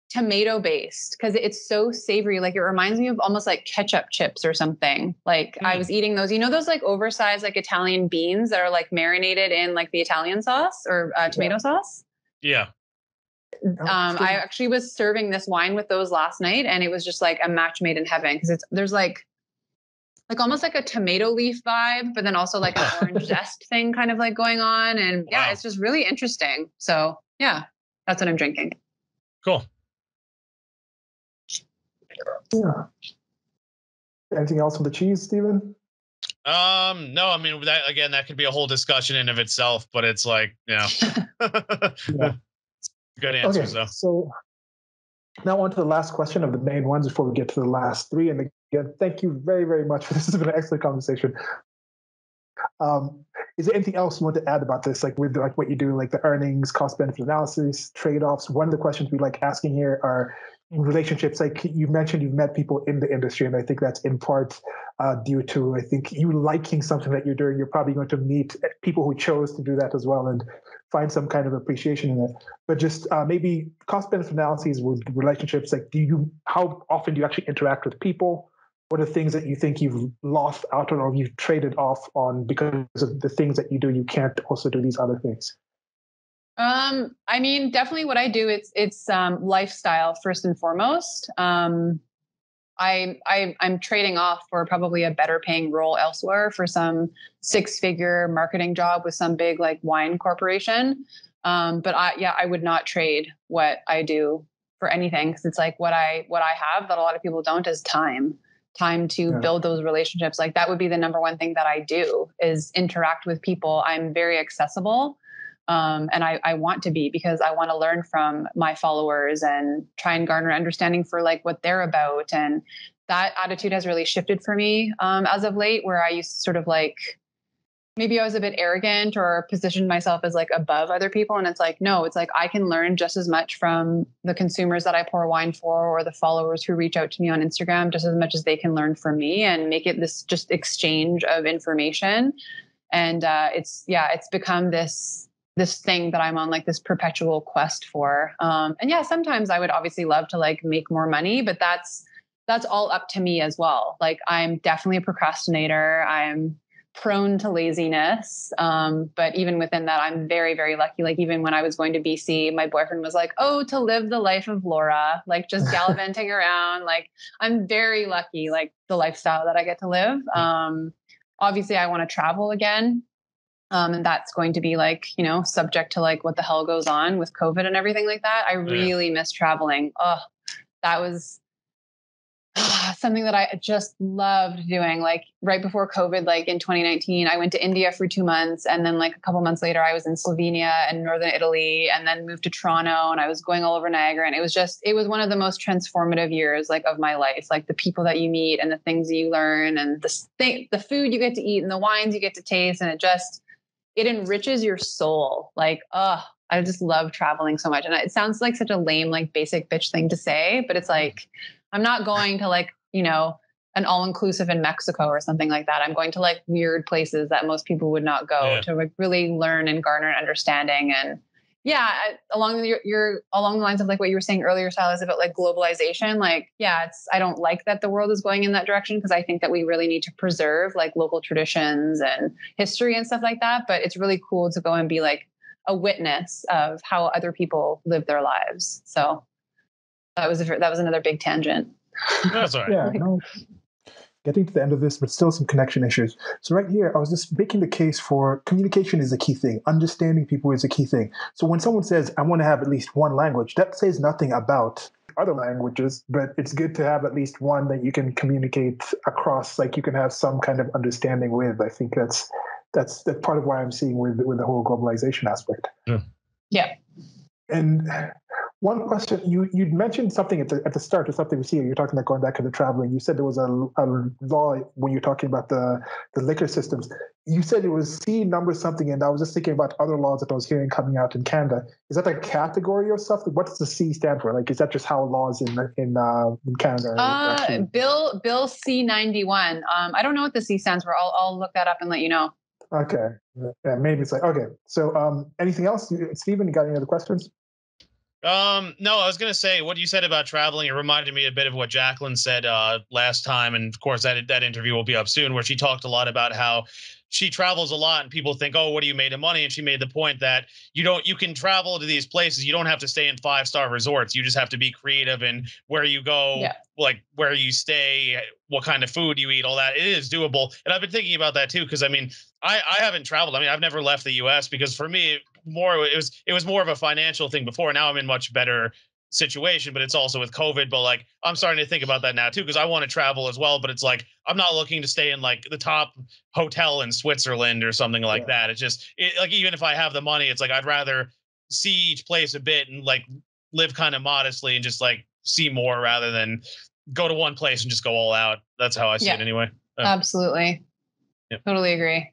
tomato based, because it's so savory. Like it reminds me of almost like ketchup chips or something. Like mm. I was eating those, you know, those like oversized, like Italian beans that are like marinated in like the Italian sauce or uh, tomato yeah. sauce. Yeah. Um, I actually was serving this wine with those last night, and it was just like a match made in heaven, because it's there's like like almost like a tomato leaf vibe, but then also like an orange zest thing kind of like going on. And yeah, wow. it's just really interesting. So yeah, that's what I'm drinking. Cool. Yeah. Anything else on the cheese, Steven? Um, no, I mean, that again, that could be a whole discussion in of itself, but it's like, you know. yeah. Good answer. Okay, though. So now on to the last question of the main ones before we get to the last three. And again, thank you very, very much for this. This has been an excellent conversation. Um, is there anything else you want to add about this? Like with like what you do, like the earnings, cost benefit analysis, trade-offs. One of the questions we like asking here are relationships. Like you mentioned, you've met people in the industry, and I think that's in part uh, due to, I think, you liking something that you're doing. You're probably going to meet people who chose to do that as well, and find some kind of appreciation in it. But just uh, maybe cost benefit analyses with relationships. Like, do you how often do you actually interact with people? What are things that you think you've lost out on, or you've traded off on because of the things that you do? You can't also do these other things. Um, I mean, definitely what I do, it's, it's, um, lifestyle first and foremost. Um, I, I, I'm trading off for probably a better paying role elsewhere for some six figure marketing job with some big like wine corporation. Um, but I, yeah, I would not trade what I do for anything. Cause it's like what I, what I have that a lot of people don't is time. time to yeah. build those relationships. Like that would be the number one thing that I do is interact with people. I'm very accessible. Um, and I, I want to be, because I want to learn from my followers and try and garner understanding for like what they're about. And that attitude has really shifted for me um, as of late, where I used to sort of like, maybe I was a bit arrogant or positioned myself as like above other people. And it's like, no, it's like, I can learn just as much from the consumers that I pour wine for, or the followers who reach out to me on Instagram, just as much as they can learn from me, and make it this just exchange of information. And, uh, it's, yeah, it's become this, this thing that I'm on like this perpetual quest for. Um, and yeah, sometimes I would obviously love to like make more money, but that's, that's all up to me as well. Like I'm definitely a procrastinator. I'm prone to laziness. Um, but even within that, I'm very, very lucky. Like even when I was going to B C, my boyfriend was like, oh, to live the life of Laura, like just gallivanting around. Like I'm very lucky, like the lifestyle that I get to live. Um, obviously I want to travel again. Um, and that's going to be like, you know, subject to like what the hell goes on with COVID and everything like that. I really yeah. miss traveling. Oh, that was something that I just loved doing. Like right before COVID, like in twenty nineteen, I went to India for two months. And then like a couple months later, I was in Slovenia and Northern Italy, and then moved to Toronto, and I was going all over Niagara. And it was just, it was one of the most transformative years like of my life, like the people that you meet and the things that you learn and the thing, the food you get to eat and the wines you get to taste. And it just, it enriches your soul. Like, oh, I just love traveling so much. And it sounds like such a lame, like basic bitch thing to say, but it's like, I'm not going to like, you know, an all-inclusive in Mexico or something like that. I'm going to like weird places that most people would not go yeah. to like really learn and garner understanding. And yeah, along your, your, along the lines of like what you were saying earlier, Silas, about like globalization, like, yeah, it's, I don't like that the world is going in that direction, because I think that we really need to preserve like local traditions and history and stuff like that. But it's really cool to go and be like a witness of how other people live their lives. So That was a, that was another big tangent. That's all right. Yeah, no, getting to the end of this, but still some connection issues. So right here, I was just making the case for communication is a key thing. Understanding people is a key thing. So when someone says, I want to have at least one language, that says nothing about other languages, but it's good to have at least one that you can communicate across, like you can have some kind of understanding with. I think that's that's that's part of why I'm seeing with with the whole globalization aspect. Yeah. Yeah. And one question, you you'd mentioned something at the at the start of something we see. You're talking about going back to the traveling. You said there was a, a law when you're talking about the the liquor systems. You said it was C number something, and I was just thinking about other laws that I was hearing coming out in Canada. Is that a category or something? What does the C stand for? Like, is that just how laws in in, uh, in Canada? Are, uh, are Bill Bill C ninety-one. Um, I don't know what the C stands for. I'll I'll look that up and let you know. Okay. Yeah, maybe it's like, okay. So um, anything else? Steven, you got any other questions? Um, no, I was going to say what you said about traveling. It reminded me a bit of what Jacqueline said uh, last time. And of course, that that interview will be up soon, where she talked a lot about how she travels a lot and people think, oh, what do you made of money? And she made the point that you don't you can travel to these places. You don't have to stay in five star resorts. You just have to be creative in where you go, yeah. like where you stay, what kind of food you eat, all that. It is doable. And I've been thinking about that, too, because I mean, I, I haven't traveled. I mean, I've never left the U S because for me, more it was it was more of a financial thing before. Now I'm in much better situation, but it's also with COVID. But like, I'm starting to think about that now too, because I want to travel as well. But it's like, I'm not looking to stay in like the top hotel in Switzerland or something like yeah. that. It's just it, like, even if I have the money, it's like, I'd rather see each place a bit and like live kind of modestly and just like see more rather than go to one place and just go all out. That's how I see yeah. it anyway. Uh, Absolutely. Yeah. Totally agree.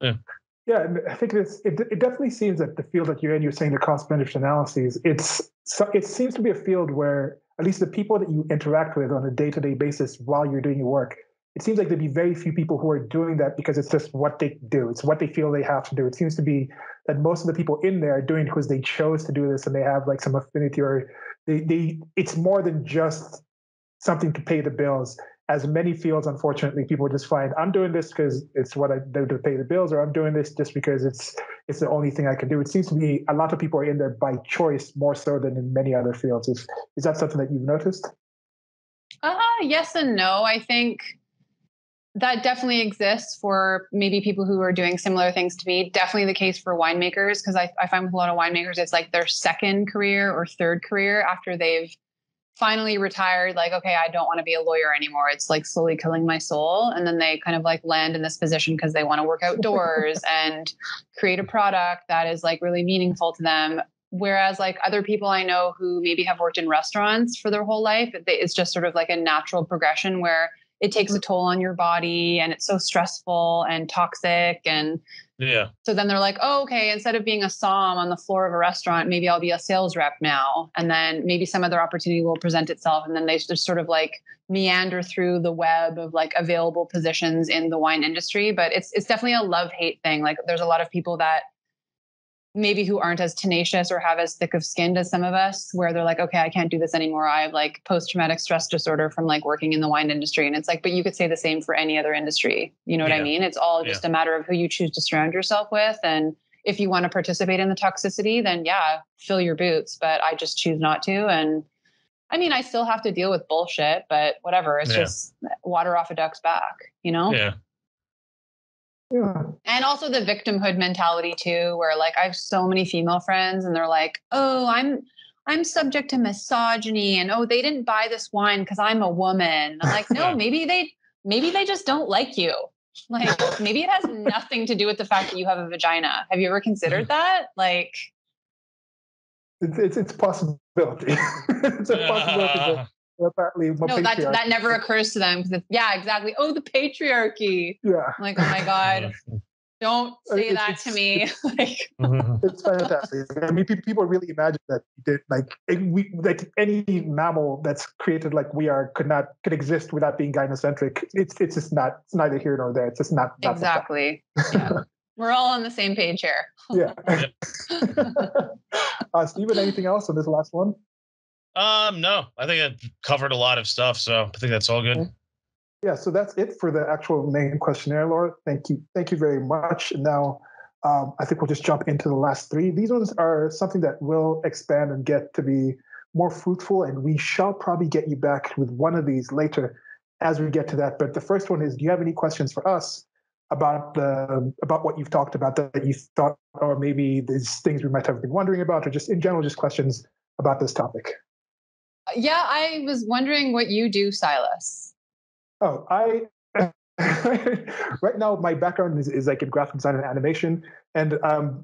Yeah. Yeah, and I think it's, it it definitely seems that the field that you're in, you're saying the cost-benefit analyses, it's so, it seems to be a field where at least the people that you interact with on a day-to-day basis while you're doing your work, it seems like there'd be very few people who are doing that because it's just what they do. It's what they feel they have to do. It seems to be that most of the people in there are doing it because they chose to do this and they have like some affinity or they, they it's more than just something to pay the bills. As many fields, unfortunately, people just find I'm doing this because it's what I do to pay the bills, or I'm doing this just because it's it's the only thing I can do. It seems to me a lot of people are in there by choice more so than in many other fields. Is, is that something that you've noticed? Uh, yes and no. I think that definitely exists for maybe people who are doing similar things to me. Definitely the case for winemakers, because I, I find with a lot of winemakers, it's like their second career or third career after they've finally retired, like, okay, I don't want to be a lawyer anymore. It's like slowly killing my soul. And then they kind of like land in this position because they want to work outdoors and create a product that is like really meaningful to them. Whereas like other people I know who maybe have worked in restaurants for their whole life, it's just sort of like a natural progression where it takes a toll on your body and it's so stressful and toxic. And yeah. So then they're like, oh, okay, instead of being a somm on the floor of a restaurant, maybe I'll be a sales rep now. And then maybe some other opportunity will present itself. And then they just sort of like meander through the web of like available positions in the wine industry. But it's, it's definitely a love-hate thing. Like there's a lot of people that maybe who aren't as tenacious or have as thick of skin as some of us, where they're like, okay, I can't do this anymore. I have like post-traumatic stress disorder from like working in the wine industry. And it's like, but you could say the same for any other industry. You know what yeah. I mean? It's all just yeah. a matter of who you choose to surround yourself with. And if you want to participate in the toxicity, then yeah, fill your boots, but I just choose not to. And I mean, I still have to deal with bullshit, but whatever, it's yeah. just water off a duck's back, you know? Yeah. Yeah. And also the victimhood mentality too, where like I have so many female friends and they're like, oh, I'm, I'm subject to misogyny and, oh, they didn't buy this wine because I'm a woman. I'm like, no, maybe they, maybe they just don't like you. Like maybe it has nothing to do with the fact that you have a vagina. Have you ever considered that? Like it's, it's, it's possibility. It's a possibility. Uh. Apparently, no, that that never occurs to them because it's, yeah, exactly. Oh, the patriarchy. Yeah, I'm like, oh my god, don't say it's, that it's, to me. Like, it's fantastic. I mean, people really imagine that like we like any mammal that's created like we are could not could exist without being gynocentric. It's it's just not. It's neither here nor there. It's just not, not exactly. Yeah. We're all on the same page here. Yeah. uh, Steven, anything else on this last one? Um, no, I think I covered a lot of stuff, so I think that's all good. Yeah. So that's it for the actual main questionnaire, Laura. Thank you. Thank you very much. Now, um, I think we'll just jump into the last three. These ones are something that will expand and get to be more fruitful. And we shall probably get you back with one of these later as we get to that. But the first one is, do you have any questions for us about the, about what you've talked about that you thought, or maybe these things we might have been wondering about, or just in general, just questions about this topic? Yeah, I was wondering what you do, Silas. Oh, I Right now, my background is, is like in graphic design and animation. And um,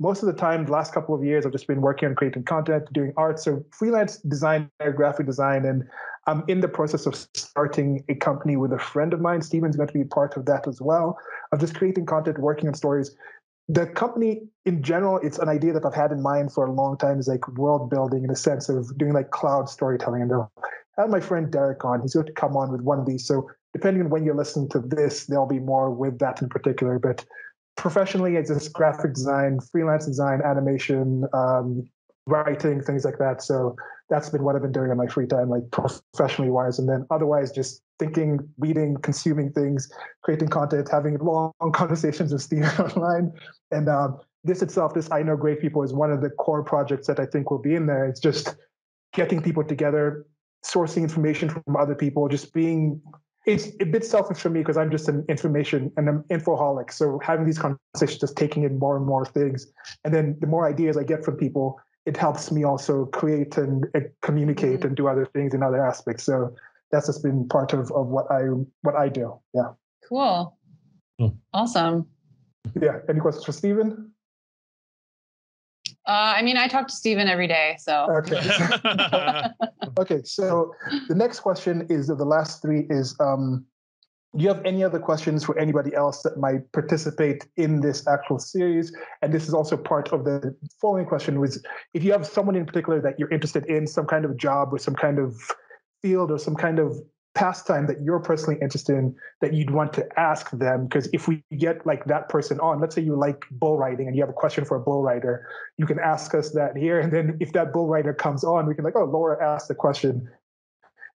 most of the time, the last couple of years, I've just been working on creating content, doing art. So freelance designer, graphic design. And I'm in the process of starting a company with a friend of mine. Steven's going to be part of that as well. I'm just creating content, working on stories. The company in general, it's an idea that I've had in mind for a long time, is like world building in a sense of doing like cloud storytelling. And I had my friend Derek on. He's going to come on with one of these. So depending on when you listen to this, there'll be more with that in particular. But professionally, it's just graphic design, freelance design, animation, um, writing, things like that. So that's been what I've been doing on my free time, like professionally wise. And then otherwise, just thinking, reading, consuming things, creating content, having long conversations with Steven online. And um, this itself, this I Know Great People, is one of the core projects that I think will be in there. It's just getting people together, sourcing information from other people, just being... It's a bit selfish for me because I'm just an information and I'm infoholic. So having these conversations, just taking in more and more things. And then the more ideas I get from people, it helps me also create and uh, communicate mm-hmm. and do other things in other aspects. So that's just been part of, of what I what I do. Yeah. Cool. Mm. Awesome. Yeah. Any questions for Steven? Uh, I mean, I talk to Steven every day, so. Okay. Okay. So the next question is, the last three is, um, do you have any other questions for anybody else that might participate in this actual series? And this is also part of the following question was, if you have someone in particular that you're interested in, some kind of job or some kind of field or some kind of pastime that you're personally interested in that you'd want to ask them, because if we get like that person on, let's say you like bull riding and you have a question for a bull rider, you can ask us that here, and then if that bull rider comes on, we can like, oh, Laura asked the question,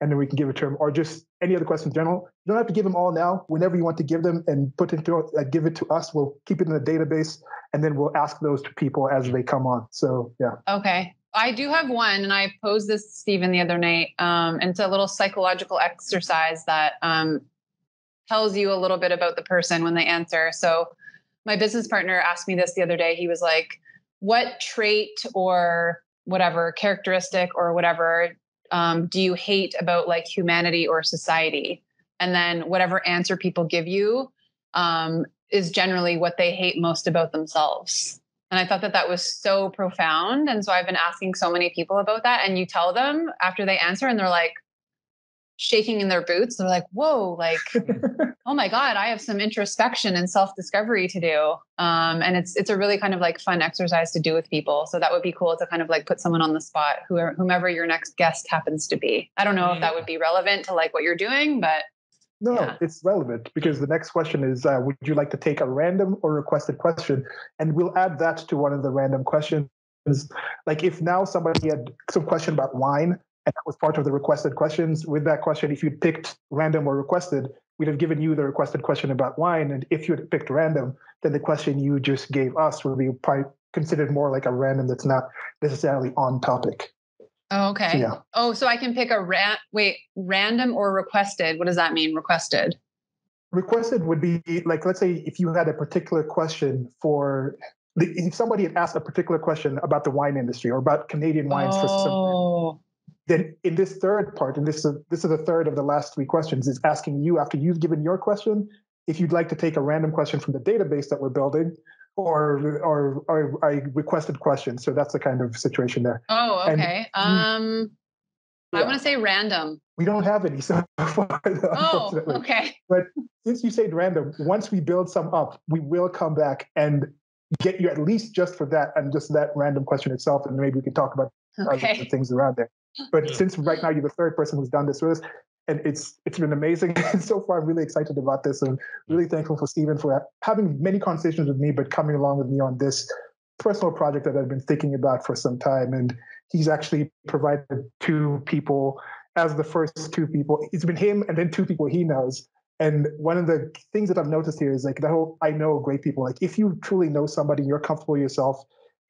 and then we can give it to him, or just any other question in general. You don't have to give them all now. Whenever you want to give them and put into uh, give it to us, we'll keep it in the database, and then we'll ask those to people as they come on. So yeah. Okay. I do have one, and I posed this to Steven the other night. Um, and it's a little psychological exercise that um, tells you a little bit about the person when they answer. So my business partner asked me this the other day. He was like, what trait or whatever, characteristic or whatever, um, do you hate about like humanity or society? And then whatever answer people give you um, is generally what they hate most about themselves. And I thought that that was so profound. And so I've been asking so many people about that. And you tell them after they answer and they're like shaking in their boots. They're like, whoa, like, oh my God, I have some introspection and self-discovery to do. Um, and it's it's a really kind of like fun exercise to do with people. So that would be cool to kind of like put someone on the spot, whoever, whomever your next guest happens to be. I don't know yeah. if that would be relevant to like what you're doing, but. No, yeah. It's relevant because the next question is, uh, would you like to take a random or requested question? And we'll add that to one of the random questions. Like if now somebody had some question about wine and that was part of the requested questions, with that question, if you picked random or requested, we'd have given you the requested question about wine. And if you had picked random, then the question you just gave us would be probably considered more like a random that's not necessarily on topic. Oh, okay. Yeah. Oh, so I can pick a ran- wait, random or requested. What does that mean? Requested? Requested would be like, let's say if you had a particular question for, the, if somebody had asked a particular question about the wine industry or about Canadian wines oh. for some, then in this third part, and this is, this is the third of the last three questions, is asking you after you've given your question, if you'd like to take a random question from the database that we're building, Or, or or I requested questions. So that's the kind of situation there. Oh, okay. And, um, yeah. I want to say random. We don't have any so far. Oh, okay. But since you said random, once we build some up, we will come back and get you at least just for that and just that random question itself. And maybe we can talk about okay. other things around there. But yeah. since right now you're the third person who's done this with us, and it's it's been amazing. And so far, I'm really excited about this and really thankful for Steven for having many conversations with me, but coming along with me on this personal project that I've been thinking about for some time. And he's actually provided two people as the first two people. It's been him and then two people he knows. And one of the things that I've noticed here is like that whole I know great people. Like if you truly know somebody, you're comfortable yourself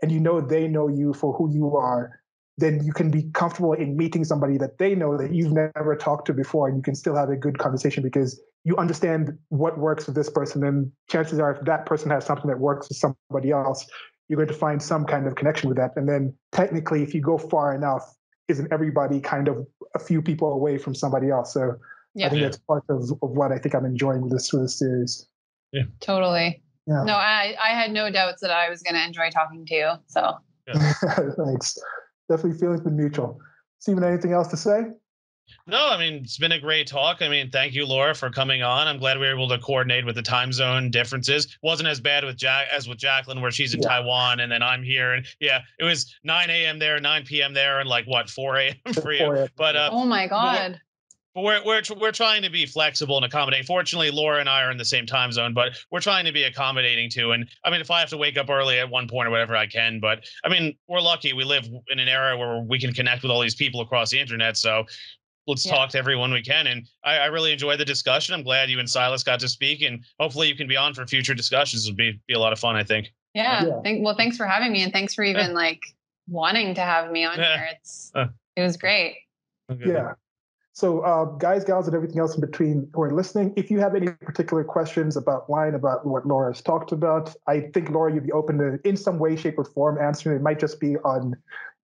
and you know they know you for who you are, then you can be comfortable in meeting somebody that they know that you've never talked to before, and you can still have a good conversation because you understand what works for this person. And chances are, if that person has something that works for somebody else, you're going to find some kind of connection with that. And then technically, if you go far enough, isn't everybody kind of a few people away from somebody else? So Yeah. I think yeah. that's part of, of what I think I'm enjoying with this with this series. Yeah. Totally. Yeah. No, I, I had no doubts that I was going to enjoy talking to you. So yeah. Thanks. Definitely feelings been mutual. Steven, anything else to say? No, I mean, it's been a great talk. I mean, thank you, Laura, for coming on. I'm glad we were able to coordinate with the time zone differences. It wasn't as bad with Jack as with Jacqueline, where she's in yeah. Taiwan and then I'm here. And yeah, it was nine a.m. there, nine p.m. there, and like what, four a.m. for you. But uh, oh my God. But we're we're we're trying to be flexible and accommodating. Fortunately, Laura and I are in the same time zone, but we're trying to be accommodating too. And I mean, if I have to wake up early at one point or whatever, I can. But I mean, we're lucky. We live in an era where we can connect with all these people across the internet. So let's yeah. talk to everyone we can. And I, I really enjoyed the discussion. I'm glad you and Silas got to speak, and hopefully you can be on for future discussions. It'll be be a lot of fun, I think. Yeah. yeah. Thank, well, thanks for having me, and thanks for even yeah. like wanting to have me on yeah. here. It's uh, it was great. Okay. Yeah. So uh, guys, gals, and everything else in between who are listening, if you have any particular questions about wine, about what Laura's talked about, I think, Laura, you'd be open to, in some way, shape, or form, answering. It might just be on,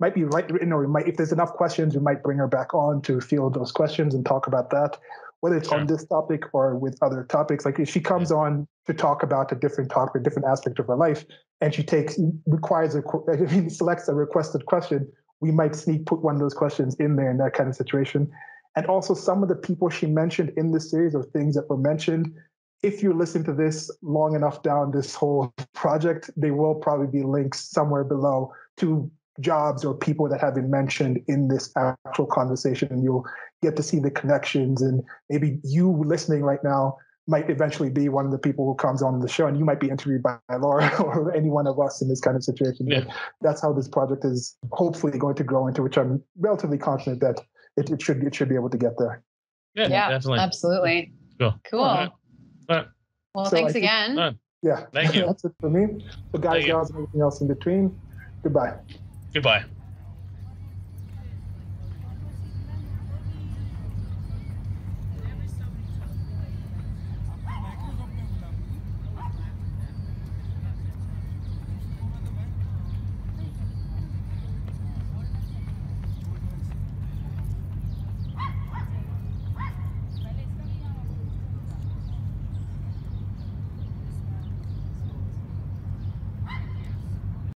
might be right, you know, we might, if there's enough questions, we might bring her back on to field those questions and talk about that, whether it's sure. on this topic or with other topics. Like if she comes on to talk about a different topic, a different aspect of her life, and she takes, requires, a, I mean, selects a requested question, we might sneak, put one of those questions in there in that kind of situation. And also some of the people she mentioned in this series or things that were mentioned, if you listen to this long enough down this whole project, they will probably be links somewhere below to jobs or people that have been mentioned in this actual conversation. And you'll get to see the connections, and maybe you listening right now might eventually be one of the people who comes on the show, and you might be interviewed by Laura or any one of us in this kind of situation. Yeah. That's how this project is hopefully going to grow into, which I'm relatively confident that It, it should it should be able to get there. Yeah, yeah, definitely. Absolutely. Cool. Cool. All right. All right. Well, so thanks again. Right. Yeah. Thank you. That's it for me. So guys, gals, and everything else in between. Goodbye. Goodbye.